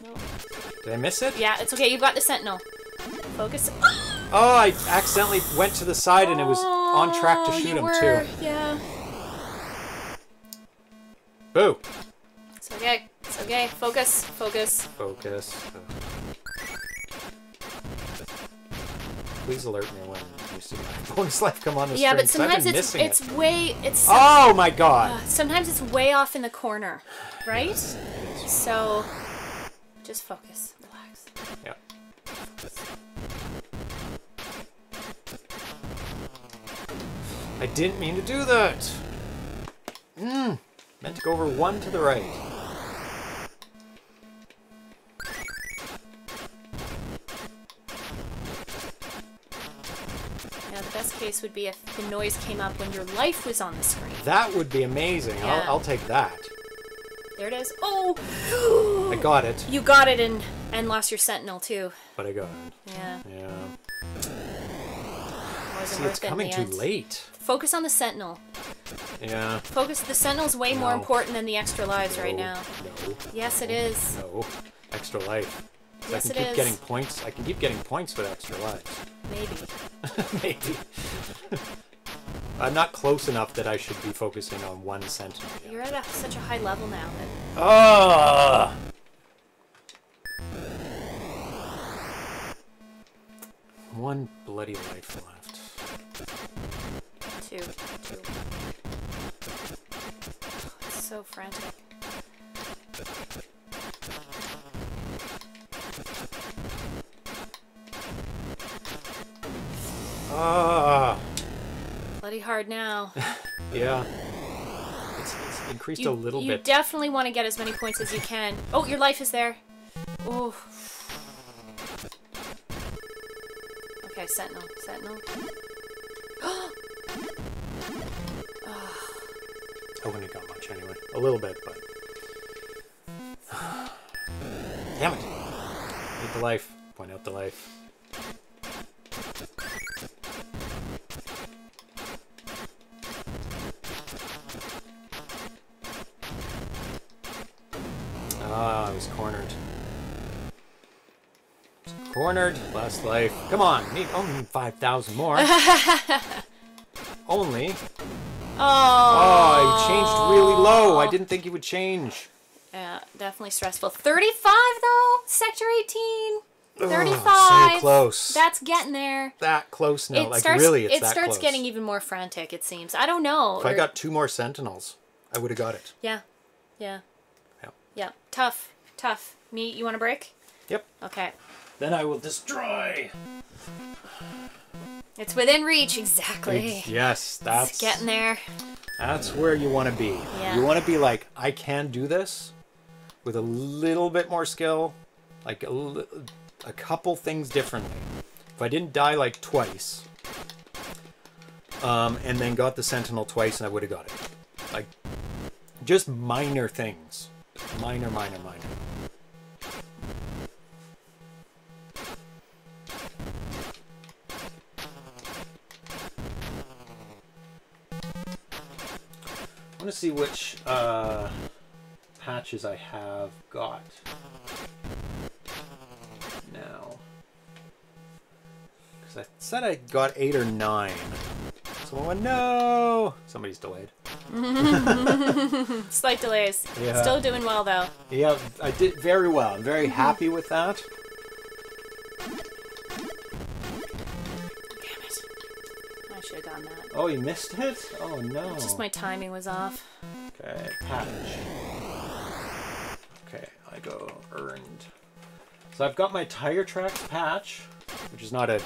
No. Did I miss it? Yeah, it's okay. You've got the sentinel. Focus. Oh, I accidentally went to the side and it was on track to shoot him too. Yeah. Boo. It's okay. It's okay. Focus. Focus. Focus. Please alert me when you see my bonus life come on the screen. Yeah, but sometimes it's way... oh my God. Sometimes it's way off in the corner, right? Yes, it is. So, just focus. Relax. Yeah. I didn't mean to do that! Meant to go over one to the right. Now the best case would be if the noise came up when your life was on the screen. That would be amazing. Yeah. I'll take that. There it is. Oh! I got it. You got it and lost your sentinel too. But I got it. Yeah. Yeah. See, it's coming too late. Focus on the sentinel. Yeah. Focus. The sentinel's way more important than the extra lives right now. No. Yes, it is. No. Extra life. Yes, it is. I can keep getting points. I can keep getting points for extra lives. Maybe. Maybe. I'm not close enough that I should be focusing on one sentinel. You're at such a high level now. Ah. One bloody life left. Two. Oh, it's so frantic. Bloody hard now. Yeah. It's increased a little bit. You definitely want to get as many points as you can. Oh, your life is there. Oh. Okay, sentinel. I wouldn't have got much anyway. A little bit, but... Damn it! Need the life. Point out the life. I was cornered. Cornered, last life. Come on, need only 5,000 more. Only. Oh. Oh, he changed really low. I didn't think he would change. Yeah, definitely stressful. 35 though, Sector 18. 35. Oh, so close. That's getting there. That close now. Like starts, really, it's that close. It starts getting even more frantic, it seems. I don't know. If I got 2 more Sentinels, I would have got it. Yeah. Yeah. Yeah. Yeah. Tough. Tough. Me, you want a break? Yep. Okay. Then I will destroy. It's within reach, exactly. Yes, that's... It's getting there. That's where you want to be. Yeah. You want to be like, I can do this with a little bit more skill. Like, a couple things differently. If I didn't die, like, twice, and then got the Sentinel twice, and I would have got it. Like, just minor things. Minor, minor, minor. I want to see which patches I have got. I said I got 8 or 9. Someone went, no! Somebody's delayed. Slight delays. Yeah. Still doing well, though. Yeah, I did very well. I'm very happy with that. Damn it. I should have gotten that. Oh, you missed it? Oh, no. It's just my timing was off. Okay, patch. Okay, I go earned. So I've got my Tire Tracks patch, which is not a...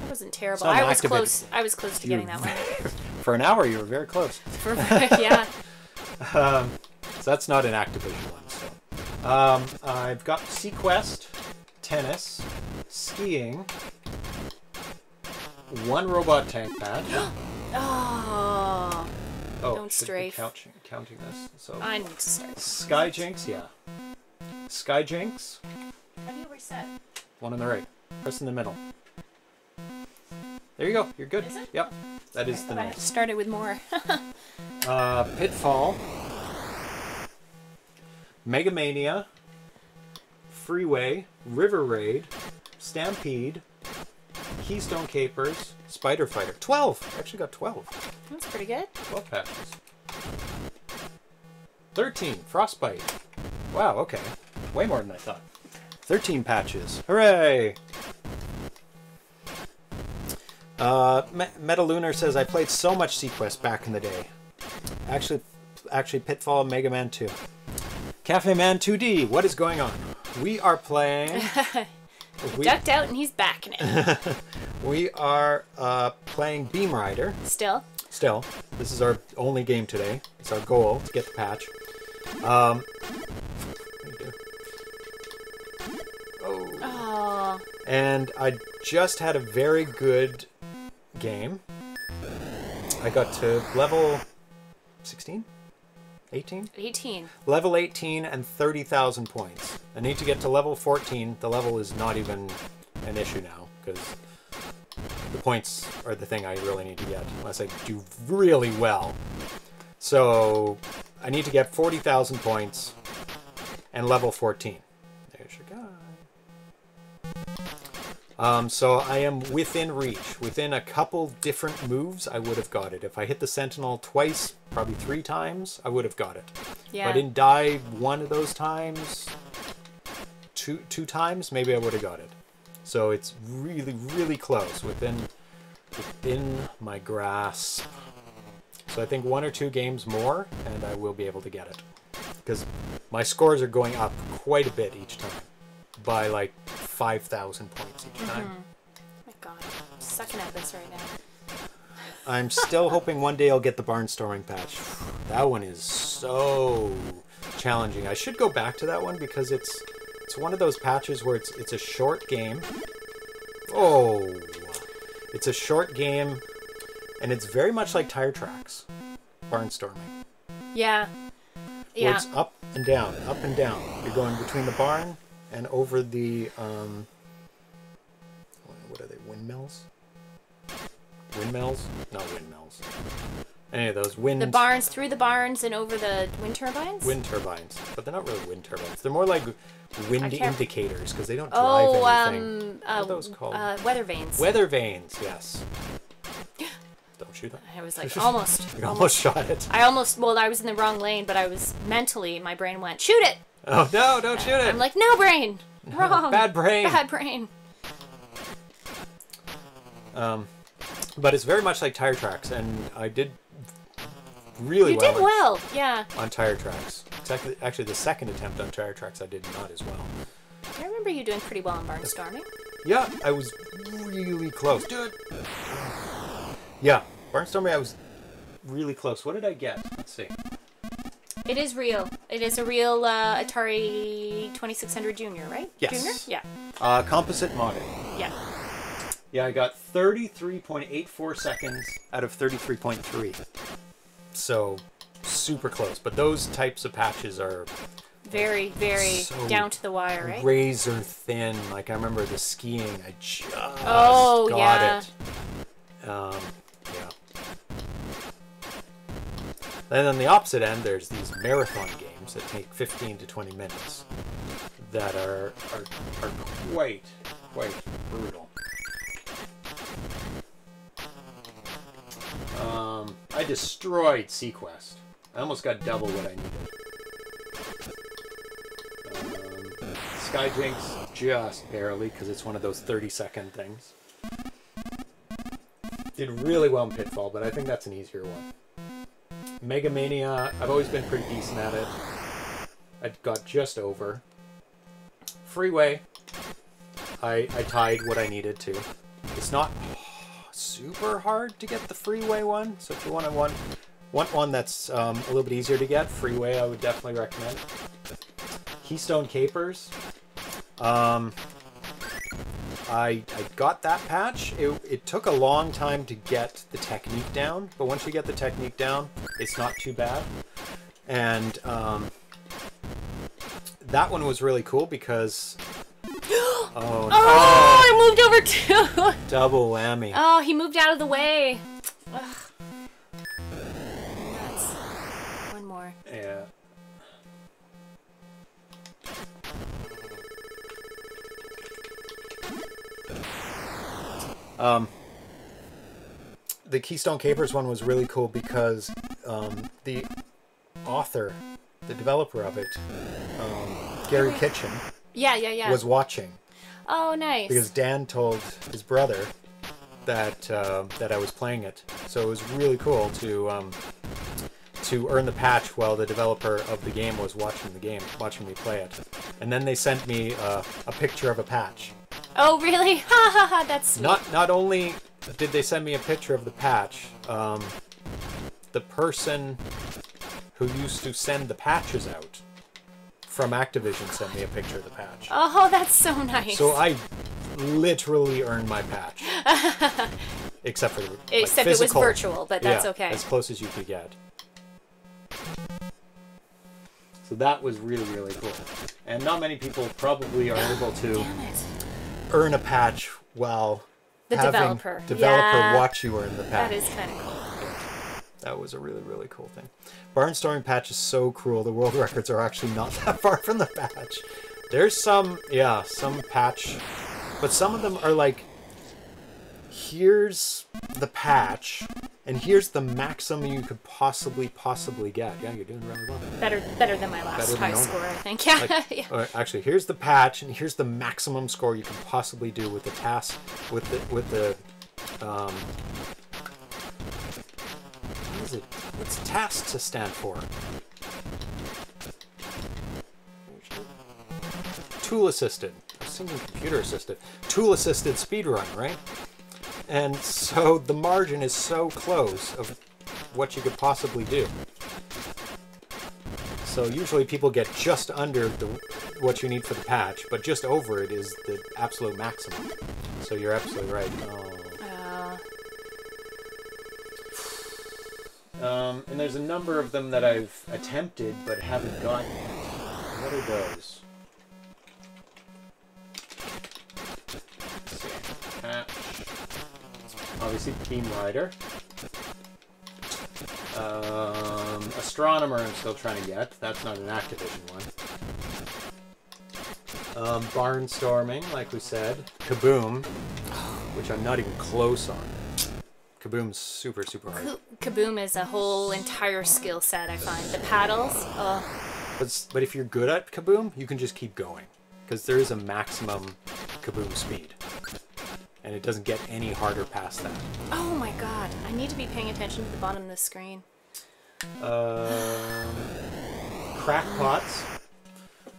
That wasn't terrible. I was close. I was close to getting that one. For an hour, you were very close. For, yeah. So that's not an Activision one. So. I've got Sequest, tennis, skiing, 1 robot tank patch. Oh, oh, don't strafe. Counting this. So I need to start. Sky Jinx, yeah. Sky Jinx. How do you reset? 1 on the right. Press in the middle. There you go. You're good. Is it? Yep. That is the name. I started with more. Pitfall. Mega Mania. Freeway. River Raid. Stampede. Keystone Capers. Spider Fighter. 12! I actually got 12. That's pretty good. 12 patches. 13. Frostbite. Wow, okay. Way more than I thought. 13 patches. Hooray! Metalunar says, I played so much Sequest back in the day. Actually Pitfall, Mega Man 2. Cafe Man 2D, what is going on? We are playing... Ducked out and he's back now. We are playing Beam Rider. Still. Still. This is our only game today. It's our goal to get the patch. Oh. And I just had a very good game. I got to level 16? 18? 18. Level 18 and 30,000 points. I need to get to level 14. The level is not even an issue now, because the points are the thing I really need to get, unless I do really well. So I need to get 40,000 points and level 14. There's your guy. So I am within reach. Within a couple different moves, I would have got it. If I hit the Sentinel twice, probably 3 times, I would have got it. Yeah. If I didn't die 1 of those times, two times, maybe I would have got it. So it's really, really close, within my grasp. So I think 1 or 2 games more, and I will be able to get it. Because my scores are going up quite a bit each time. By like 5,000 points each time. Oh my god, I'm sucking at this right now. I'm still hoping one day I'll get the Barnstorming patch. That one is so challenging. I should go back to that one because it's one of those patches where it's a short game. Oh, it's a short game, and it's very much like Tire Tracks, Barnstorming. Yeah, yeah. Where it's up and down, up and down. You're going between the barn. And over the, what are they, windmills? Windmills? Not windmills. Any of those winds. The barns, through the barns and over the wind turbines? Wind turbines. But they're not really wind turbines. They're more like wind indicators because they don't drive anything. What are those called? Weather vanes. Weather vanes, yes. Don't shoot them. I was like, almost. You almost shot it. I almost, well, I was in the wrong lane, but I was mentally, my brain went, shoot it! Oh, no, don't shoot it! I'm like, no brain! No, wrong! Bad brain! Bad brain! But it's very much like tire tracks, and I did really well. You did well, yeah. On tire tracks. It's actually the second attempt on tire tracks I did not as well. I remember you doing pretty well on Barnstorming. Yeah, I was really close. Dude. Yeah, Barnstorming, I was really close. What did I get? Let's see. It is real. It is a real Atari 2600 Junior, right? Yes. Junior? Yeah. Composite modding. Yeah. Yeah, I got 33.84 seconds out of 33.3. So, super close. But those types of patches are... very, very so down to the wire, right? Razor thin. Like, I remember the skiing. I just got it. Yeah. And on the opposite end, there's these marathon games that take 15 to 20 minutes that are quite brutal. I destroyed Sequest. I almost got double what I needed. Sky Jinx just barely, because it's one of those 30-second things. Did really well in Pitfall, but I think that's an easier one. Mega Mania, I've always been pretty decent at it. I got just over. Freeway, I tied what I needed to. It's not super hard to get the Freeway one, so if you want one that's a little bit easier to get, Freeway I would definitely recommend. Keystone Capers, I got that patch. It took a long time to get the technique down, but once you get the technique down, it's not too bad. And that one was really cool because oh, no. Oh, I moved over too! Double whammy. Oh, he moved out of the way. Ugh. That's one more. Yeah. The Keystone Capers one was really cool because the author, the developer of it, Gary Kitchen, was watching. Oh, nice. Because Dan told his brother that that I was playing it, so it was really cool to earn the patch while the developer of the game was watching the game, watching me play it. And then they sent me a picture of a patch. Oh, really? Ha ha ha! That's sweet. Not only did they send me a picture of the patch, the person who used to send the patches out from Activision sent me a picture of the patch. Oh, that's so nice. So I literally earned my patch. Except for the except it was virtual, but that's okay. As close as you could get. So that was really, really cool. And not many people probably are able to earn a patch while the developer watch you earn the patch. That is kind of cool. That was a really, really cool thing. Barnstorming patch is so cruel. The world records are actually not that far from the patch. There's some patch, but some of them are like, here's the patch, and here's the maximum you could possibly get. Yeah, you're doing really well. Better than my last high score, I think. Yeah. Like, yeah. Actually, here's the patch, and here's the maximum score you can possibly do with the task, with the what's tasks to stand for? Tool assisted. I was thinking computer assisted. Tool assisted speedrun, right? And so the margin is so close of what you could possibly do. So usually people get just under what you need for the patch, but just over it is the absolute maximum. So you're absolutely right. And there's a number of them that I've attempted but haven't gotten yet. What are those? Let's see. Obviously, Beam Rider. Astronomer I'm still trying to get. That's not an Activision one. Barnstorming, like we said. Kaboom, which I'm not even close on. Kaboom's super, super hard. Kaboom is a whole entire skill set, I find. The paddles, ugh. But if you're good at Kaboom, you can just keep going. Because there is a maximum Kaboom speed. And it doesn't get any harder past that. Oh my god, I need to be paying attention to the bottom of the screen. Crackpots.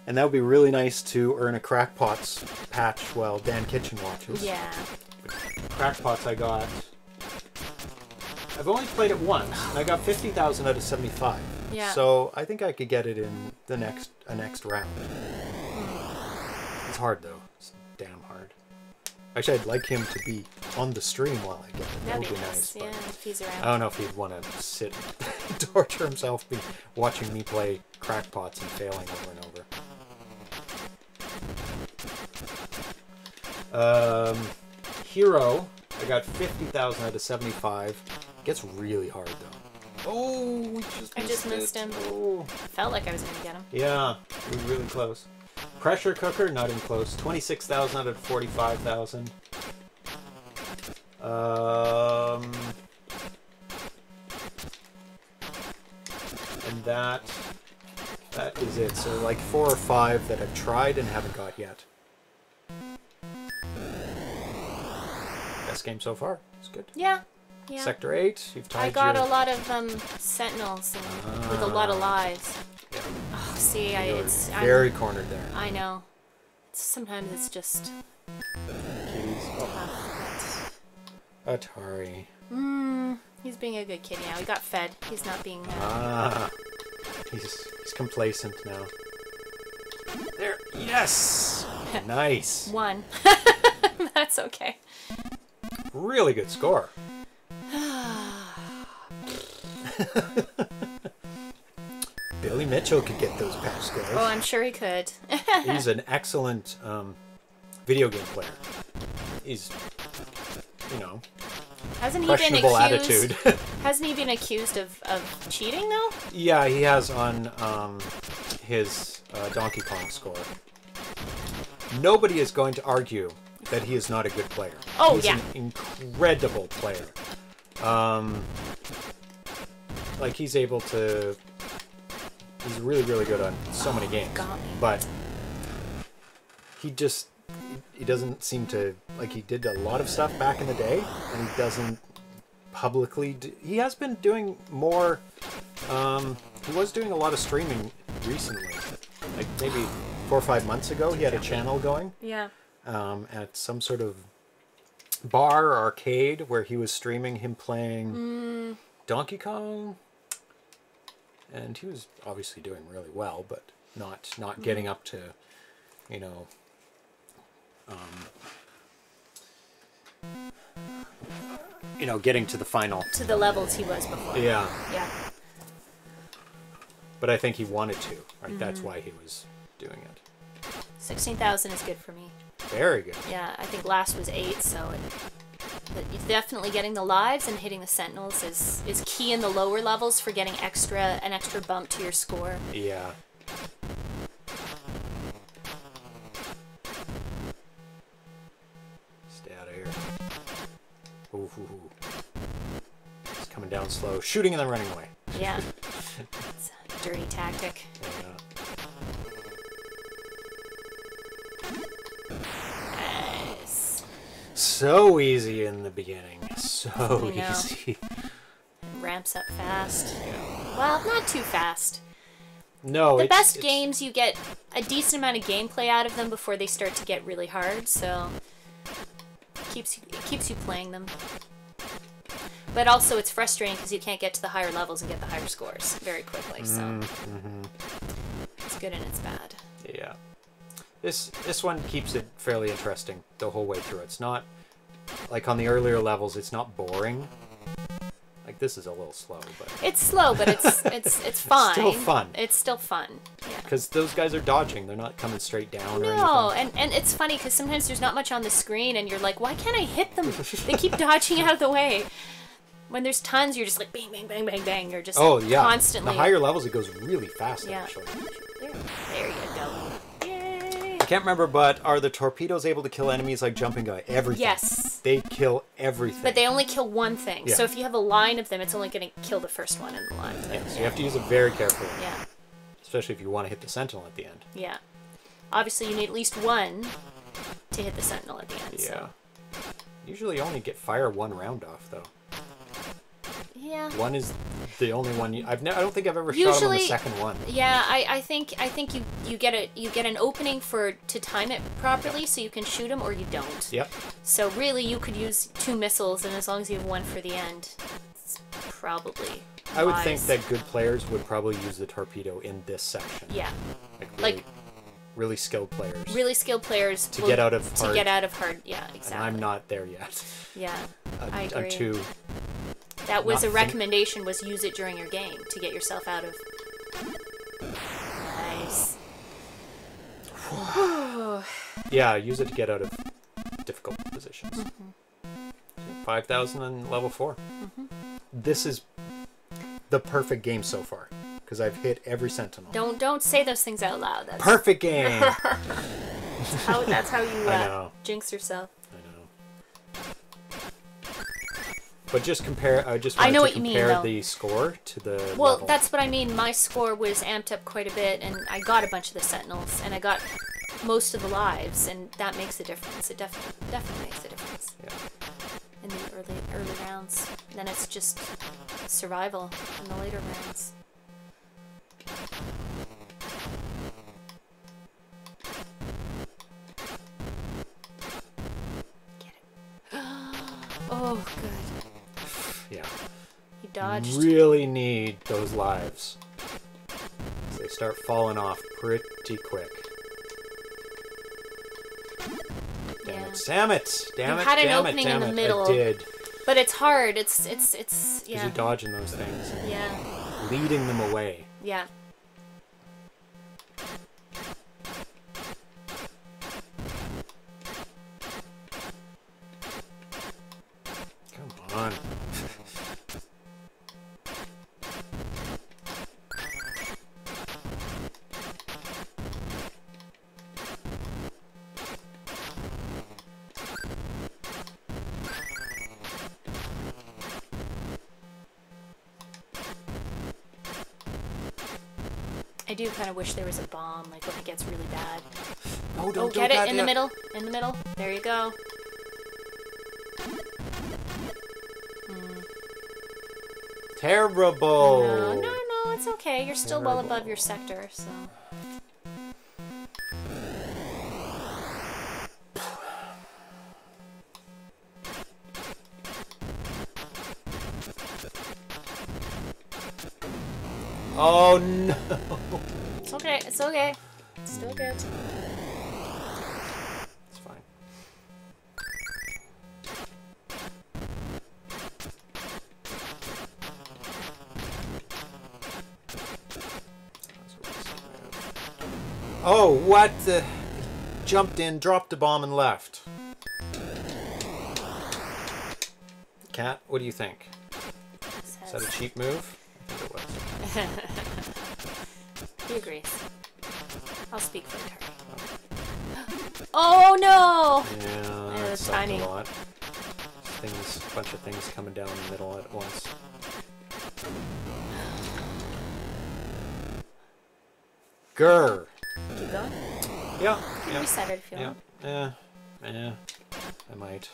And that would be really nice to earn a Crackpots patch while Dan Kitchen watches. Yeah. But Crackpots I got... I've only played it once, and I got 50,000 out of 75. Yeah. So I think I could get it in the next round. It's hard though. It's damn hard. Actually, I'd like him to be on the stream while I get it. That would be nice. Yeah, if he's around. I don't know if he'd want to sit and torture himself be watching me play Crackpots and failing over and over. Hero, I got 50,000 out of 75. Gets really hard though. Oh, we just missed him. Oh. Felt like I was gonna get him. Yeah, we were really close. Pressure Cooker, not even close. 26,000 out of 45,000. And that is it. So like 4 or 5 that I've tried and haven't got yet. Best game so far. It's good. Yeah. Yeah. Sector 8, you've tied. I got a lot of sentinels and with a lot of lives. Yeah. Oh, see, you it's very cornered there. I know. Sometimes it's just. Oh. Atari. He's being a good kid now. He got fed. He's not being. He's complacent now. There. Yes. Nice. 1. That's okay. Really good score. Billy Mitchell could get those patch scores. Oh, I'm sure he could. He's an excellent video game player. He's, you know, questionable attitude. Hasn't he been accused of cheating, though? Yeah, he has on his Donkey Kong score. Nobody is going to argue that he is not a good player. Oh, yeah. He's an incredible player. Like, he's able to... He's really, really good on so many games. God. But he just... He doesn't seem to... Like, he did a lot of stuff back in the day, and he doesn't publicly... He has been doing more... he was doing a lot of streaming recently. Like, maybe 4 or 5 months ago, he had a channel going. Yeah. At some sort of bar or arcade where he was streaming him playing... Donkey Kong, and he was obviously doing really well, but not getting up to, you know, getting to the final, to the levels he was before. Yeah, yeah. But I think he wanted to, right? That's why he was doing it. 16,000 is good for me. Very good. Yeah, I think last was 8, so. But definitely getting the lives and hitting the sentinels is key in the lower levels for getting an extra bump to your score. Yeah. Stay out of here. Ooh. It's coming down slow. Shooting and then running away. Yeah. It's a dirty tactic. So easy in the beginning. So easy. It ramps up fast. Yeah. Well, not too fast. No. The best games, you get a decent amount of gameplay out of them before they start to get really hard. So it keeps you playing them. But also, it's frustrating because you can't get to the higher levels and get the higher scores very quickly. So it's good and it's bad. Yeah. This one keeps it fairly interesting the whole way through. It's not, like on the earlier levels, it's not boring. Like, this is a little slow, but... It's slow, but it's fun. It's still fun. It's still fun. Because those guys are dodging. They're not coming straight down or anything. No, and it's funny because sometimes there's not much on the screen and you're like, why can't I hit them? They keep dodging out of the way. when there's tons, you're just like bang, bang, bang, bang, bang. You're just oh, yeah. constantly. The higher levels, it goes really fast, yeah. actually. There you go. Yay! I can't remember, but are the torpedoes able to kill enemies like Jumping Guy? Everything. Yes. They kill everything. But they only kill one thing. Yeah. So if you have a line of them, it's only going to kill the first one in the line. Yeah, so you have to use it very carefully. Yeah. Especially if you want to hit the sentinel at the end. Yeah. Obviously, you need at least one to hit the sentinel at the end. Yeah. So. Usually only get fire one round off, though. Yeah. One is the only one you, I don't think I've ever shot him on the second one. Yeah, I think you get an opening to time it properly, yeah. so you can shoot him or you don't. Yep. So really, you could use two missiles, and as long as you have one for the end, it's probably. I would think that good players would probably use the torpedo in this section. Yeah. Like really skilled players. Really skilled players to get out of hard. To get out of hard, yeah, exactly. And I'm not there yet. Yeah, I agree. I'm too. That was a recommendation, was use it during your game to get yourself out of... Nice. Yeah, use it to get out of difficult positions. Mm-hmm. 5,000 on level 4. Mm-hmm. This is the perfect game so far, because I've hit every sentinel. Don't say those things out loud. That's... Perfect game! That's how you jinx yourself. But just compare. I just wanted to compare the score to the level. That's what I mean. My score was amped up quite a bit, and I got a bunch of the sentinels, and I got most of the lives, and that makes a difference. It definitely makes a difference. Yeah. In the early rounds, and then it's just survival in the later rounds. Get it. Oh, good. Yeah. He dodged. Really need those lives. They start falling off pretty quick. Damn it! You had an opening in the middle. I did. But it's hard. It's yeah. 'Cause you're dodging those things. Yeah. Leading them away. Yeah. Come on. I do kind of wish there was a bomb, like when it gets really bad. Oh, don't get it in the middle. In the middle. There you go. Mm. Terrible. No, it's okay. You're still well above your sector, so. Oh no. It's okay, it's okay. It's still good. It's fine. Oh, what? Jumped in, dropped the bomb, and left. Cat, what do you think? Is that a cheap move? I think it was. He agrees. I'll speak for Atari. Oh no! Yeah, that's tiny. A lot. A bunch of things coming down the middle at once. Grr. Keep going. Yeah. You can reset it if you want. Yeah. Yeah. I might.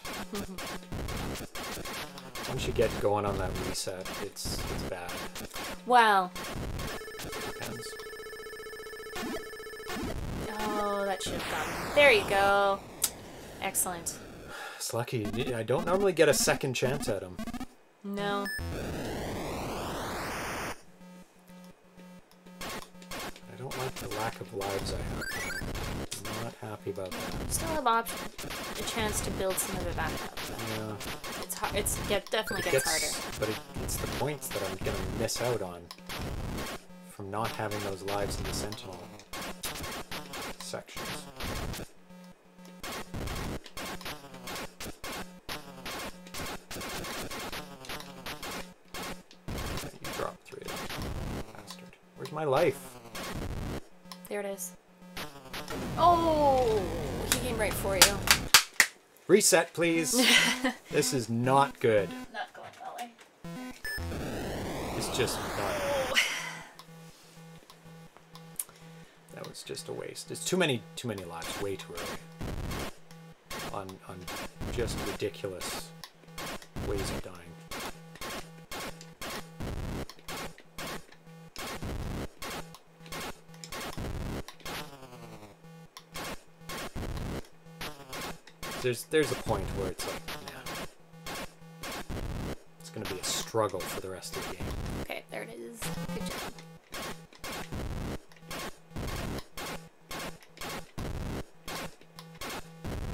Once you get going on that reset, it's bad. Wow. Depends. Oh, that should have gone. There you go. Excellent. It's lucky. I don't normally get a second chance at him. No. I don't like the lack of lives I have. I'm not happy about that. You still have a chance to build some of it back up. Yeah. It's hard. It definitely gets harder. But it's the points that I'm gonna miss out on from not having those lives in the sentinel sections. my life. There it is. Oh, he came right for you. Reset, please. This is not good. Not going that way. It's just not. That was just a waste. It's too many lives. Way too early. On just ridiculous ways of dying. There's a point where it's like, nah. It's gonna be a struggle for the rest of the game. Okay, there it is. Good job.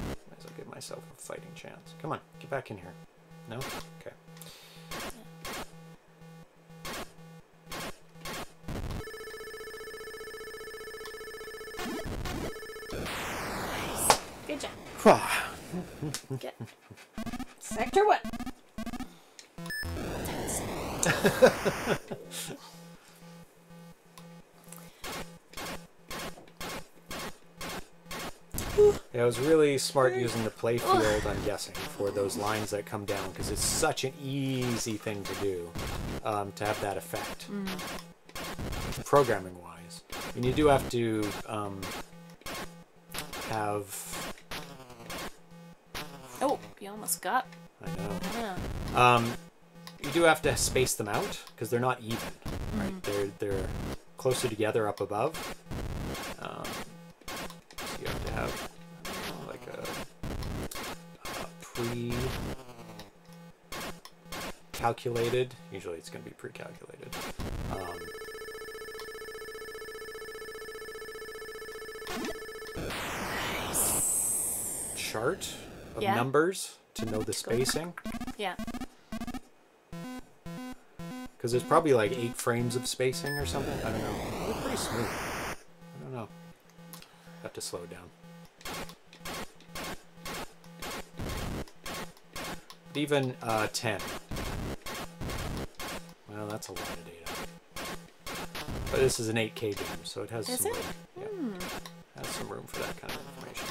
Might as well give myself a fighting chance. Come on, get back in here. No? Okay. Nice. Good job. Get. Sector what? Yeah, I was really smart using the playfield, I'm guessing, for those lines that come down, because it's such an easy thing to do, to have that effect. Mm. Programming-wise. And you do have to have... Oh, you almost got. I know. Yeah. You do have to space them out because they're not even, right? Mm. They're closer together up above. So you have to have, I don't know, like a pre-calculated. Usually, it's going to be pre-calculated. Nice. Chart. Of yeah. Numbers to know the spacing. Yeah. Because there's probably like 8 frames of spacing or something. I don't know. It was pretty smooth. I don't know. Have to slow it down. But even 10. Well, that's a lot of data. But this is an 8K game, so it has some room. Yeah. Mm. Has some room for that kind of information.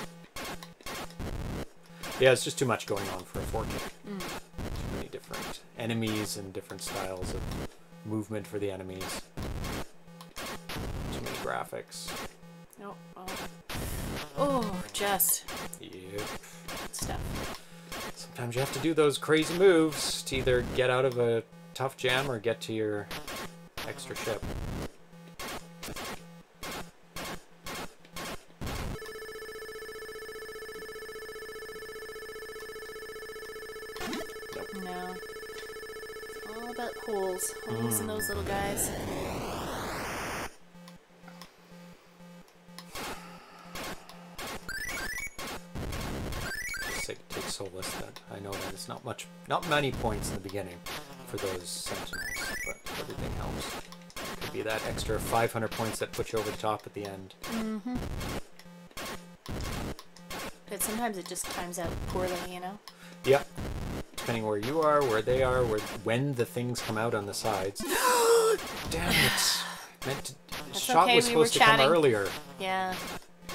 Yeah, it's just too much going on for a 4K. Mm. Too many different enemies and different styles of movement for the enemies. Too many graphics. Oh, oh. Oh, just. Yep. Good stuff. Sometimes you have to do those crazy moves to either get out of a tough jam or get to your extra ship. Holes in those little guys. Take solace that I know that it's not many points in the beginning for those sentinels, but everything helps. It could be that extra 500 points that put you over the top at the end. Mm-hmm. But sometimes it just times out poorly, you know? Yep. Depending where you are, where they are, when the things come out on the sides. Damn it! The shot okay, was supposed to come earlier. Yeah.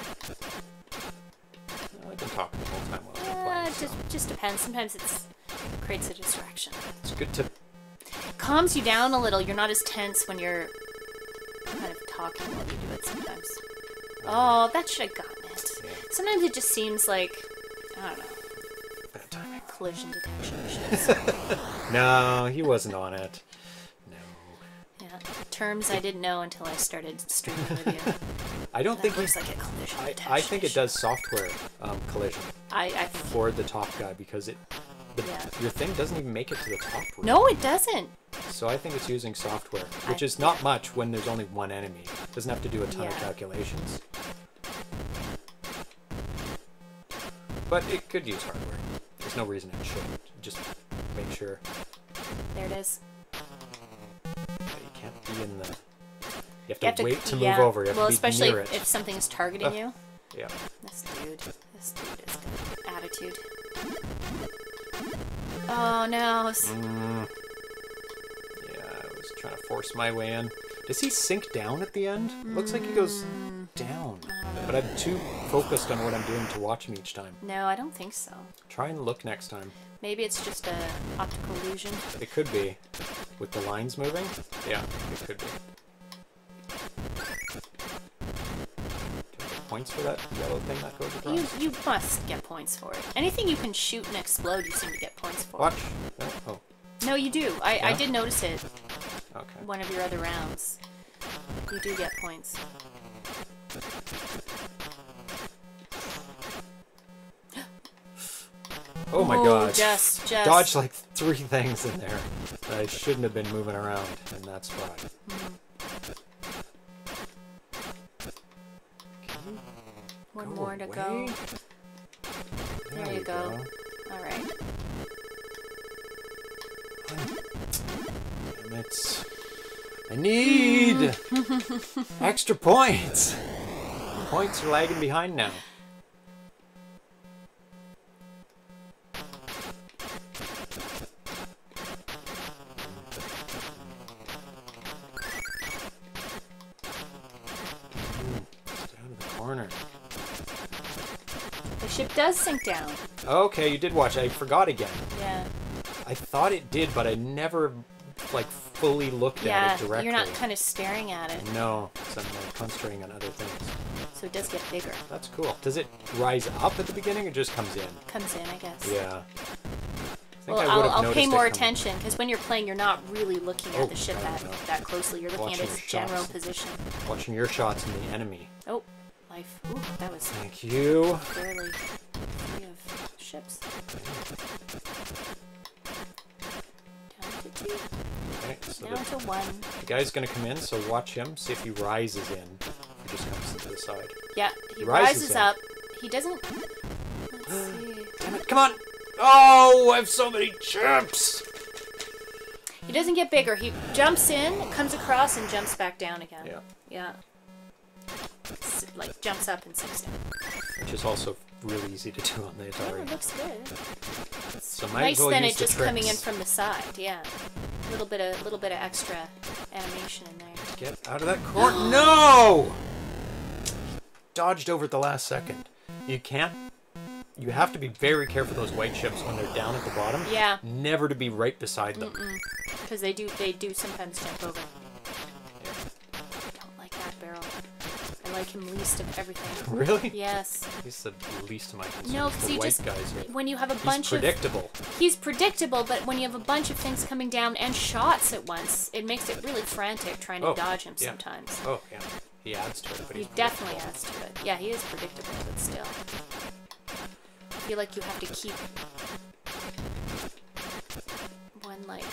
No, I've been talking the whole time while we're playing. It just depends. Sometimes it creates a distraction. It's good to... Calms you down a little. You're not as tense when you're kind of talking while you do it sometimes. Oh, that should have gotten it. Yeah. Sometimes it just seems like... I don't know. Collision detection issues. No, he wasn't on it. No. Yeah, terms I didn't know until I started streaming with you. I don't think it's like a collision detection. I think it does software collision. I for the top guy because your thing doesn't even make it to the top. Really. No, it doesn't. So I think it's using software, which is not much when there's only one enemy. It doesn't have to do a ton of calculations. But it could use hardware. There's no reason it shouldn't. Just make sure. There it is. Yeah, you can't be in the... You have to wait to move over. You have to be especially near it. If something's targeting you. Yeah. This dude is got attitude. Oh, no. Yeah, I was trying to force my way in. Does he sink down at the end? Looks like he goes down. But I'm too focused on what I'm doing to watch him each time. No, I don't think so. Try and look next time. Maybe it's just an optical illusion. It could be. With the lines moving? Yeah, it could be. Points for that yellow thing that goes across? You must get points for it. Anything you can shoot and explode, you seem to get points for. Watch. Oh. No, you do. I did notice it. Okay. One of your other rounds. You do get points. Oh my gosh. Just. Dodged like three things in there that I shouldn't have been moving around, and that's why. One go more to away. Go. There you go. Alright. Damn it. I need extra points! Points are lagging behind now. Does sink down. Okay, you did watch. I forgot again. Yeah. I thought it did, but I never, like, fully looked at it directly. You're not kind of staring at it. No, because I'm like, concentrating on other things. So it does get bigger. That's cool. Does it rise up at the beginning or just comes in? Comes in, I guess. Yeah. I'll pay more attention, because when you're playing, you're not really looking at the ship that closely. You're looking at its general position. Watching your shots and the enemy. Oh, life. Ooh, that was... Thank you. Barely. We have ships. Down to two. Okay, so down to one. The guy's gonna come in, so watch him. See if he rises in. He just comes to the side. Yeah, he rises up. He doesn't... Let's see. Damn it, come on! Oh, I have so many jumps! He doesn't get bigger. He jumps in, comes across, and jumps back down again. Yeah. Yeah. Like, jumps up and sinks down. Which is also... really easy to do on the Atari. Yeah, it looks good. So nice then it just coming in from the side, yeah. A little bit of extra animation in there. Get out of that corner. No! Dodged over at the last second. You can't. You have to be very careful of those white ships when they're down at the bottom. Yeah. Never to be right beside them. Because they do sometimes jump over. I don't like that barrel. I like him least of everything. Really? Yes. He's the least of my concerns. No, because when you have a bunch of... He's predictable. He's predictable, but when you have a bunch of things coming down and shots at once, it makes it really frantic trying to dodge him sometimes. Oh, yeah. He adds to it, but he definitely adds to it. Yeah, he is predictable, but still. I feel like you have to keep one, like...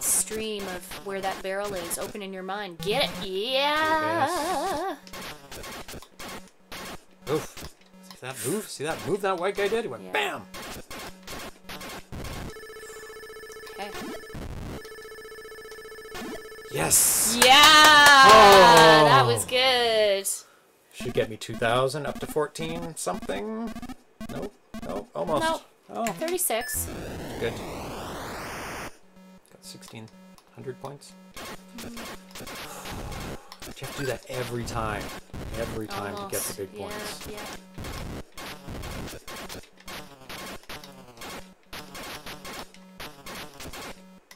stream of where that barrel is open in your mind. Get it? Yeah. Oof. See that move? See that move that white guy did? He went bam. Okay. Yes. Yeah. Oh. That was good. Should get me 2,000 up to 14 something. Nope. Nope. Almost. Nope. Oh. 36. Good. 1,600 points. You have to do that every time. Every time to get the big points. Yeah.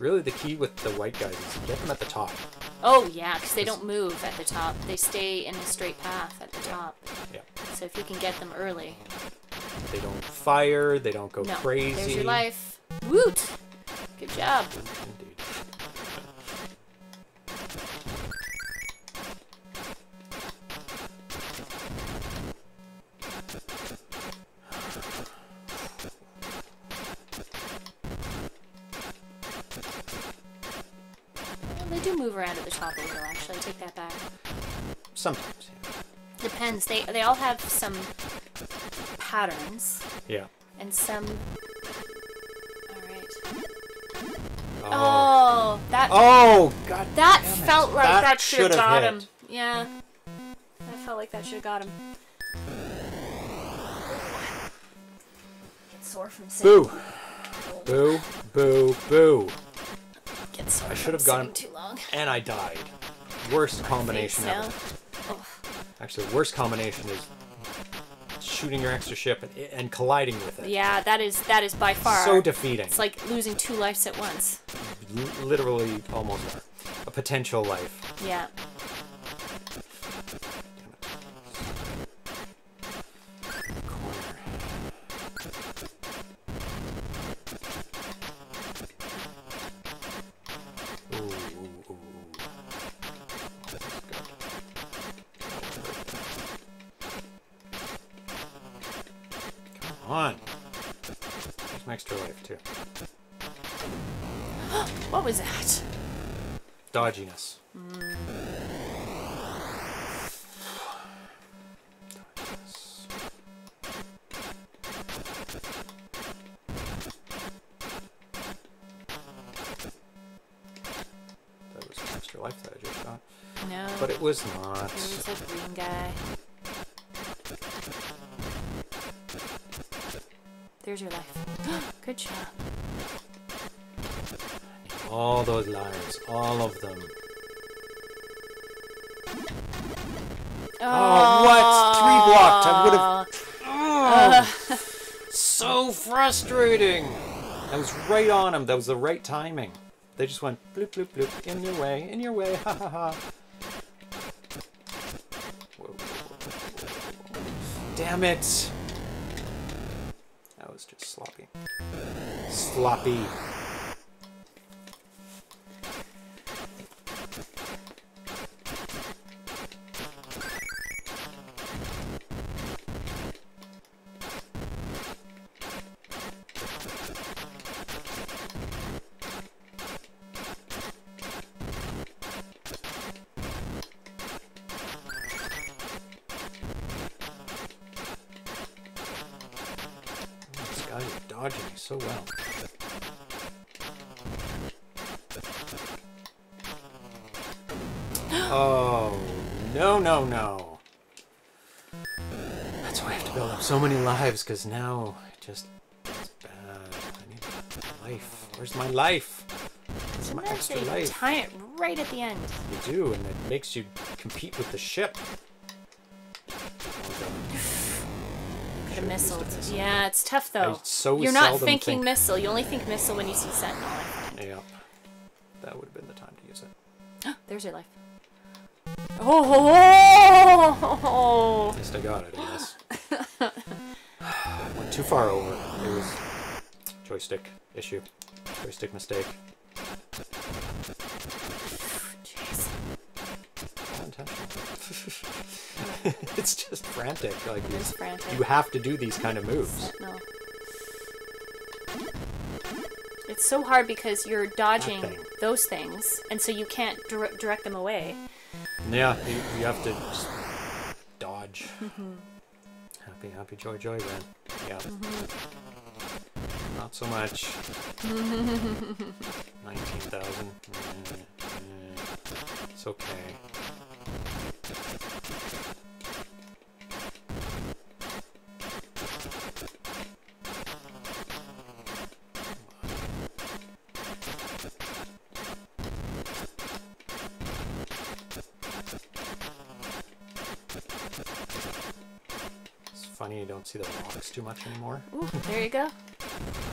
Really, the key with the white guys is to get them at the top. Oh, yeah, because they don't move at the top. They stay in a straight path at the top. Yeah. So if you can get them early. They don't fire. They don't go crazy. There's your life. Woot! Good job. Indeed. Well, they do move around at the top a little, actually. I take that back. Sometimes, yeah. Depends. They all have some patterns. Yeah. And some... Oh, that. Oh, God. That felt like that should have got him. Yeah. That felt like that should have got him. Get sore from sin. Boo. Boo, boo, boo. Get I should have gone too long. And I died. Worst combination ever. Oh. Actually, worst combination is shooting your extra ship and colliding with it. Yeah, that is by far so defeating. It's like losing two lives at once. Literally, almost a potential life. Yeah. Dodginess. Mm. That was an extra life that I just shot. No. But it was not. It was a green guy. There's your life. Good job. All those lives, all of them. Oh, what? 3 blocked. I would have. So frustrating. I was right on him. That was the right timing. They just went bloop, bloop, bloop. In your way, ha ha ha. Whoa. Damn it. That was just sloppy. Sloppy. So well. Oh, no, no, no. That's why I have to build up so many lives, because now it just gets bad. I need my life. Where's my life? It's my extra life. You tie it right at the end. You do, and it makes you compete with the ship. Missile. Yeah, it's tough though. So you're not thinking missile. You only think missile when you see sentinel. Yeah, that would have been the time to use it. There's your life. Oh! At least I got it. I guess. I went too far over. It was joystick issue. Joystick mistake. Jeez. It's just frantic. Like you have to do these kind of moves. No. It's so hard because you're dodging those things, and so you can't direct them away. Yeah, you have to just dodge. Mm-hmm. Happy, happy, joy, joy, man. Yeah. Mm-hmm. Not so much. 19,000. It's okay. You don't see the rocks too much anymore. Ooh, there you go.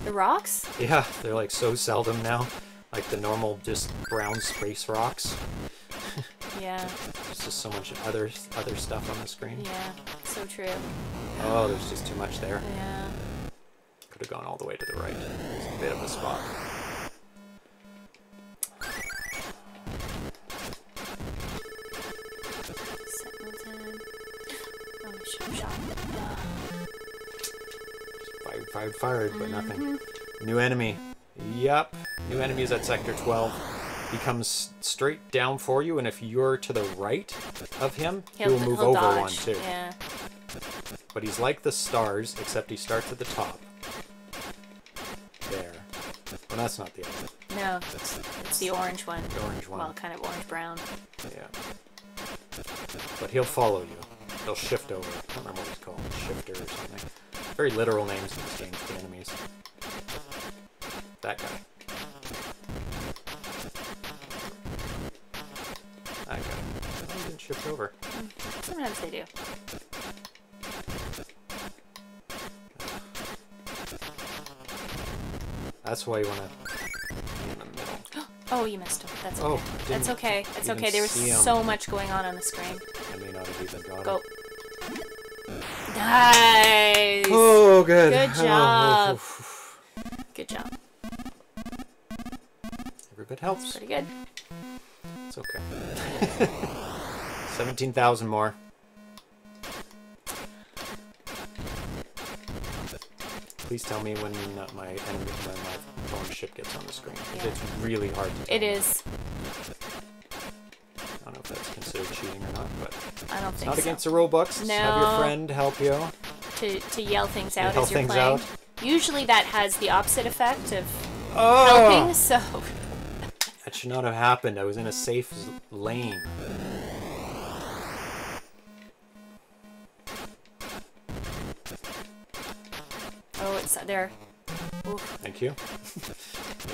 The rocks? Yeah, they're like so seldom now. Like the normal just brown space rocks. Yeah. There's just so much other stuff on the screen. Yeah, so true. Oh, there's just too much there. Yeah. Could have gone all the way to the right. It's a bit of a spot. Fired, but nothing. Mm-hmm. New enemy. Yup. New enemy is at sector 12. He comes straight down for you, and if you're to the right of him, he'll move over dodge. One too. Yeah. But he's like the stars, except he starts at the top. There. Well, that's not the enemy. No. It's the orange one. The orange one. Well, kind of orange-brown. Yeah. But he'll follow you. He'll shift over. I can't remember what he's called. Shifter or something. Very literal names in this game for the enemies. That guy. Sometimes they do. That's why you want to be in the middle. Oh, you missed him. That's okay. Oh, that's okay. It's okay. There was so much going on the screen. I may not have even got it. Nice! Oh, good. Good job. Oh, good job. Every bit helps. Pretty good. It's okay. 17,000 more. Please tell me when my own ship gets on the screen. Yeah. It's really hard to tell. It is. I don't know if that's considered cheating or not, but I don't think so. Not against the Robux. No. Have your friend help you. To yell things out as you're playing. Yell things out. Usually that has the opposite effect of helping, so... That should not have happened. I was in a safe lane. Oh, it's there. Oof. Thank you.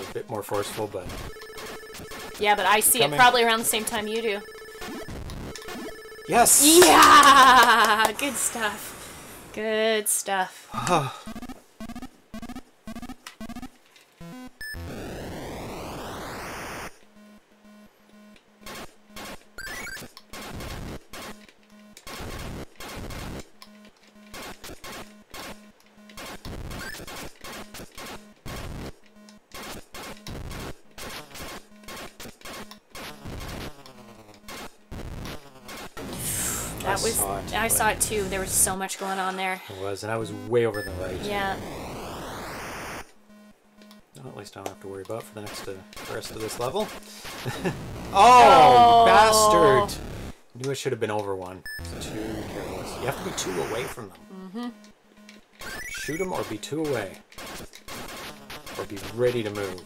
A bit more forceful, but... Yeah, but I see it probably around the same time you do. Yes! Yeah! Good stuff. Good stuff. I saw it too. There was so much going on there. It was, and I was way over the right. Yeah. Well, at least I don't have to worry about for the next rest of this level. Oh, you bastard! Knew I should have been over one. Too careless. You have to be two away from them. Mm-hmm. Shoot them or be two away, or be ready to move.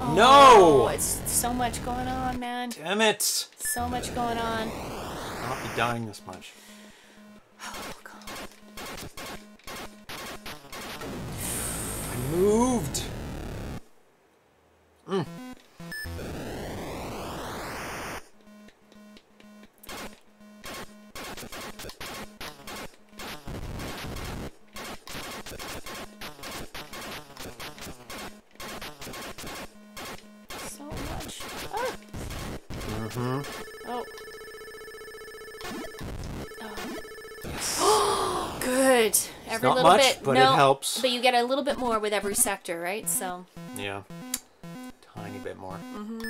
Oh, no! It's so much going on, man. Damn it! So much going on. Not be dying this much. Oh god. I moved. Mm. So much. Ah. Mm-hmm. Oh. Good. Every little bit, but it helps. But you get a little bit more with every sector, right? So. Yeah. Tiny bit more. Mm-hmm.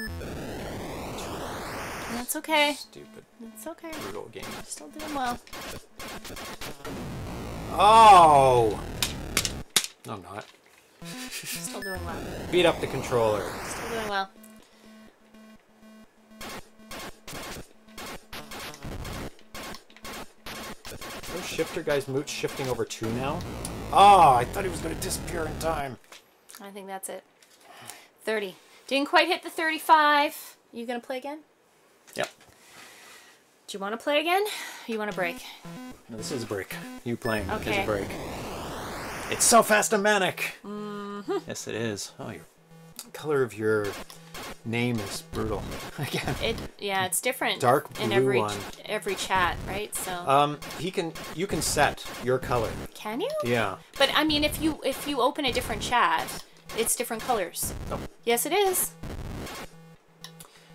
That's okay. Stupid. It's okay. Brutal game. Still doing well. Oh. No, I'm not. Still doing well. Beat up the controller. Still doing well. Those shifter guys' moots shifting over two now. Oh, I thought he was going to disappear in time. I think that's it. 30. Didn't quite hit the 35. You going to play again? Yep. Do you want to play again? Or you want a break? No, this is a break. You playing is a break. It's so fast and manic. Mm-hmm. Yes, it is. Oh, your color of your name is brutal. Again. Yeah, it's different. Dark blue in every chat, right? So you can set your color. Can you? Yeah. But I mean, if you open a different chat, it's different colors. Oh. Yes, it is.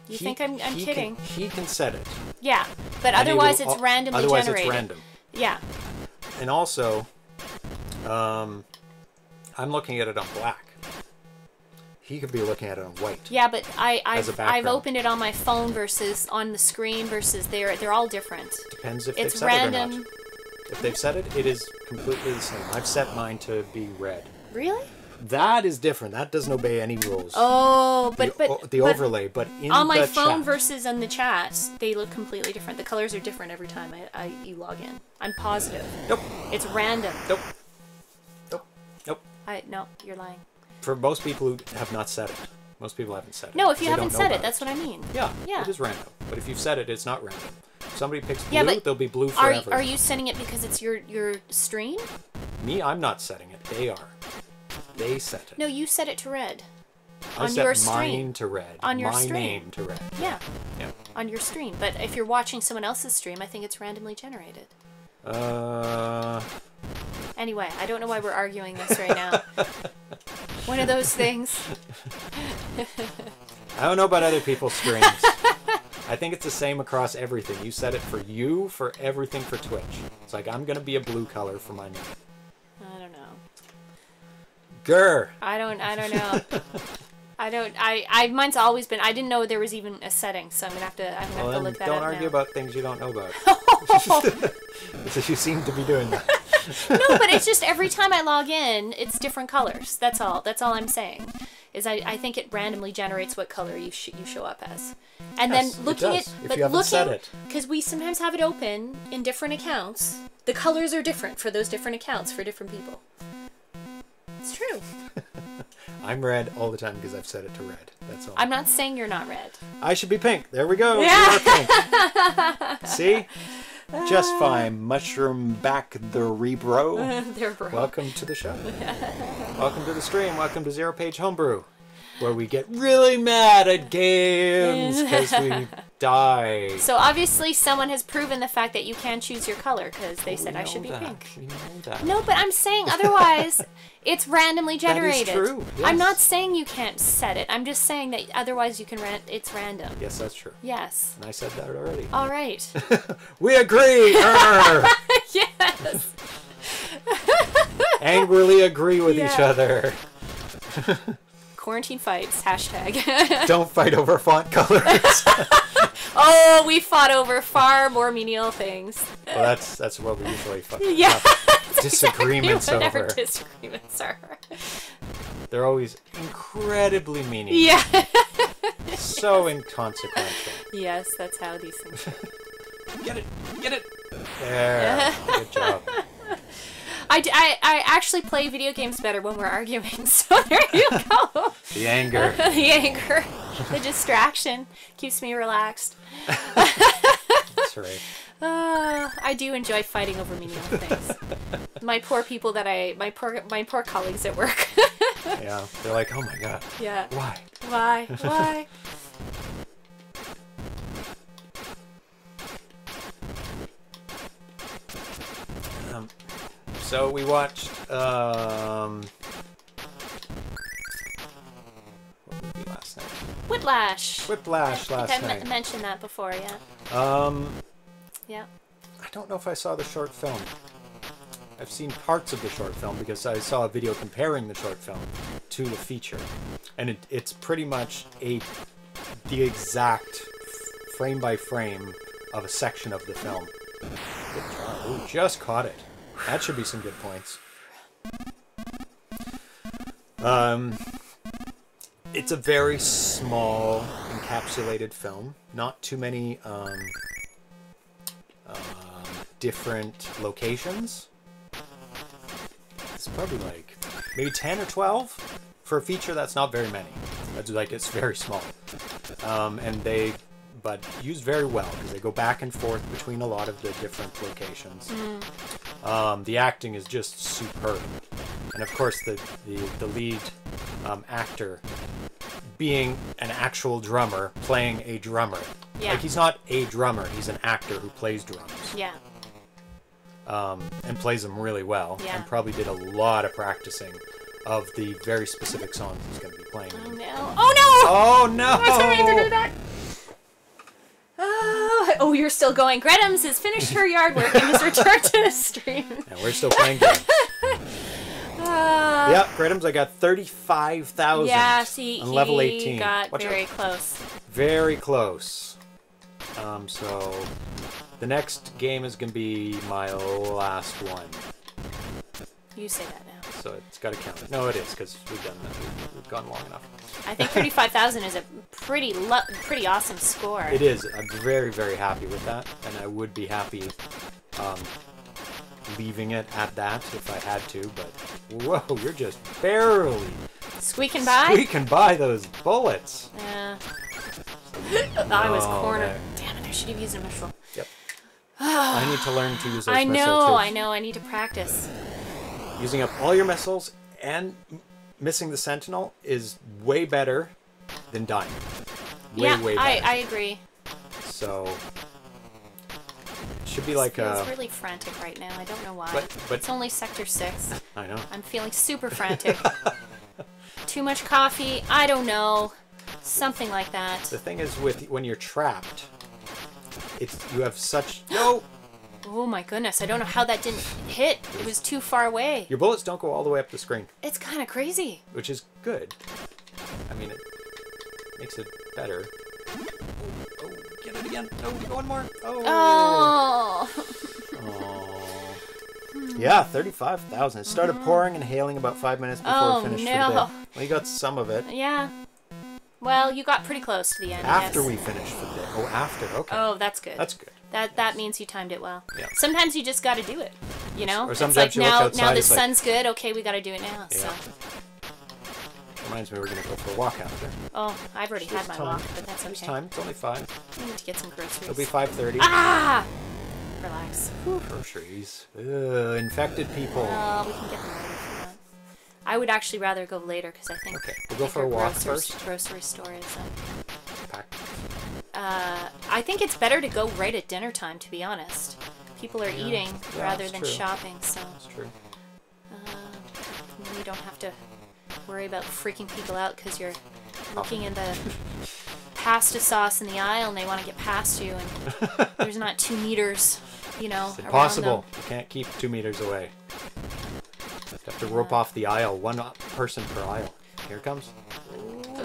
You think I'm kidding? He can set it. Yeah, but otherwise it's randomly generated. It's random. Yeah. And also, I'm looking at it on black. He could be looking at it on white. Yeah, but I've opened it on my phone versus on the screen versus they're all different. Depends if it's random. It or not. If they've set it, it is completely the same. I've set mine to be red. Really? That is different. That doesn't obey any rules. Oh, but the overlay, but in on my phone versus on the chat, they look completely different. The colors are different every time you log in. I'm positive. Nope. It's random. Nope. Nope. Nope. No, you're lying. For most people who have not said it. Most people haven't said it. No, if you haven't said it, that's what I mean. Yeah, yeah, it is random. But if you've said it, it's not random. If somebody picks blue, they'll be blue forever. Are you sending it because it's your stream? Me? I'm not setting it. They are. They set it. No, you set it to red. I set mine to red. On your stream. My name to red. Yeah. Yeah. on your stream. But if you're watching someone else's stream, I think it's randomly generated. Anyway, I don't know why we're arguing this right now. One of those things. I don't know about other people's streams. I think it's the same across everything. You set it for you, for everything, for Twitch. It's like, I'm going to be a blue color for my name. I don't know. Grr. I don't know. Mine's always been, I didn't know there was even a setting, so I'm going to have to, I'm gonna have to look that up. Don't argue about things you don't know about. You seem to be doing that. No, but it's just every time I log in, it's different colors. That's all. That's all I'm saying. Is I think it randomly generates what color you show up as. And yes, then looking at, but you looking, set it. Because we sometimes have it open in different accounts. The colors are different for those different accounts for different people. It's true. I'm red all the time because I've set it to red. That's all. I'm not saying you're not red. I should be pink. There we go. Yeah. You are pink. See? Just fine. Mushroom back the rebro. Welcome to the show. Welcome to the stream. Welcome to Zero Page Homebrew, where we get really mad at games because we die. So obviously someone has proven the fact that you can choose your color because they said I should be pink. We know that. No, but I'm saying otherwise it's randomly generated. That is true. Yes. I'm not saying you can't set it. I'm just saying that otherwise you can it's random. Yes, that's true. Yes. And I said that already. All right. We agree. Yes. Angrily agree with each other. Quarantine fights, #. Don't fight over font colors. Oh, we fought over far more menial things. Well, that's what we usually fight. Yeah, disagreements exactly over. Our disagreements are. They're always incredibly menial. Yeah. So inconsequential. Yes, that's how these things are. Get it, get it. There. Good job. I actually play video games better when we're arguing, so there you go. The anger. The anger. The distraction keeps me relaxed. That's right. I do enjoy fighting over menial things. My poor people that my poor colleagues at work. Yeah, they're like, oh my god. Yeah. Why? Why? Why? So we watched, what movie last night? Whiplash. Whiplash last night. I mentioned that before, yeah. Yeah. I don't know if I saw the short film. I've seen parts of the short film because I saw a video comparing the short film to the feature. And it's pretty much the exact frame by frame of a section of the film. Ooh, just caught it. That should be some good points. It's a very small, encapsulated film. Not too many different locations. It's probably like maybe 10 or 12. For a feature, that's not very many. That's like, it's very small. But used very well because they go back and forth between a lot of the different locations. Mm. The acting is just superb, and of course the lead actor being an actual drummer playing a drummer. Yeah. Like, he's not a drummer; he's an actor who plays drums. Yeah. And plays them really well, yeah. And probably did a lot of practicing of the very specific songs he's going to be playing. Oh no! Oh no! Oh no! What's her name? They're gonna die. Oh, you're still going. Gretums has finished her yard work and has returned to the stream. And we're still playing games. Yep, Gretums, I got 35,000 on level 18. Yeah, got very close. Very close. So the next game is going to be my last one. You say that now. So it's got to count. No, it is, because we've done that. We've gone long enough. I think 35,000 is a pretty awesome score. It is. I'm very, very happy with that, and I would be happy leaving it at that if I had to, but whoa, you're just barely squeaking by? Squeaking by those bullets. Yeah. I was cornered. Damn it, I should have used a missile. Yep. I need to learn to use those missiles too. I know. I need to practice. Using up all your missiles and missing the sentinel is way better than dying. Way better. I agree. So it should be like a... It's really frantic right now. I don't know why. But it's only Sector 6. I know. I'm feeling super frantic. Too much coffee. I don't know. Something like that. The thing is, with when you're trapped, it's you have such... No! Oh my goodness, I don't know how that didn't hit. It was too far away. Your bullets don't go all the way up the screen. It's kind of crazy. Which is good. I mean, it makes it better. Oh, get it again. No, one more. Oh. Oh. Yeah, 35,000. It started pouring and hailing about 5 minutes before it finished for the day. Well, you got some of it. Yeah. Well, you got pretty close to the end. After we finished for the day. Oh, after. Okay. Oh, that's good. That's good. That means you timed it well. Yeah. Sometimes you just got to do it, you know? Or sometimes it's like, you look outside, now the sun's good, okay, we got to do it now, yeah. So. Reminds me we're going to go for a walk out there. Oh, I've already had my walk, but that's okay. It's time. It's only 5. I need to get some groceries. It'll be 5:30. Ah! Relax. Whew. Groceries. Ugh, infected people. Well, we can get them later if you want. I would actually rather go later, because I think... Okay, we'll go for a walk first. Grocery store is packed. I think it's better to go right at dinner time, to be honest. People are eating rather than shopping, so that's true. You don't have to worry about freaking people out because you're looking in the pasta sauce in the aisle and they want to get past you, and there's not 2 meters, you know. It's impossible. You can't keep 2 meters away. You have to rope off the aisle, one person per aisle. Here it comes.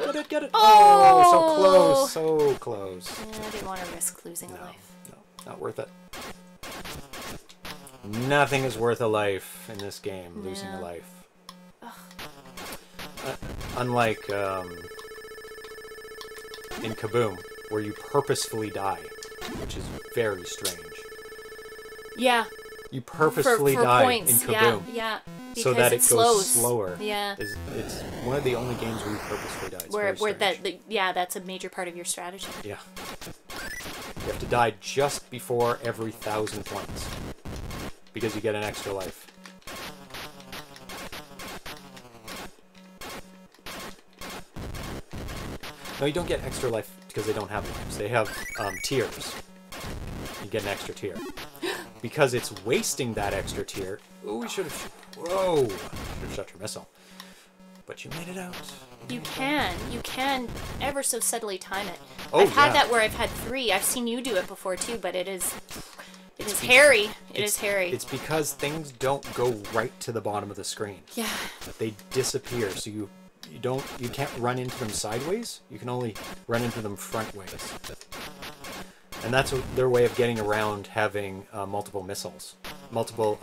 Get it, get it! Oh, so close, so close. I didn't want to risk losing a life. No, not worth it. Nothing is worth a life in this game, losing a life. Unlike in Kaboom, where you purposefully die, which is very strange. Yeah. You purposefully die in Kaboom. Yeah, yeah. Because so that it goes slower. Yeah. It's one of the only games where you purposefully die. Where that's a major part of your strategy. Yeah. You have to die just before every 1,000 points. Because you get an extra life. No, you don't get extra life because they don't have lives. They have tiers. You get an extra tier. Because it's wasting that extra tier. Ooh, we should have... Whoa! You should have shot your missile. But you made it out. You can. You can ever so subtly time it. Oh, I've had that where I've had 3. I've seen you do it before, too, but it is... It is hairy. It is hairy. It's because things don't go right to the bottom of the screen. Yeah. They disappear, so you can't run into them sideways. You can only run into them front ways. And that's their way of getting around having multiple missiles. Multiple...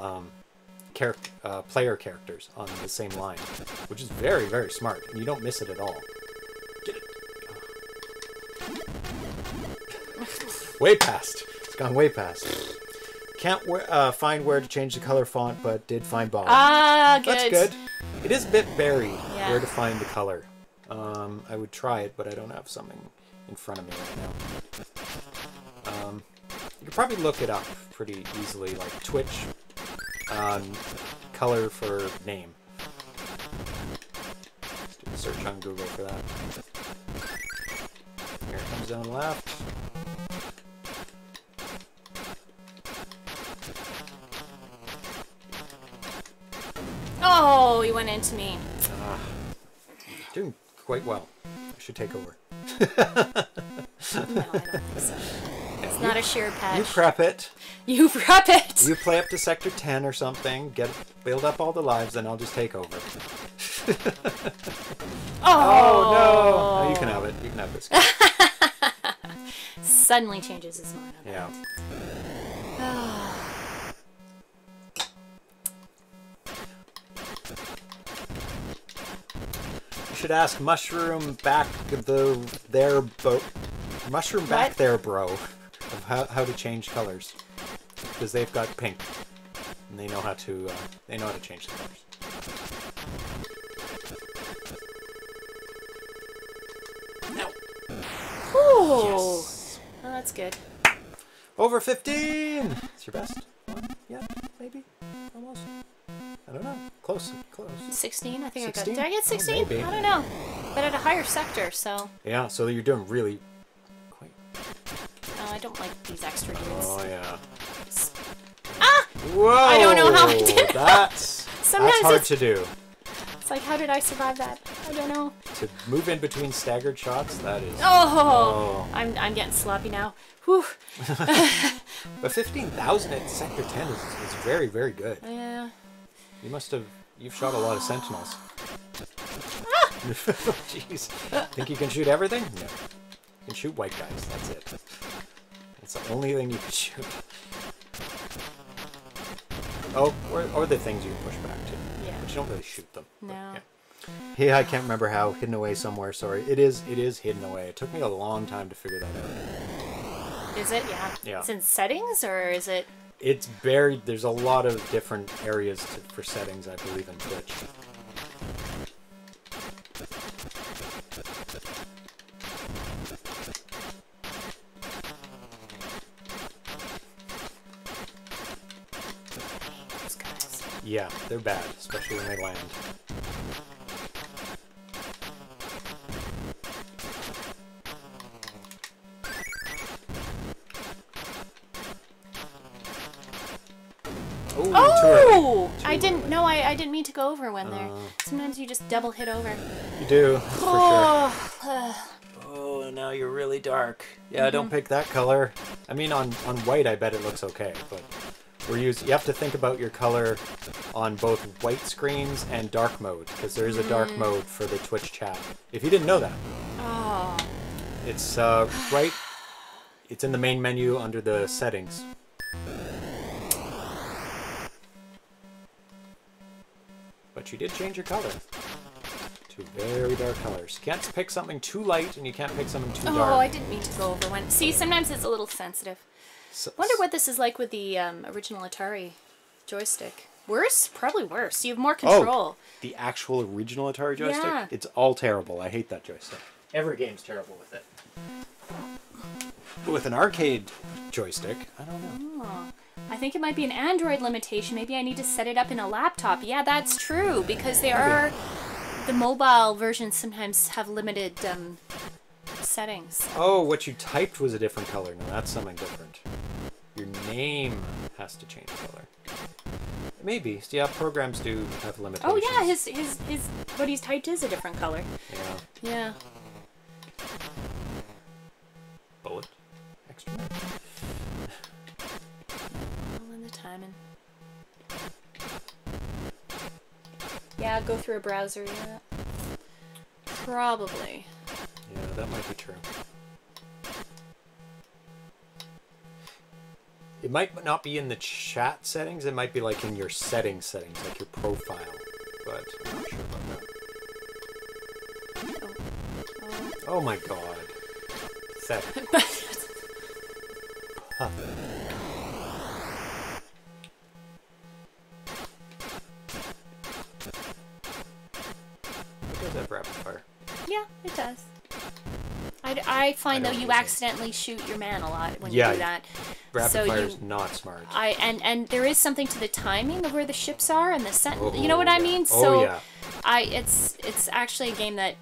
player characters on the same line, which is very, very smart, and you don't miss it at all. Get it. Way past. It's gone way past. Can't find where to change the color font, but did find bomb. Ah, good. That's good. It is a bit buried where to find the color. I would try it, but I don't have something in front of me right now. You could probably look it up pretty easily, like Twitch. Color for name. Let's do a search on Google for that. Here it comes down left. Oh, he went into me. Doing quite well. I should take over. No, I don't think so. It's not a sheer patch. You prep it. You prep it. You play up to Sector 10 or something. Build up all the lives, and I'll just take over. Oh no! No, you can have it. You can have this. Suddenly changes his mind. Yeah. You should ask Mushroom back there, boat. Mushroom back there, bro. Of how to change colors, because they've got pink and they know how to change the colors. Ooh, yes. Oh, that's good. Over 15. It's your best. Yeah, maybe, almost. I don't know. Close. 16. I think 16? I got. Did I get 16? Oh, I don't know, but at a higher sector, so. Yeah, so you're doing really. I don't like these extra dudes. Oh, yeah. Ah! Whoa! I don't know how I did that. That's hard to do. It's like, how did I survive that? I don't know. To move in between staggered shots, that is... Oh! I'm getting sloppy now. Whew. But 15,000 at Sector 10 is very, very good. Yeah. You must have... You've shot a lot of sentinels. Ah! Jeez. Think you can shoot everything? No. You can shoot white guys, that's it. That's the only thing you can shoot. Oh, or the things you can push back to. Yeah. But you don't really shoot them. No. But, yeah. Yeah, I can't remember how. Hidden away somewhere, sorry. It is hidden away. It took me a long time to figure that out. Is it? Yeah. Yeah. It's in settings, or is it... It's buried. There's a lot of different areas for settings, I believe, in Twitch. Those guys. Yeah, they're bad, especially when they land. I didn't mean to go over when there. Sometimes you just double hit over. You do. For sure. Oh, now you're really dark. Yeah, mm-hmm. Don't pick that color. I mean, on white, I bet it looks okay, but you have to think about your color on both white screens and dark mode, because there is a dark mode for the Twitch chat. If you didn't know that, it's right. It's in the main menu under the settings. But you did change your color to very dark colors. You can't pick something too light, and you can't pick something too dark. Oh, I didn't mean to go over one. See, sometimes it's a little sensitive. So, wonder what this is like with the original Atari joystick. Worse? Probably worse. You have more control. Oh, the actual original Atari joystick? Yeah. It's all terrible. I hate that joystick. Every game's terrible with it. But with an arcade joystick, I don't know. Oh. I think it might be an Android limitation. Maybe I need to set it up in a laptop. Yeah, that's true, because there are... The mobile versions sometimes have limited settings. Oh, what you typed was a different color. Now that's something different. Your name has to change color. Maybe. Yeah, programs do have limitations. Oh, yeah, his what he's typed is a different color. Yeah. Yeah. Bullet. Extra. Timing. Yeah, go through a browser, yeah. Probably. Yeah, that might be true. It might not be in the chat settings, it might be like in your settings, like your profile. But I'm not sure about that. Oh my god. Settings. Yeah, it does. I find, though, you accidentally shoot your man a lot when you do that. Rapid fire is not smart. And there is something to the timing of where the ships are and the sentinel. You know what I mean? So it's actually a game that,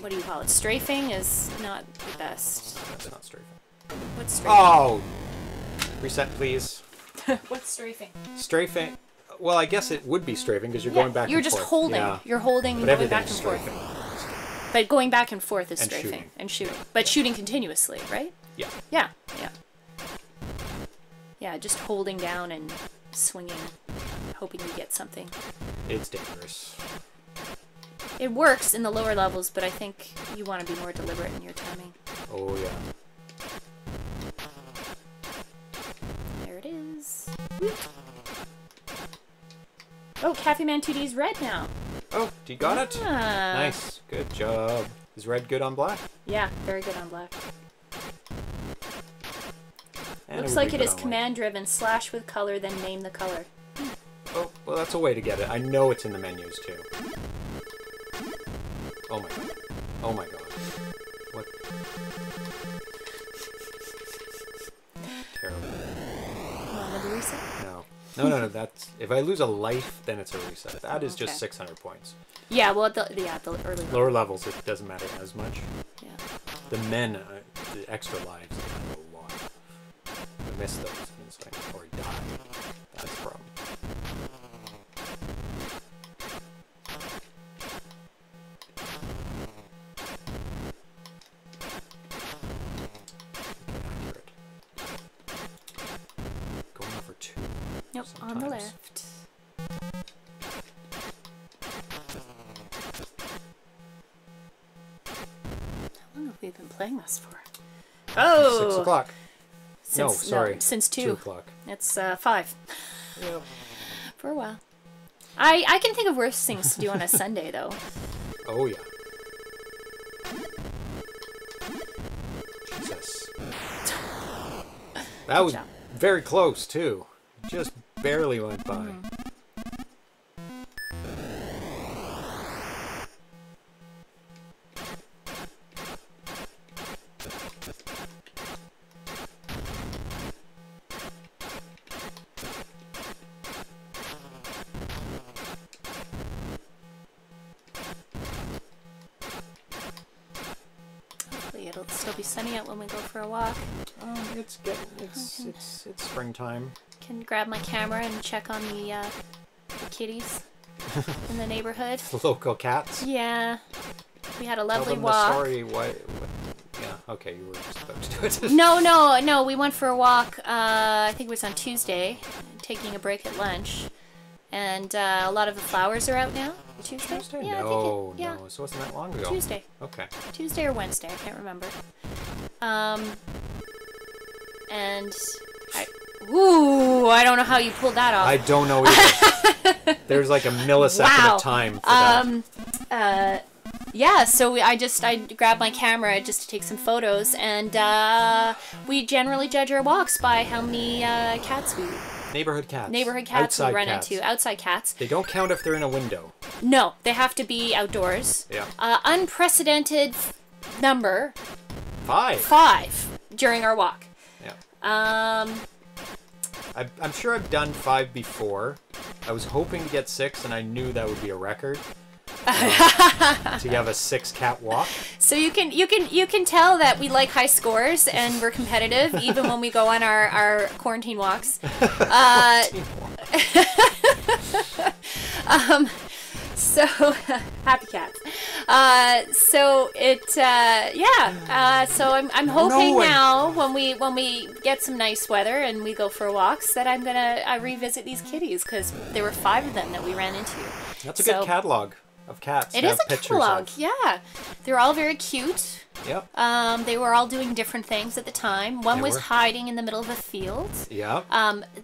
what do you call it? Strafing is not the best. That's not strafing. What's strafing? Oh! Reset, please. What's strafing? Strafing. Well, I guess it would be strafing because you're going back and forth. Holding. Yeah. You're holding and going back and forth. But going back and forth is strafing. And shooting. But shooting continuously, right? Yeah. Yeah. Yeah. Yeah, just holding down and swinging, hoping you get something. It's dangerous. It works in the lower levels, but I think you want to be more deliberate in your timing. Oh, yeah. There it is. Whoop. Oh, Cafe Man 2D's red now. Oh, you got it? Nice. Good job. Is red good on black? Yeah, very good on black. And looks like it is command-driven. Slash with color, then name the color. Oh, well, that's a way to get it. I know it's in the menus, too. Oh, my God. Oh, my God. What? Terrible. Another reset? No. No, that's... If I lose a life, then it's a reset. That is just 600 points. Yeah, well, the early levels. Lower levels, it doesn't matter as much. Yeah. The extra lives, a lot. I miss those things or die. That's the problem. Going for two. Nope, sometimes. On the left. How long have we been playing this for? Oh! 6 o'clock. Since, no, sorry. No, since 2 o'clock. It's 5. Yeah. For a while. I can think of worse things to do on a Sunday, though. Oh, yeah. Jesus. That was very close, too. Just barely went by. Mm-hmm. For a walk. It's springtime. Can grab my camera and check on the kitties in the neighborhood. Local cats. Yeah, we had a lovely walk. Sorry, what? Yeah, okay, you were just about to do it. No. We went for a walk. I think it was on Tuesday, taking a break at lunch, and a lot of the flowers are out now. Tuesday? Yeah, no, I think yeah. No, so it wasn't that long ago. Tuesday. Okay. Tuesday or Wednesday, I can't remember. And I don't know how you pulled that off. I don't know either. There's like a millisecond of time for that. Yeah, so I grabbed my camera just to take some photos, and we generally judge our walks by how many cats we... Neighborhood cats we run into. Outside cats. They don't count if they're in a window. No, they have to be outdoors. Yeah. Unprecedented number. 5. 5 during our walk. Yeah. I'm sure I've done 5 before. I was hoping to get 6, and I knew that would be a record. So you have a 6 cat walk. So you can tell that we like high scores and we're competitive even when we go on our quarantine walks. Happy cats. So I'm hoping now when we get some nice weather and we go for walks that I'm gonna revisit these kitties because there were 5 of them that we ran into. That's a good catalog. Of cats. It is a catalog, yeah. They're all very cute. Yep. They were all doing different things at the time. One was hiding in the middle of a field. Yeah.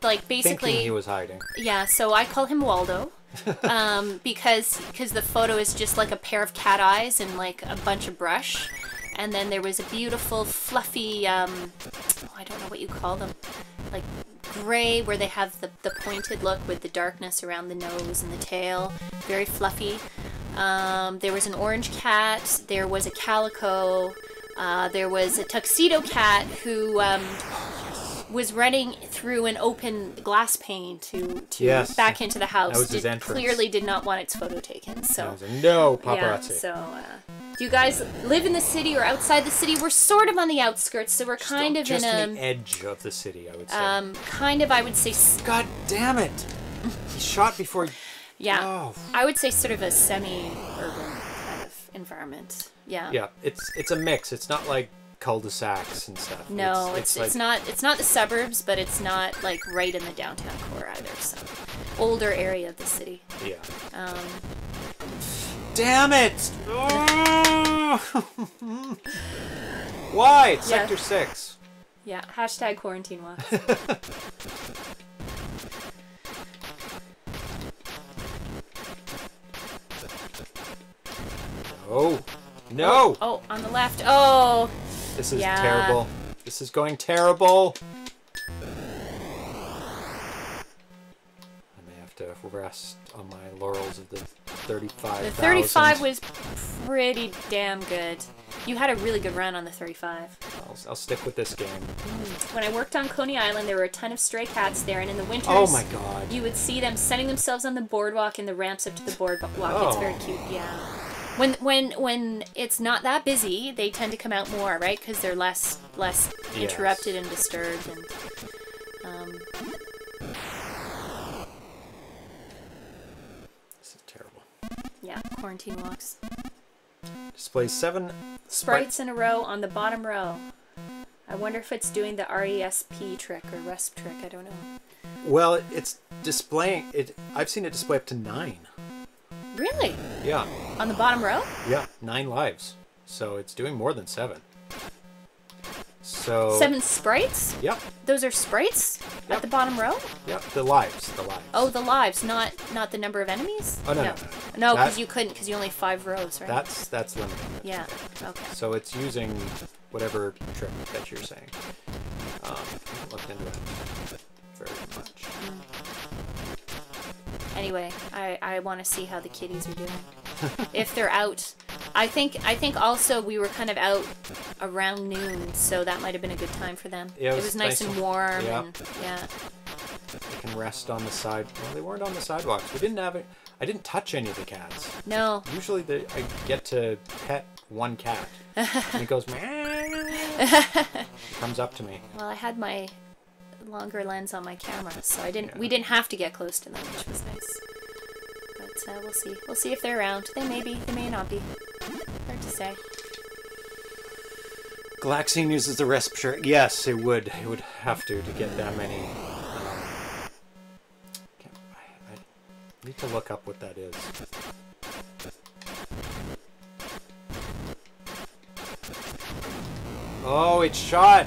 Like basically. Thinking he was hiding. Yeah. So I call him Waldo, because the photo is just like a pair of cat eyes and like a bunch of brush, and then there was a beautiful fluffy. I don't know what you call them, like. Gray, where they have the pointed look with the darkness around the nose and the tail, very fluffy. There was an orange cat, there was a calico, there was a tuxedo cat who was running through an open glass pane to back into the house. That was his entrance. Clearly did not want its photo taken. So no paparazzi. Yeah, so do you guys live in the city or outside the city? We're sort of on the outskirts, so we're kind of just in the edge of the city, I would say. Kind of, I would say. God damn it! He shot before. Yeah, oh. I would say sort of a semi-urban kind of environment. Yeah. Yeah, it's a mix. It's not like. Cul-de-sacs and stuff. No, it's not the suburbs, but it's not like right in the downtown core either. So older area of the city. Yeah. Damn it! Oh! Why? It's Sector 6. Yeah. Hashtag quarantine walk. Oh no! Oh, on the left. Oh. This is terrible. This is going terrible. I may have to rest on my laurels of the 35. The 35 was pretty damn good. You had a really good run on the 35. I'll stick with this game. When I worked on Coney Island, there were a ton of stray cats there, and in the winters, oh my God, you would see them sunning themselves on the boardwalk and the ramps up to the boardwalk. Oh. It's very cute. Yeah. When it's not that busy, they tend to come out more, right? Because they're less interrupted and disturbed. And quarantine walks. Display 7 sprites in a row on the bottom row. I wonder if it's doing the RESP trick or RESP trick. I don't know. Well, it's displaying it. I've seen it display up to 9. Really? Yeah. On the bottom row? Yeah, 9 lives. So it's doing more than 7. So 7 sprites? Yep. Those are sprites at the bottom row? Yep, the lives, Oh, the lives, not the number of enemies? Oh, no, no, because you couldn't, because you only 5 rows, right? That's limited. Yeah, okay. So it's using whatever trick that you're saying. I haven't looked into it very much. Anyway, I want to see how the kitties are doing. If they're out. I think also we were kind of out around noon, so that might have been a good time for them. Yeah, it was nice and warm. Yeah. And, yeah. They can rest on the side. Well, they weren't on the sidewalks. We didn't have it. I didn't touch any of the cats. No. Usually I get to pet one cat. And it goes, it comes up to me. Well, I had my longer lens on my camera, so I didn't. Yeah. We didn't have to get close to them, which was nice. But we'll see. We'll see if they're around. They may be. They may not be. Hard to say. Galaxian uses the RESP trick. Yes, it would. It would have to get that many. I need to look up what that is. Oh, it's shot!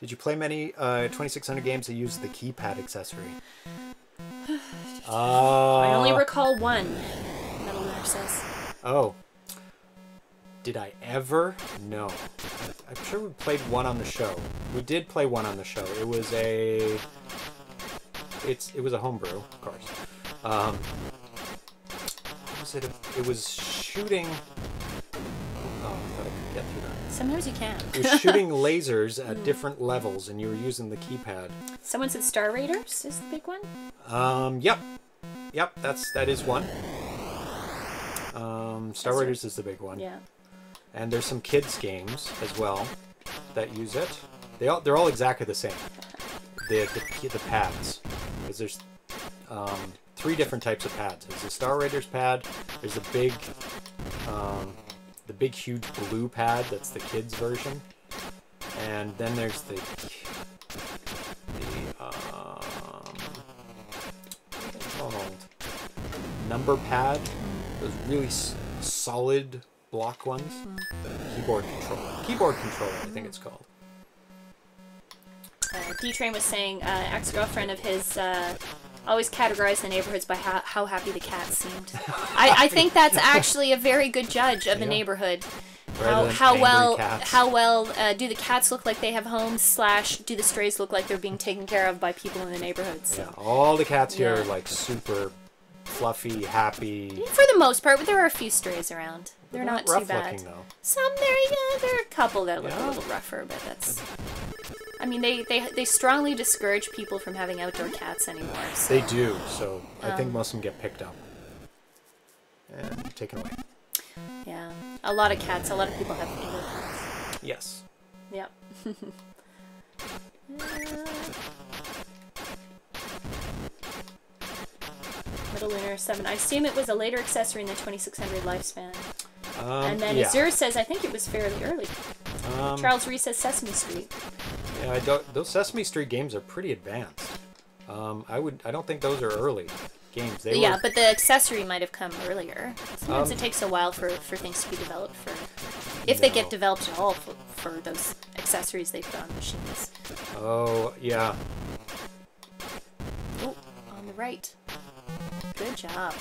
Did you play many 2600 games that use the keypad accessory? I only recall one, Metal Lunar says. Oh. Did I ever? No. I'm sure we played one on the show. We did play one on the show. It was a... It was a homebrew, of course. What was it? It was shooting... Oh, I thought I could get through that. Sometimes you can. It was shooting lasers at different levels, and you were using the keypad. Someone said Star Raiders is the big one? Yep. Yep, that is one. Star Raiders is the big one. Yeah. And there's some kids games as well that use it. They're all exactly the same. The pads, because there's 3 different types of pads. There's the Star Raiders pad. There's the big huge blue pad. That's the kids version. And then there's number pad, those really solid block ones. Keyboard controller, I think it's called. D-Train was saying ex-girlfriend of his always categorized the neighborhoods by how happy the cats seemed. I think that's actually a very good judge of a neighborhood. How well do the cats look like they have homes, / do the strays look like they're being taken care of by people in the neighborhood? So. Yeah, all the cats here are like super fluffy, happy. For the most part, but there are a few strays around. They're not too bad. Looking, some there are a couple that look a little rougher, but that's. I mean, they strongly discourage people from having outdoor cats anymore. So. They do, so I think most of them get picked up and taken away. Yeah, a lot of cats. A lot of people have indoor cats. Yes. Yep. Middle Lunar 7. I assume it was a later accessory in the 2600 lifespan. And then Azure says, I think it was fairly early. Charles Reese says Sesame Street. Yeah, those Sesame Street games are pretty advanced. I don't think those are early games. They were, but the accessory might have come earlier. Sometimes it takes a while for things to be developed, if they get developed at all, for those accessories they put on machines. Oh, yeah. Oh, on the right. Good job.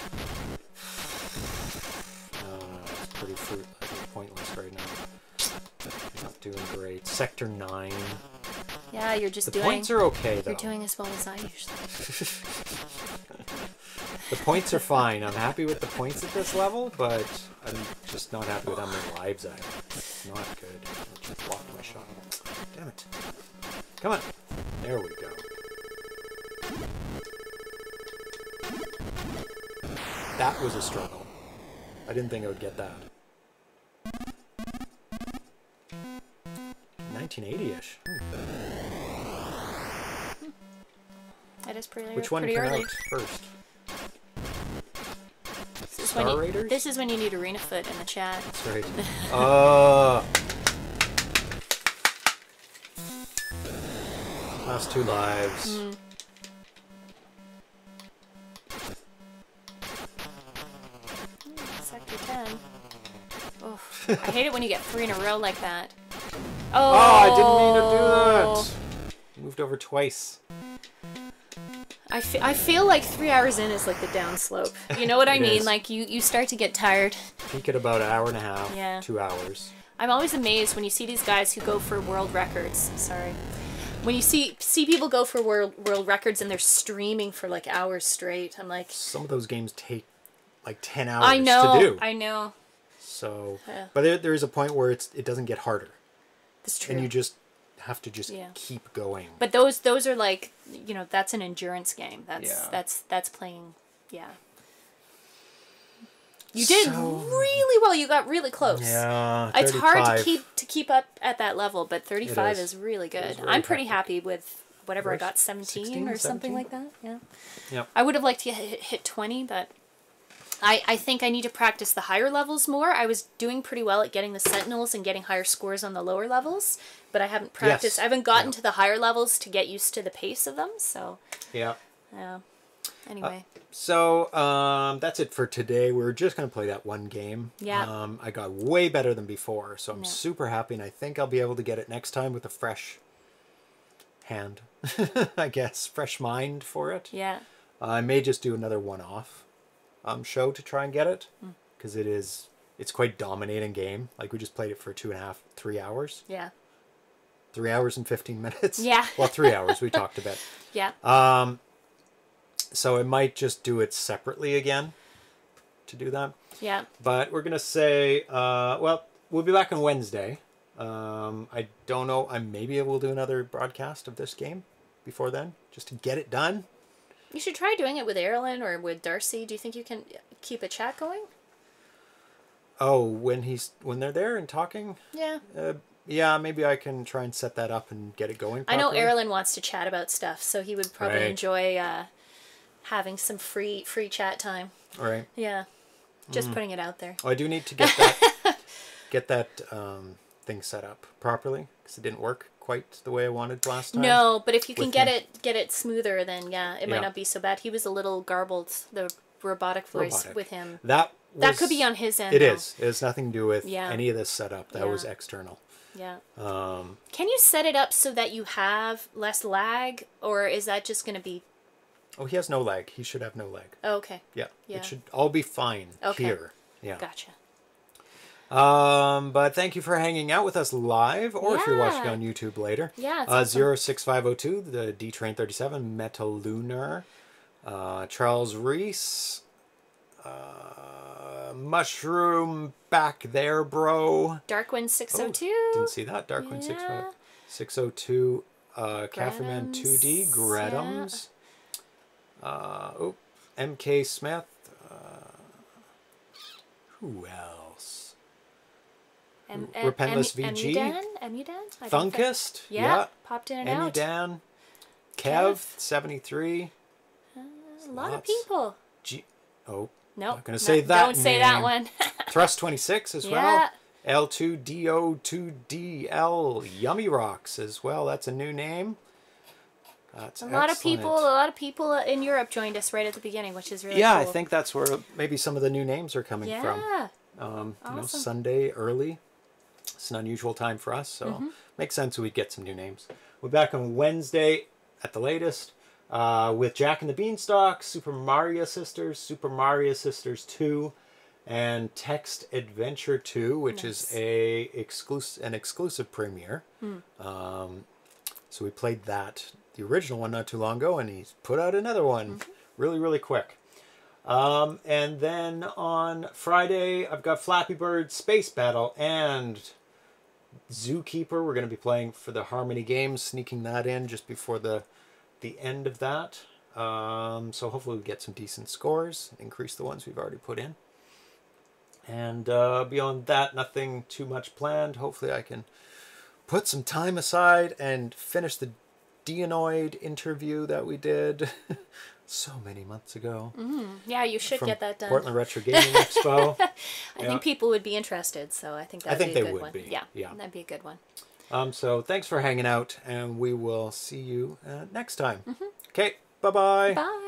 It's pretty pointless right now. Not doing great. Sector 9. Yeah, you're just doing... The points are okay, though. You're doing as well as I usually do. The points are fine. I'm happy with the points at this level, but I'm just not happy with how many lives I have. It's not good. I just blocked my shot. Damn it. Come on. There we go. That was a struggle. I didn't think I would get that. 1980-ish. That is pretty early. Which one came out first? This is when you need Arena Foot in the chat. That's right. Last two lives. Mm. Sector 10. Oh, I hate it when you get three in a row like that. Oh, I didn't mean to do that. Moved over twice. I feel like 3 hours in is like the down slope. You know what I mean? Is. Like you start to get tired. Peak at about an hour and a half, 2 hours. I'm always amazed when you see these guys who go for world records. Sorry. When you see people go for world records and they're streaming for like hours straight, I'm like... Some of those games take like 10 hours to do. I know. So, but there is a point where it doesn't get harder. That's true. And you just... have to just keep going. But those are like, you know, that's an endurance game. That's that's playing. Yeah. You did really well. You got really close. Yeah, 35. It's hard to keep up at that level, but 35 is really good. Really I'm pretty happy with whatever I got, 17 or 17? Something like that. Yeah. Yep. I would have liked to hit 20, but I think I need to practice the higher levels more. I was doing pretty well at getting the Sentinels and getting higher scores on the lower levels, but I haven't practiced. I haven't gotten to the higher levels to get used to the pace of them, so... Yeah. Yeah. Anyway. So, that's it for today. We're just going to play that one game. Yeah. I got way better than before, so I'm super happy, and I think I'll be able to get it next time with a fresh hand, I guess. Fresh mind for it. Yeah. I may just do another one-off. Show to try and get it because it's quite dominating game. Like we just played it for 2.5, 3 hours. Yeah. 3 hours and 15 minutes. Yeah. Well, 3 hours we talked about. Yeah. So I might just do it separately again to do that. Yeah. But we're gonna say well, we'll be back on Wednesday. I don't know. Maybe we'll do another broadcast of this game before then, just to get it done. You should try doing it with Erlen or with Darcy. Do you think you can keep a chat going? Oh, when they're there and talking? Yeah. Yeah, maybe I can try and set that up and get it going properly. I know Erlen wants to chat about stuff, so he would probably enjoy having some free chat time. All right. Yeah. Just putting it out there. Oh, I do need to get that thing set up properly because it didn't work quite the way I wanted last time. No, but if you can get it smoother, then it might not be so bad. He was a little garbled, the robotic voice with him. That could be on his end. It is. It has nothing to do with any of this setup. That was external. Yeah. Can you set it up so that you have less lag, or is that just going to be? Oh, he has no lag. He should have no lag. Oh, okay. Yeah. It should all be fine here. Yeah. Gotcha. But thank you for hanging out with us live, or if you're watching on YouTube later. Yeah, it's awesome. 06502, the D-Train37, Metalunar, Charles Reese, Mushroom Back There Bro, Darkwind602. Oh, didn't see that. Darkwind602, Cafferman2D, Gretums, MK Smith, who else? Repentless VG, Emudan? Thunkist, popped in and out. Emudan, Kev73, a lot of people. Not gonna say that. Don't say that one. Thrust26 as well. L2DO2DL, Yummy Rocks as well. That's a new name. That's a lot of people. A lot of people in Europe joined us right at the beginning, which is really cool. I think that's where maybe some of the new names are coming from. Yeah. Awesome. You know, Sunday early. It's an unusual time for us, so makes sense we'd get some new names. We're back on Wednesday at the latest with Jack and the Beanstalk, Super Mario Sisters, Super Mario Sisters 2, and Text Adventure 2, which is an exclusive premiere. So we played that, the original one, not too long ago, and he's put out another one really quick. And then on Friday, I've got Flappy Bird, Space Battle, and Zookeeper. We're going to be playing for the Harmony Games, sneaking that in just before the end of that. So hopefully we get some decent scores, increase the ones we've already put in. And beyond that, nothing too much planned. Hopefully I can put some time aside and finish the Deanoid interview that we did. so many months ago. Yeah, you should get that done. Portland Retro Gaming Expo. I think people would be interested, so I think that would be a good one. Yeah, that'd be a good one. So thanks for hanging out, and we will see you next time. Okay, bye-bye. Bye.